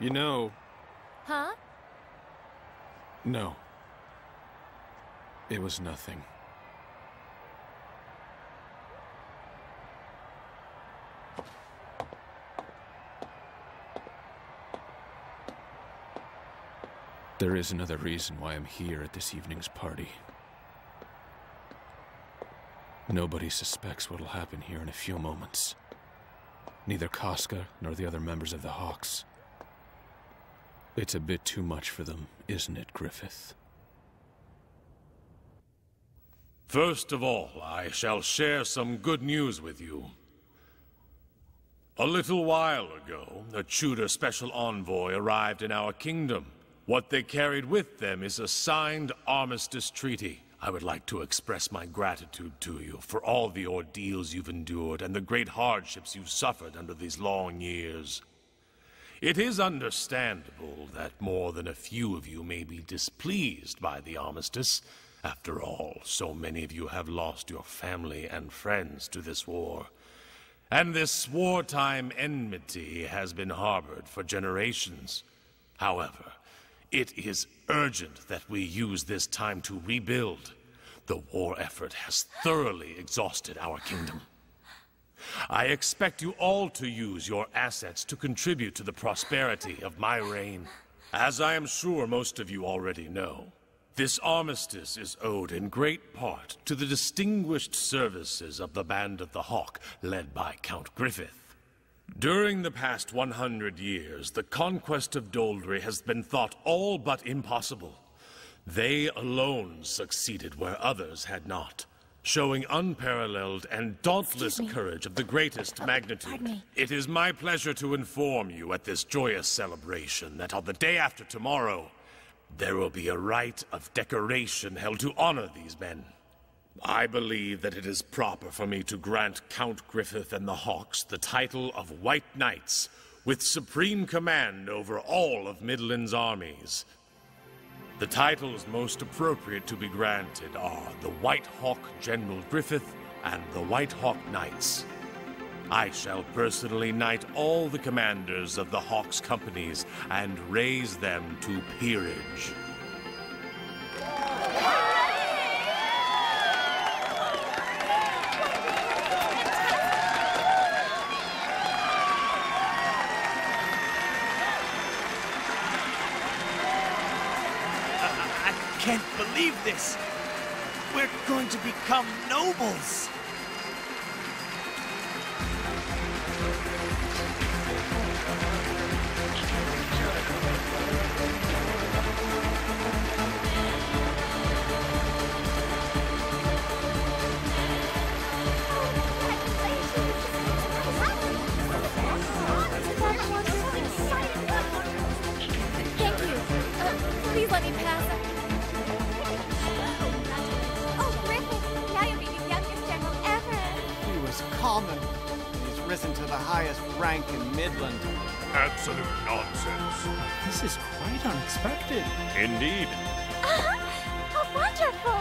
You know... Huh? No. It was nothing. There is another reason why I'm here at this evening's party. Nobody suspects what'll happen here in a few moments. Neither Casca nor the other members of the Hawks. It's a bit too much for them, isn't it, Griffith? First of all, I shall share some good news with you. A little while ago, a Tudor special envoy arrived in our kingdom. What they carried with them is a signed armistice treaty. I would like to express my gratitude to you for all the ordeals you've endured and the great hardships you've suffered under these long years. It is understandable that more than a few of you may be displeased by the armistice. After all, so many of you have lost your family and friends to this war. And this wartime enmity has been harbored for generations. However, it is urgent that we use this time to rebuild. The war effort has thoroughly exhausted our kingdom. I expect you all to use your assets to contribute to the prosperity of my reign. As I am sure most of you already know, this armistice is owed in great part to the distinguished services of the Band of the Hawk, led by Count Griffith. During the past 100 years, the conquest of Doldrey has been thought all but impossible. They alone succeeded where others had not, showing unparalleled and dauntless courage of the greatest magnitude. It is my pleasure to inform you at this joyous celebration that on the day after tomorrow, there will be a rite of decoration held to honor these men. I believe that it is proper for me to grant Count Griffith and the Hawks the title of White Knights, with supreme command over all of Midland's armies. The titles most appropriate to be granted are the White Hawk General Griffith and the White Hawk Knights. I shall personally knight all the commanders of the Hawks' companies and raise them to peerage. This. We're going to become nobles. risen to the highest rank in Midland. Absolute nonsense. This is quite unexpected. Indeed. How wonderful!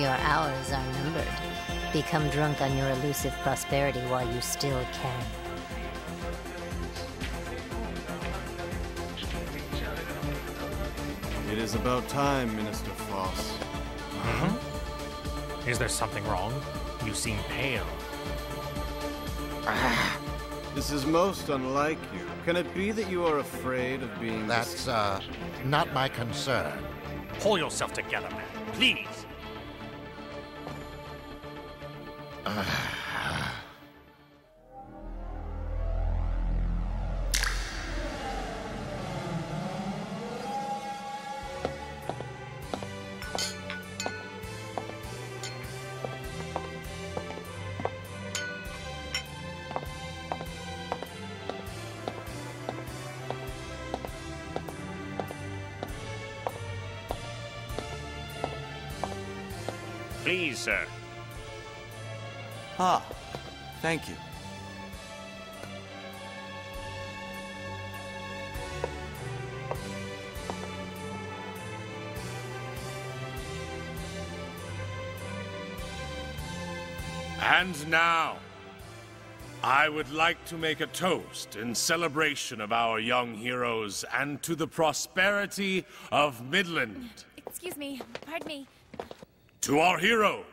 Your hours are numbered. Become drunk on your elusive prosperity while you still can. It is about time, Minister Floss. Is there something wrong? You seem pale. This is most unlike you. Can it be that you are afraid of being... That's, not my concern. Pull yourself together, man. Please! Please, sir. Ah, thank you. And now, I would like to make a toast in celebration of our young heroes and to the prosperity of Midland. Excuse me, pardon me. To our heroes!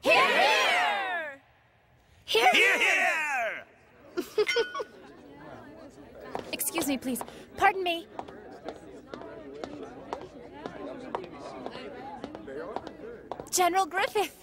Hear, hear! Hear, hear! Excuse me, please. Pardon me. General Griffith!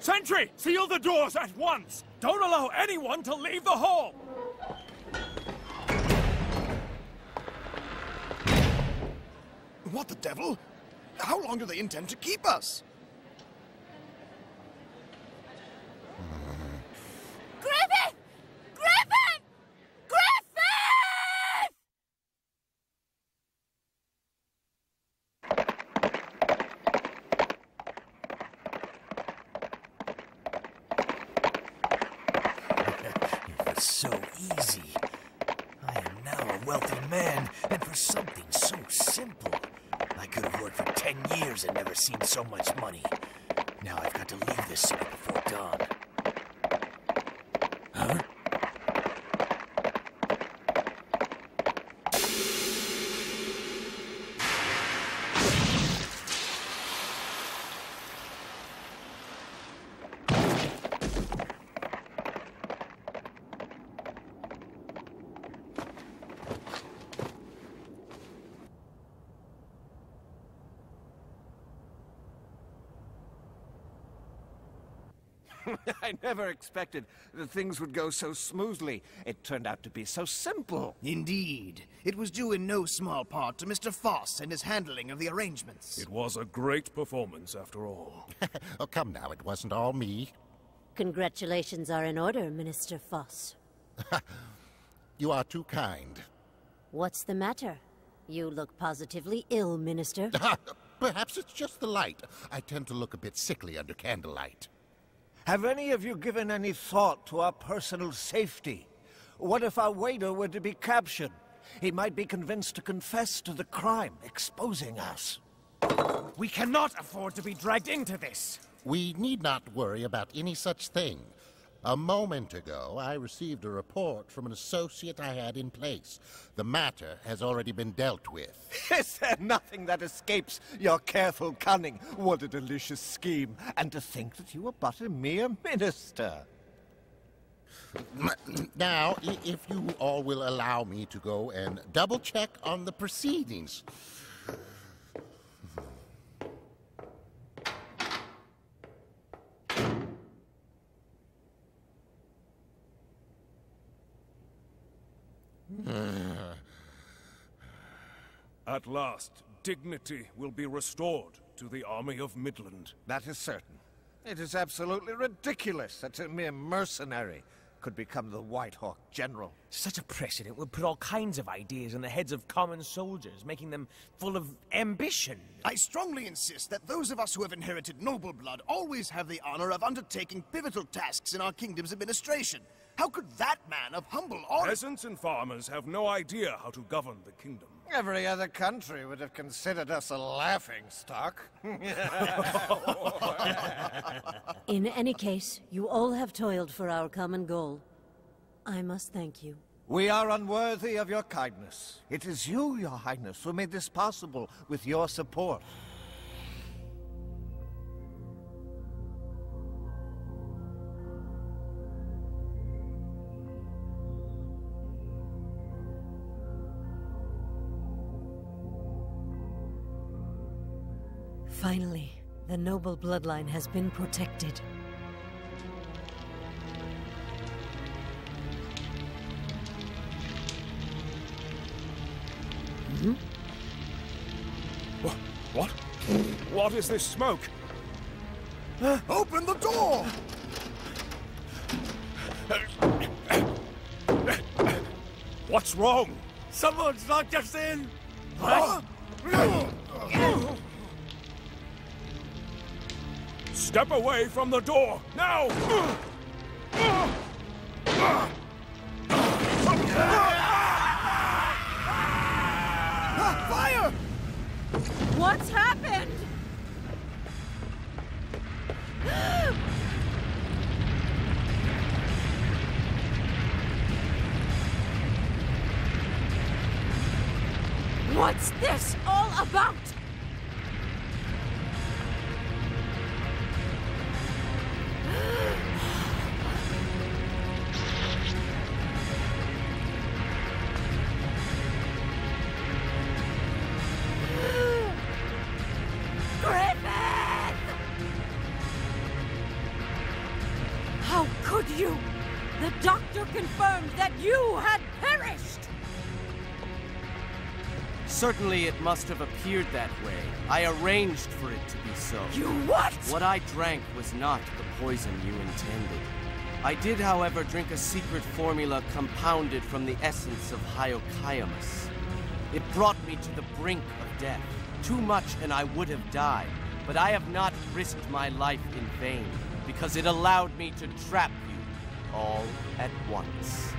Sentry! Seal the doors at once! Don't allow anyone to leave the hall! What the devil? How long do they intend to keep us? Griffith! Griffith! I've never seen so much money. Now I've got to leave this city before dawn. Huh? I never expected that things would go so smoothly. It turned out to be so simple. Indeed. It was due in no small part to Mr. Foss and his handling of the arrangements. It was a great performance, after all. Oh, come now, it wasn't all me. Congratulations are in order, Minister Foss. You are too kind. What's the matter? You look positively ill, Minister. Perhaps it's just the light. I tend to look a bit sickly under candlelight. Have any of you given any thought to our personal safety? What if our waiter were to be captured? He might be convinced to confess to the crime, exposing us. We cannot afford to be dragged into this. We need not worry about any such thing. A moment ago, I received a report from an associate I had in place. The matter has already been dealt with. Is there nothing that escapes your careful cunning? What a delicious scheme. And to think that you were but a mere minister. Now, if you all will allow me to go and double-check on the proceedings. At last, dignity will be restored to the army of Midland. That is certain. It is absolutely ridiculous that a mere mercenary could become the White Hawk General. Such a precedent would put all kinds of ideas in the heads of common soldiers, making them full of ambition. I strongly insist that those of us who have inherited noble blood always have the honor of undertaking pivotal tasks in our kingdom's administration. How could that man of humble honor... Peasants and farmers have no idea how to govern the kingdom. Every other country would have considered us a laughingstock. In any case, you all have toiled for our common goal. I must thank you. We are unworthy of your kindness. It is you, Your Highness, who made this possible with your support. Finally, the noble bloodline has been protected. Mm-hmm. What? What is this smoke? Open the door! What's wrong? Someone's locked us in! Huh? Step away from the door, now! Fire! What's happened? What's this all about? Certainly it must have appeared that way. I arranged for it to be so. You what? What I drank was not the poison you intended. I did, however, drink a secret formula compounded from the essence of Hyokiamis. It brought me to the brink of death. Too much and I would have died, but I have not risked my life in vain, because it allowed me to trap you all at once.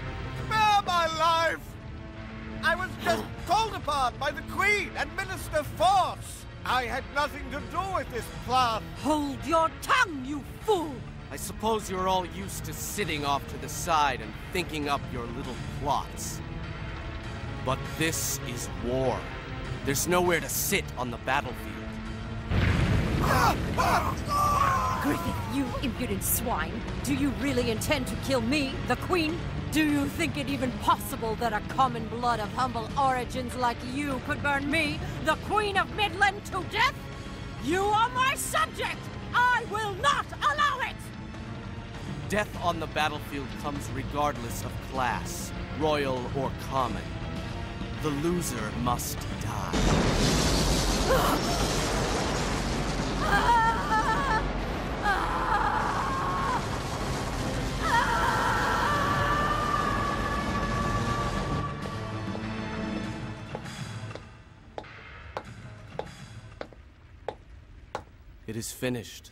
Spare my life! I was just called upon by the Queen and Minister Force! I had nothing to do with this plot! Hold your tongue, you fool! I suppose you're all used to sitting off to the side and thinking up your little plots. But this is war. There's nowhere to sit on the battlefield. Griffith, you impudent swine! Do you really intend to kill me, the Queen? Do you think it even possible that a common blood of humble origins like you could burn me, the Queen of Midland, to death? You are my subject! I will not allow it! Death on the battlefield comes regardless of class, royal or common. The loser must die. It is finished.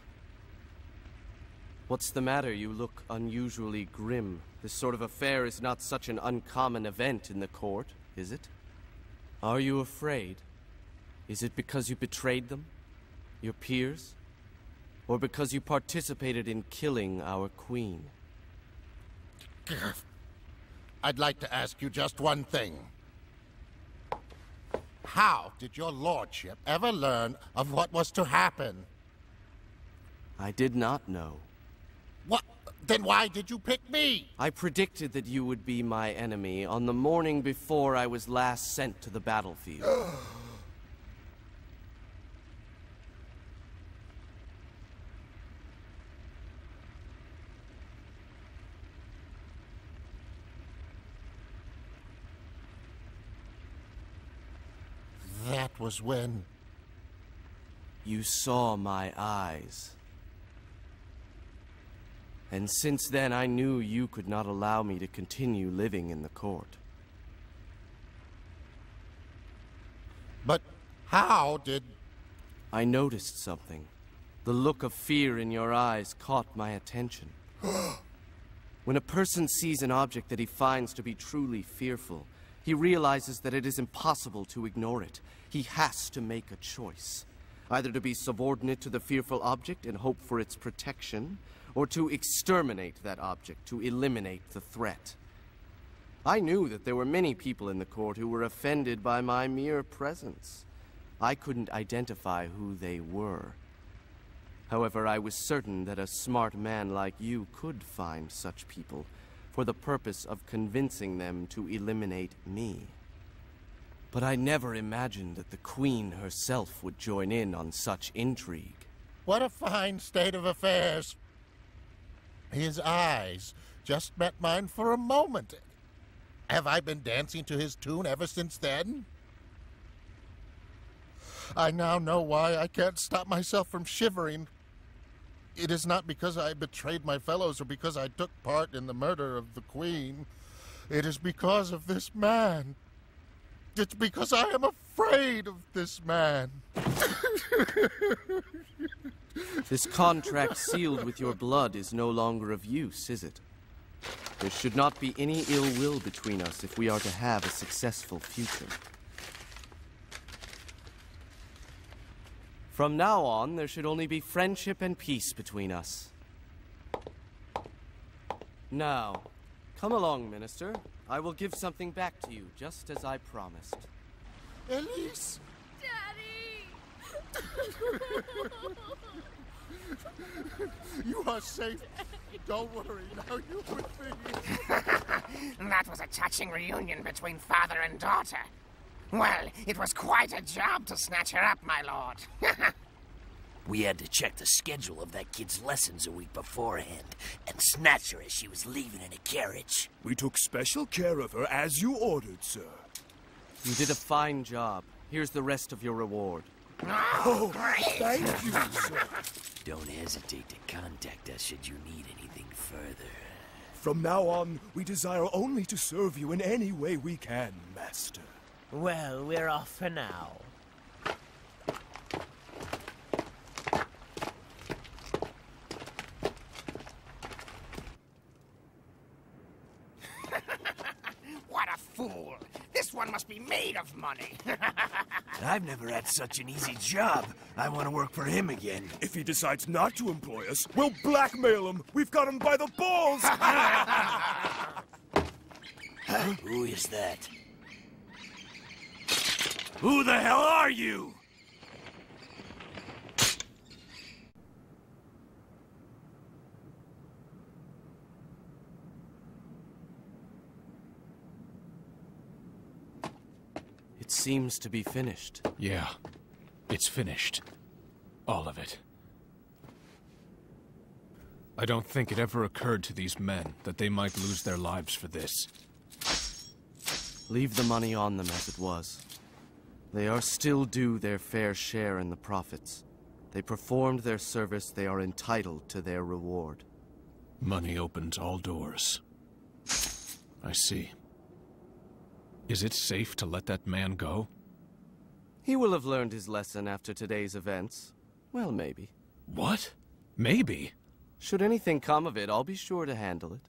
What's the matter? You look unusually grim. This sort of affair is not such an uncommon event in the court, is it? Are you afraid? Is it because you betrayed them? Your peers? Or because you participated in killing our queen? I'd like to ask you just one thing. How did your lordship ever learn of what was to happen? I did not know. What? Then why did you pick me? I predicted that you would be my enemy on the morning before I was last sent to the battlefield. That was when... You saw my eyes. And since then, I knew you could not allow me to continue living in the court. But how did... I noticed something. The look of fear in your eyes caught my attention. When a person sees an object that he finds to be truly fearful, he realizes that it is impossible to ignore it. He has to make a choice. Either to be subordinate to the fearful object and hope for its protection, or to exterminate that object, to eliminate the threat. I knew that there were many people in the court who were offended by my mere presence. I couldn't identify who they were. However, I was certain that a smart man like you could find such people for the purpose of convincing them to eliminate me. But I never imagined that the Queen herself would join in on such intrigue. What a fine state of affairs! His eyes just met mine for a moment. Have I been dancing to his tune ever since then? I now know why I can't stop myself from shivering. It is not because I betrayed my fellows or because I took part in the murder of the Queen. It is because of this man. It's because I am afraid of this man. This contract sealed with your blood is no longer of use, is it? There should not be any ill will between us if we are to have a successful future. From now on, there should only be friendship and peace between us. Now, come along, Minister. I will give something back to you, just as I promised. Elise! Daddy! You are safe. Daddy. Don't worry, now you with me. That was a touching reunion between father and daughter. Well, it was quite a job to snatch her up, my lord. We had to check the schedule of that kid's lessons a week beforehand and snatch her as she was leaving in a carriage. We took special care of her as you ordered, sir. You did a fine job. Here's the rest of your reward. Oh, thank you, sir. Don't hesitate to contact us should you need anything further. From now on, we desire only to serve you in any way we can, Master. Well, we're off for now. What a fool! This one must be made of money. I've never had such an easy job. I want to work for him again. If he decides not to employ us, we'll blackmail him. We've got him by the balls. Huh? Who is that? Who the hell are you? It seems to be finished. Yeah, it's finished. All of it. I don't think it ever occurred to these men that they might lose their lives for this. Leave the money on them as it was. They are still due their fair share in the profits. They performed their service, they are entitled to their reward. Money opens all doors. I see. Is it safe to let that man go? He will have learned his lesson after today's events. Well, maybe. What? Maybe? Should anything come of it, I'll be sure to handle it.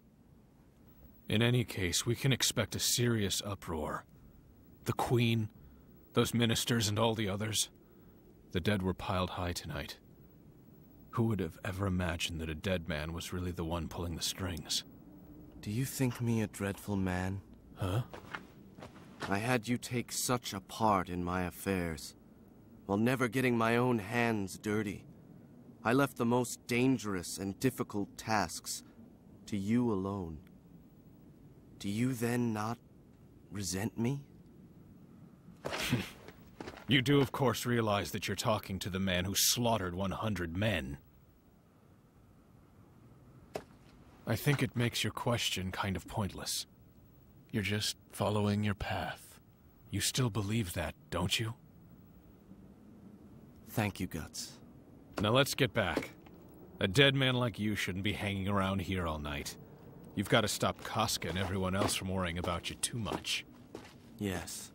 In any case, we can expect a serious uproar. The Queen... those ministers and all the others. The dead were piled high tonight. Who would have ever imagined that a dead man was really the one pulling the strings? Do you think me a dreadful man? Huh? I had you take such a part in my affairs, while never getting my own hands dirty. I left the most dangerous and difficult tasks to you alone. Do you then not resent me? You do, of course, realize that you're talking to the man who slaughtered 100 men. I think it makes your question kind of pointless. You're just following your path. You still believe that, don't you? Thank you, Guts. Now let's get back. A dead man like you shouldn't be hanging around here all night. You've got to stop Casca and everyone else from worrying about you too much. Yes.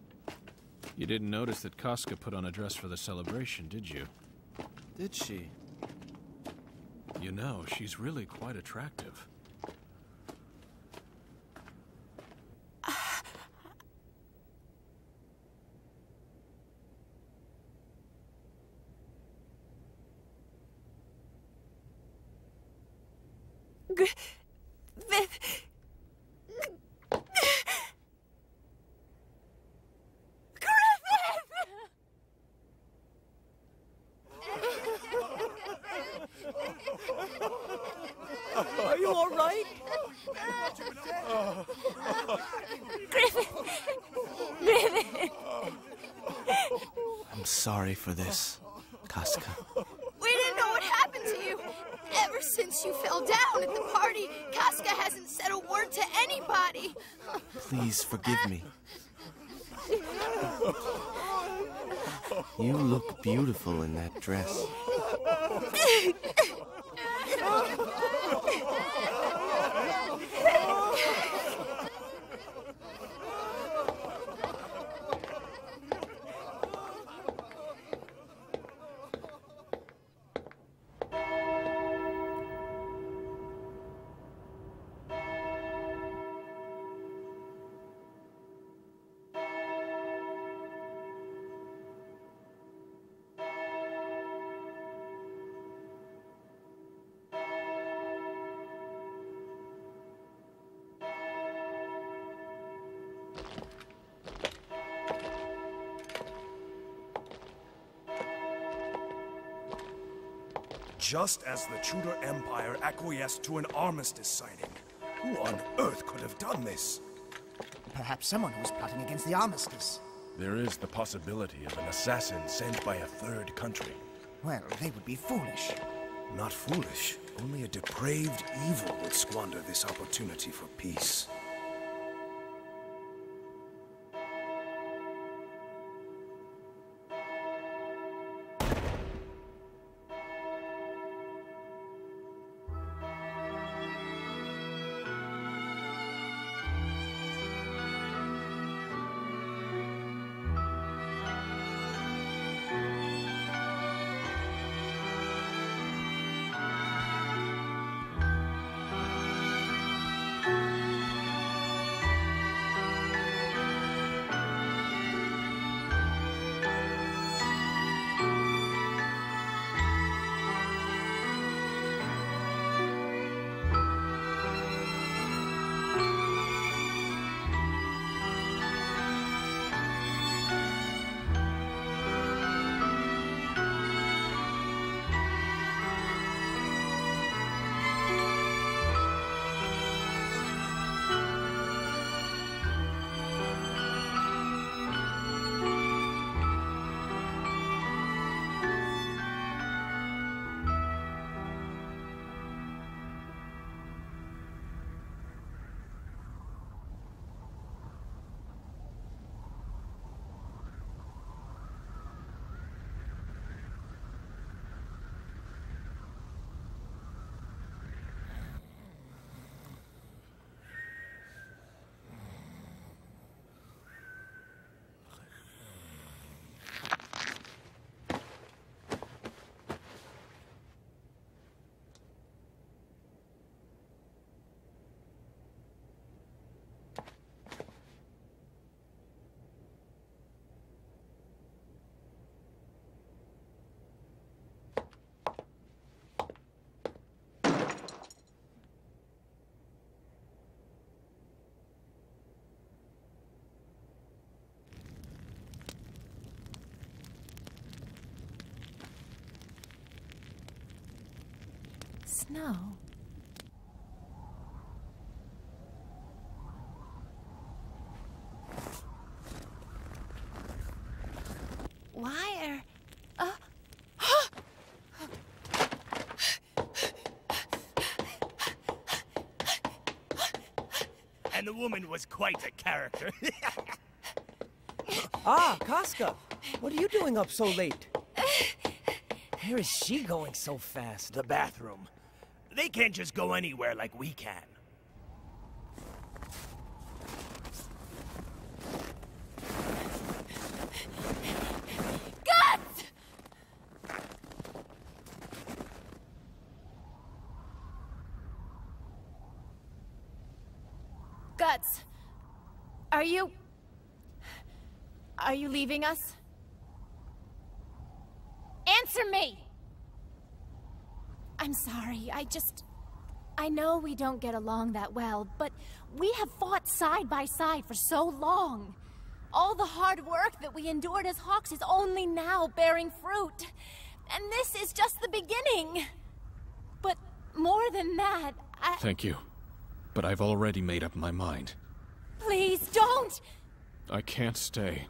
You didn't notice that Casca put on a dress for the celebration, did you? Did she? You know, she's really quite attractive. Are you all right? Griffith! Griffith! I'm sorry for this, Casca. We didn't know what happened to you. Ever since you fell down at the party, Casca hasn't said a word to anybody. Please forgive me. You look beautiful in that dress. Just as the Tudor Empire acquiesced to an armistice signing, who on earth could have done this? Perhaps someone who was plotting against the armistice. There is the possibility of an assassin sent by a third country. Well, they would be foolish. Not foolish. Only a depraved evil would squander this opportunity for peace. snow. Why are... And the woman was quite a character. Ah, Casca! What are you doing up so late? Where is she going so fast? The bathroom. They can't just go anywhere like we can. Guts! Guts, are you leaving us? Answer me! I'm sorry, I know we don't get along that well, but we have fought side by side for so long. All the hard work that we endured as hawks is only now bearing fruit. And this is just the beginning. But more than that, Thank you. But I've already made up my mind. Please, don't! I can't stay.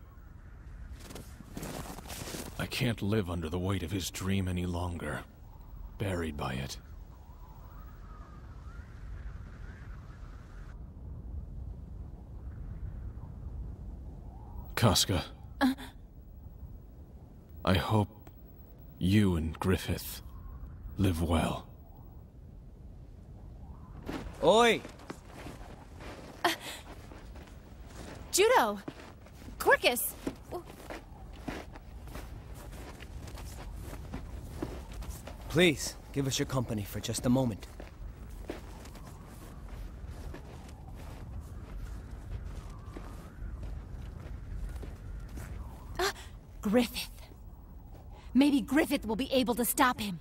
I can't live under the weight of his dream any longer, buried by it. Casca, I hope you and Griffith live well. Oi! Judeau! Corkus! Please, give us your company for just a moment. Griffith. Maybe Griffith will be able to stop him.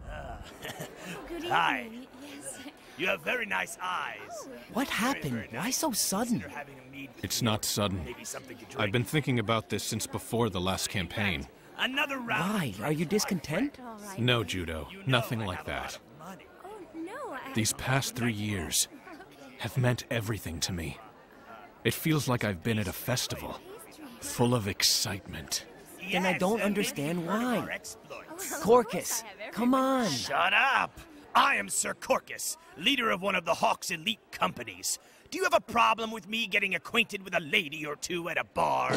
Good evening. Hi. Yes. You have very nice eyes. What happened? Very nice. Why so sudden? It's not sudden. I've been thinking about this since before the last campaign. Another round. Why? Are you discontent? Right. No, Judeau. Nothing like that. Oh, no, these past 3 years have meant everything to me. It feels like I've been at a festival, full of excitement. Then I don't understand why. Corkus, come on. Shut up! I am Sir Corkus, leader of one of the Hawk's elite companies. Do you have a problem with me getting acquainted with a lady or two at a bar?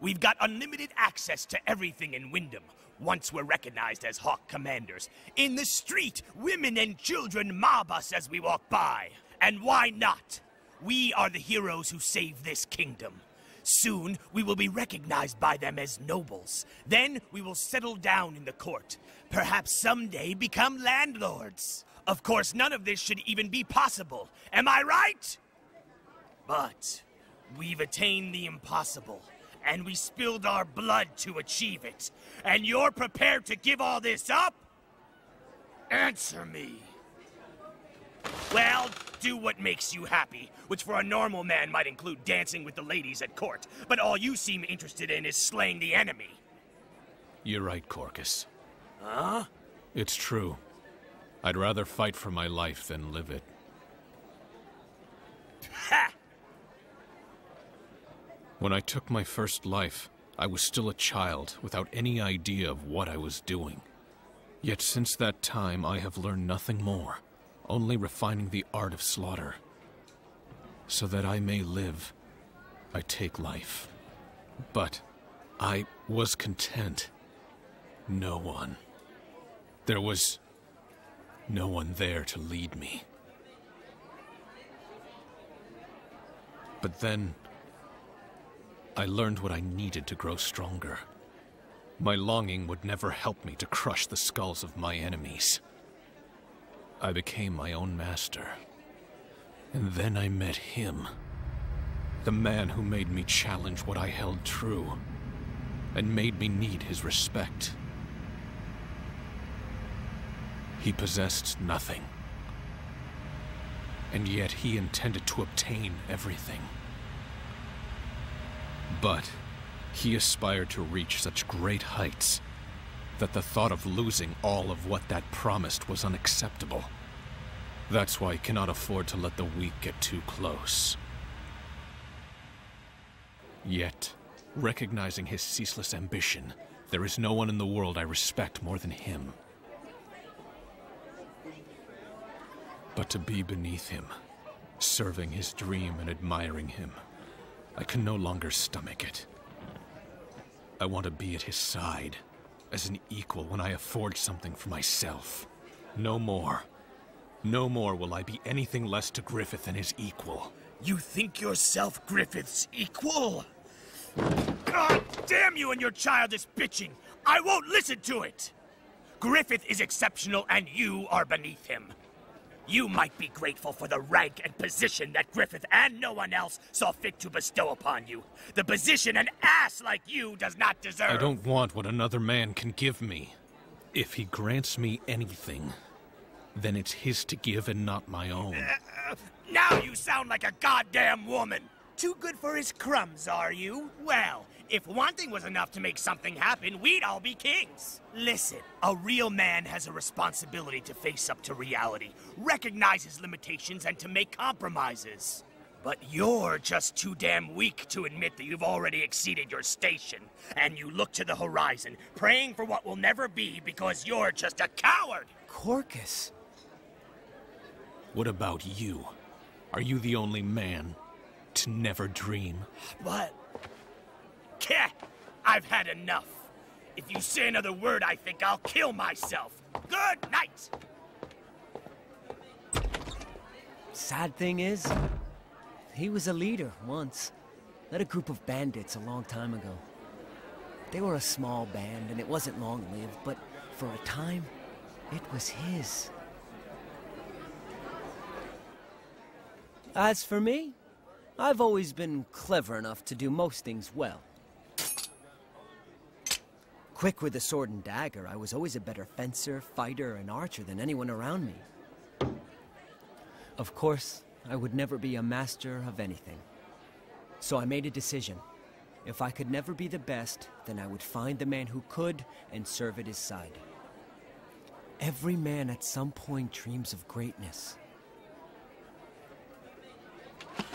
We've got unlimited access to everything in Wyndham, once we're recognized as Hawk commanders. In the street, women and children mob us as we walk by. And why not? We are the heroes who save this kingdom. Soon, we will be recognized by them as nobles. Then, we will settle down in the court. Perhaps someday become landlords. Of course, none of this should even be possible. Am I right? But we've attained the impossible, and we spilled our blood to achieve it. And you're prepared to give all this up? Answer me. Well, do what makes you happy, which for a normal man might include dancing with the ladies at court. But all you seem interested in is slaying the enemy. You're right, Corkus. Huh? It's true. I'd rather fight for my life than live it. Ha! When I took my first life, I was still a child without any idea of what I was doing. Yet since that time, I have learned nothing more, only refining the art of slaughter. So that I may live, I take life. But I was content. No one. There was no one there to lead me. But then, I learned what I needed to grow stronger. My longing would never help me to crush the skulls of my enemies. I became my own master. And then I met him. The man who made me challenge what I held true, and made me need his respect. He possessed nothing, and yet he intended to obtain everything. But he aspired to reach such great heights that the thought of losing all of what that promised was unacceptable. That's why I cannot afford to let the weak get too close. Yet, recognizing his ceaseless ambition, there is no one in the world I respect more than him. But to be beneath him, serving his dream and admiring him, I can no longer stomach it. I want to be at his side, as an equal when I afford something for myself. No more. No more will I be anything less to Griffith than his equal. You think yourself Griffith's equal? God damn you and your childish bitching! I won't listen to it! Griffith is exceptional and you are beneath him. You might be grateful for the rank and position that Griffith and no one else saw fit to bestow upon you. The position an ass like you does not deserve. I don't want what another man can give me. If he grants me anything, then it's his to give and not my own. Now you sound like a goddamn woman. Too good for his crumbs, are you? Well, if wanting was enough to make something happen, we'd all be kings. Listen, a real man has a responsibility to face up to reality, recognize his limitations, and to make compromises. But you're just too damn weak to admit that you've already exceeded your station, and you look to the horizon, praying for what will never be because you're just a coward! Corkus. What about you? Are you the only man to never dream? But... Keh! I've had enough. If you say another word, I think I'll kill myself. Good night! Sad thing is, he was a leader once. Led a group of bandits a long time ago. They were a small band, and it wasn't long-lived, but for a time, it was his. As for me, I've always been clever enough to do most things well. Quick with the sword and dagger, I was always a better fencer, fighter, and archer than anyone around me. Of course, I would never be a master of anything. So I made a decision. If I could never be the best, then I would find the man who could and serve at his side. Every man at some point dreams of greatness.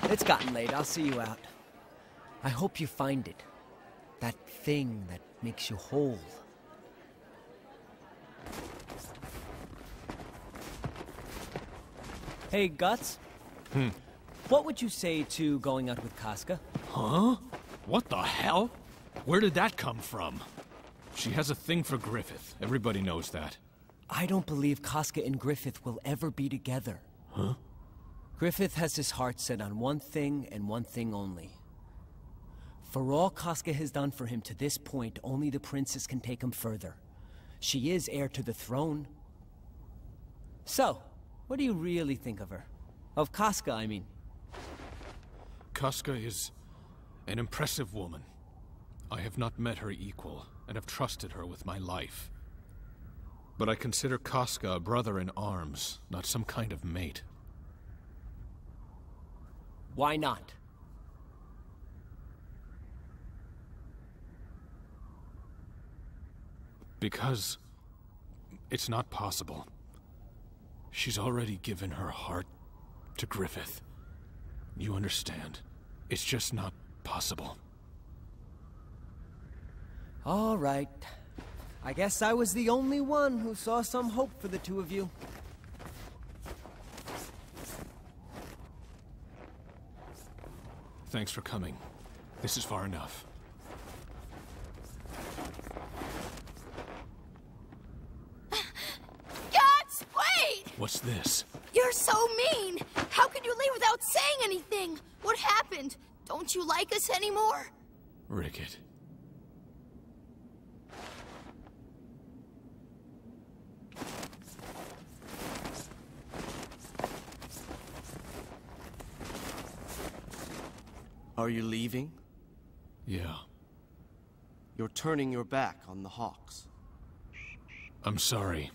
It's gotten late. I'll see you out. I hope you find it. That thing that makes you whole. Hey, Guts. What would you say to going out with Casca? Huh? What the hell? Where did that come from? She has a thing for Griffith. Everybody knows that. I don't believe Casca and Griffith will ever be together. Huh? Griffith has his heart set on one thing and one thing only. For all Casca has done for him to this point, only the princess can take him further. She is heir to the throne. So, what do you really think of her? Of Casca, I mean. Casca is an impressive woman. I have not met her equal, and have trusted her with my life. But I consider Casca a brother in arms, not some kind of mate. Why not? Because it's not possible. She's already given her heart to Griffith. You understand? It's just not possible. All right. I guess I was the only one who saw some hope for the two of you. Thanks for coming. This is far enough. Guts, wait! What's this? You're so mean! How could you leave without saying anything? What happened? Don't you like us anymore? Rickert. Are you leaving? Yeah. You're turning your back on the Hawks. I'm sorry.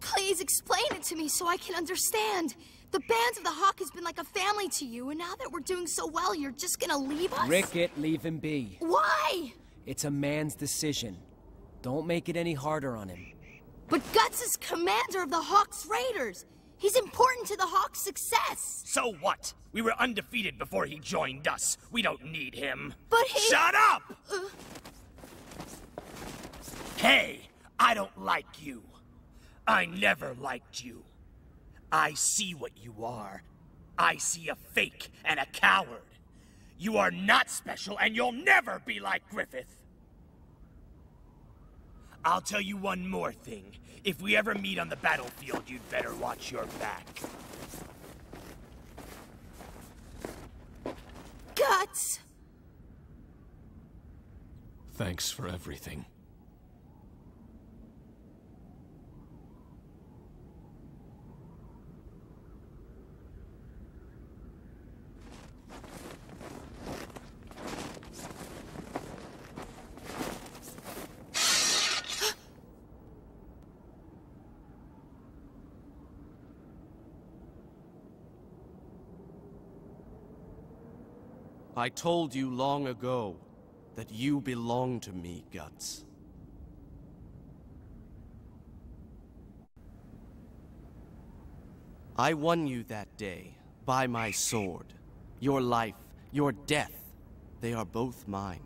Please explain it to me so I can understand. The Band of the Hawk has been like a family to you, and now that we're doing so well, you're just gonna leave us? Rickert, leave him be. Why? It's a man's decision. Don't make it any harder on him. But Guts is commander of the Hawk's Raiders! He's important to the Hawk's success! So what? We were undefeated before he joined us. We don't need him. But he... Shut up! Hey, I don't like you. I never liked you. I see what you are. I see a fake and a coward. You are not special, and you'll never be like Griffith. I'll tell you one more thing. If we ever meet on the battlefield, you'd better watch your back. Guts! Thanks for everything. I told you long ago that you belong to me, Guts. I won you that day, by my sword. Your life, your death, they are both mine.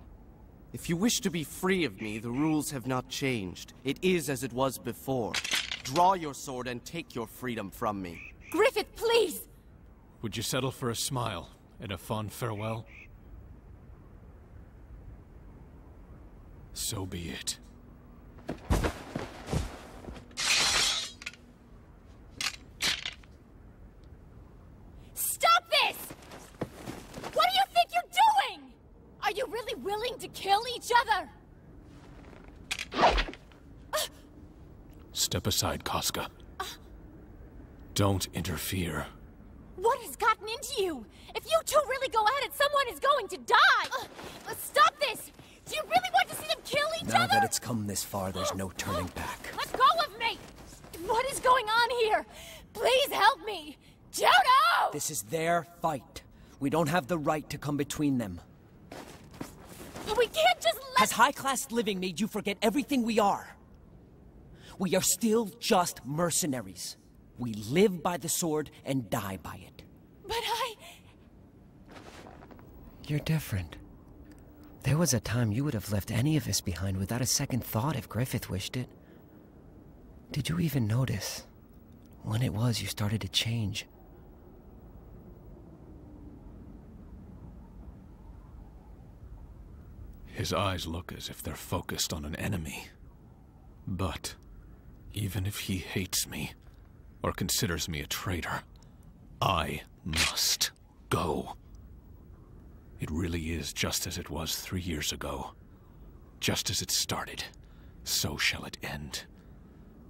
If you wish to be free of me, the rules have not changed. It is as it was before. Draw your sword and take your freedom from me. Griffith, please! Would you settle for a smile and a fond farewell? So be it. Stop this! What do you think you're doing? Are you really willing to kill each other? Step aside, Casca. Don't interfere. What has gotten into you? If you two really go at it, someone is going to die! Stop this! Do you really want to see them kill each other? Now that it's come this far, there's no turning back. Let go of me! What is going on here? Please help me! Judeau! This is their fight. We don't have the right to come between them. But we can't just let... Has high-class living made you forget everything we are? We are still just mercenaries. We live by the sword and die by it. But I... You're different. There was a time you would have left any of us behind without a second thought if Griffith wished it. Did you even notice when it was you started to change? His eyes look as if they're focused on an enemy. But even if he hates me, or considers me a traitor, I must go. It really is just as it was 3 years ago. Just as it started, so shall it end.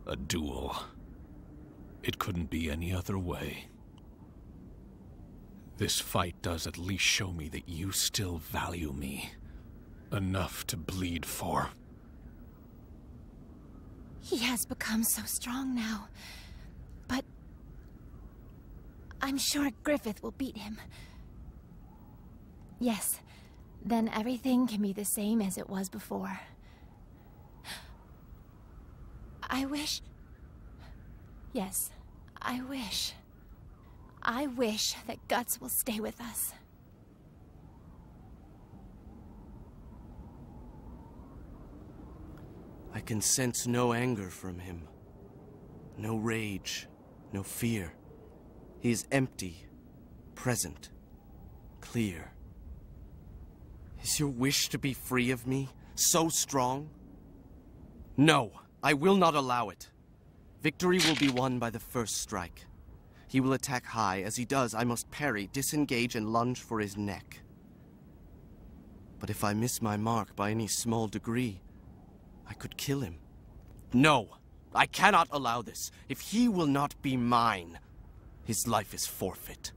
A duel. It couldn't be any other way. This fight does at least show me that you still value me. Enough to bleed for. He has become so strong now. I'm sure Griffith will beat him. Yes, then everything can be the same as it was before. I wish... Yes, I wish. I wish that Guts will stay with us. I can sense no anger from him. No rage, no fear. He is empty, present, clear. Is your wish to be free of me so strong? No, I will not allow it. Victory will be won by the first strike. He will attack high. As he does, I must parry, disengage, and lunge for his neck. But if I miss my mark by any small degree, I could kill him. No, I cannot allow this. If he will not be mine, his life is forfeit.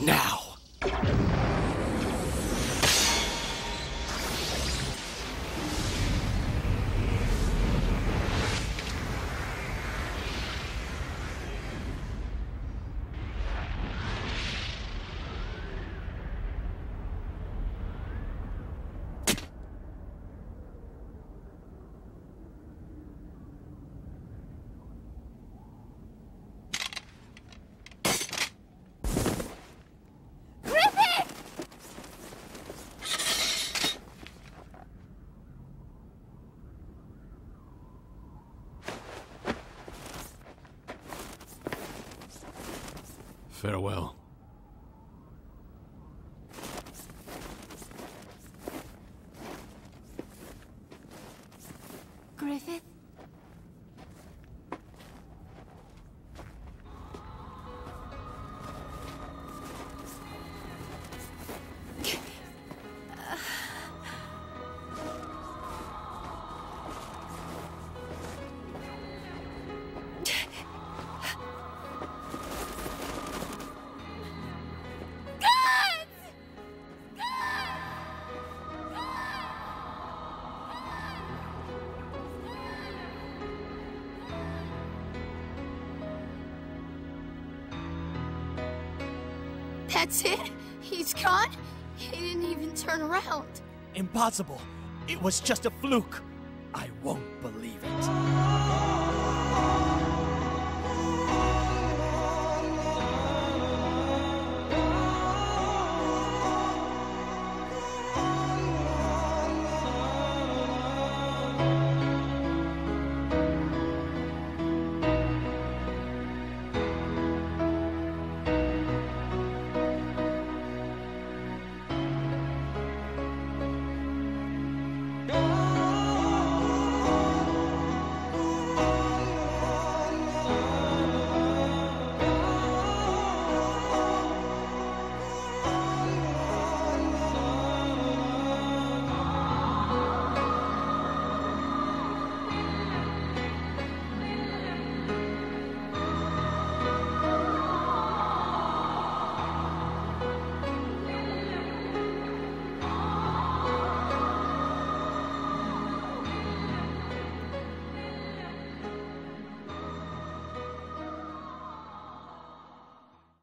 Now! Farewell. Griffith? That's it? He's gone? He didn't even turn around. Impossible. It was just a fluke. I won't believe it.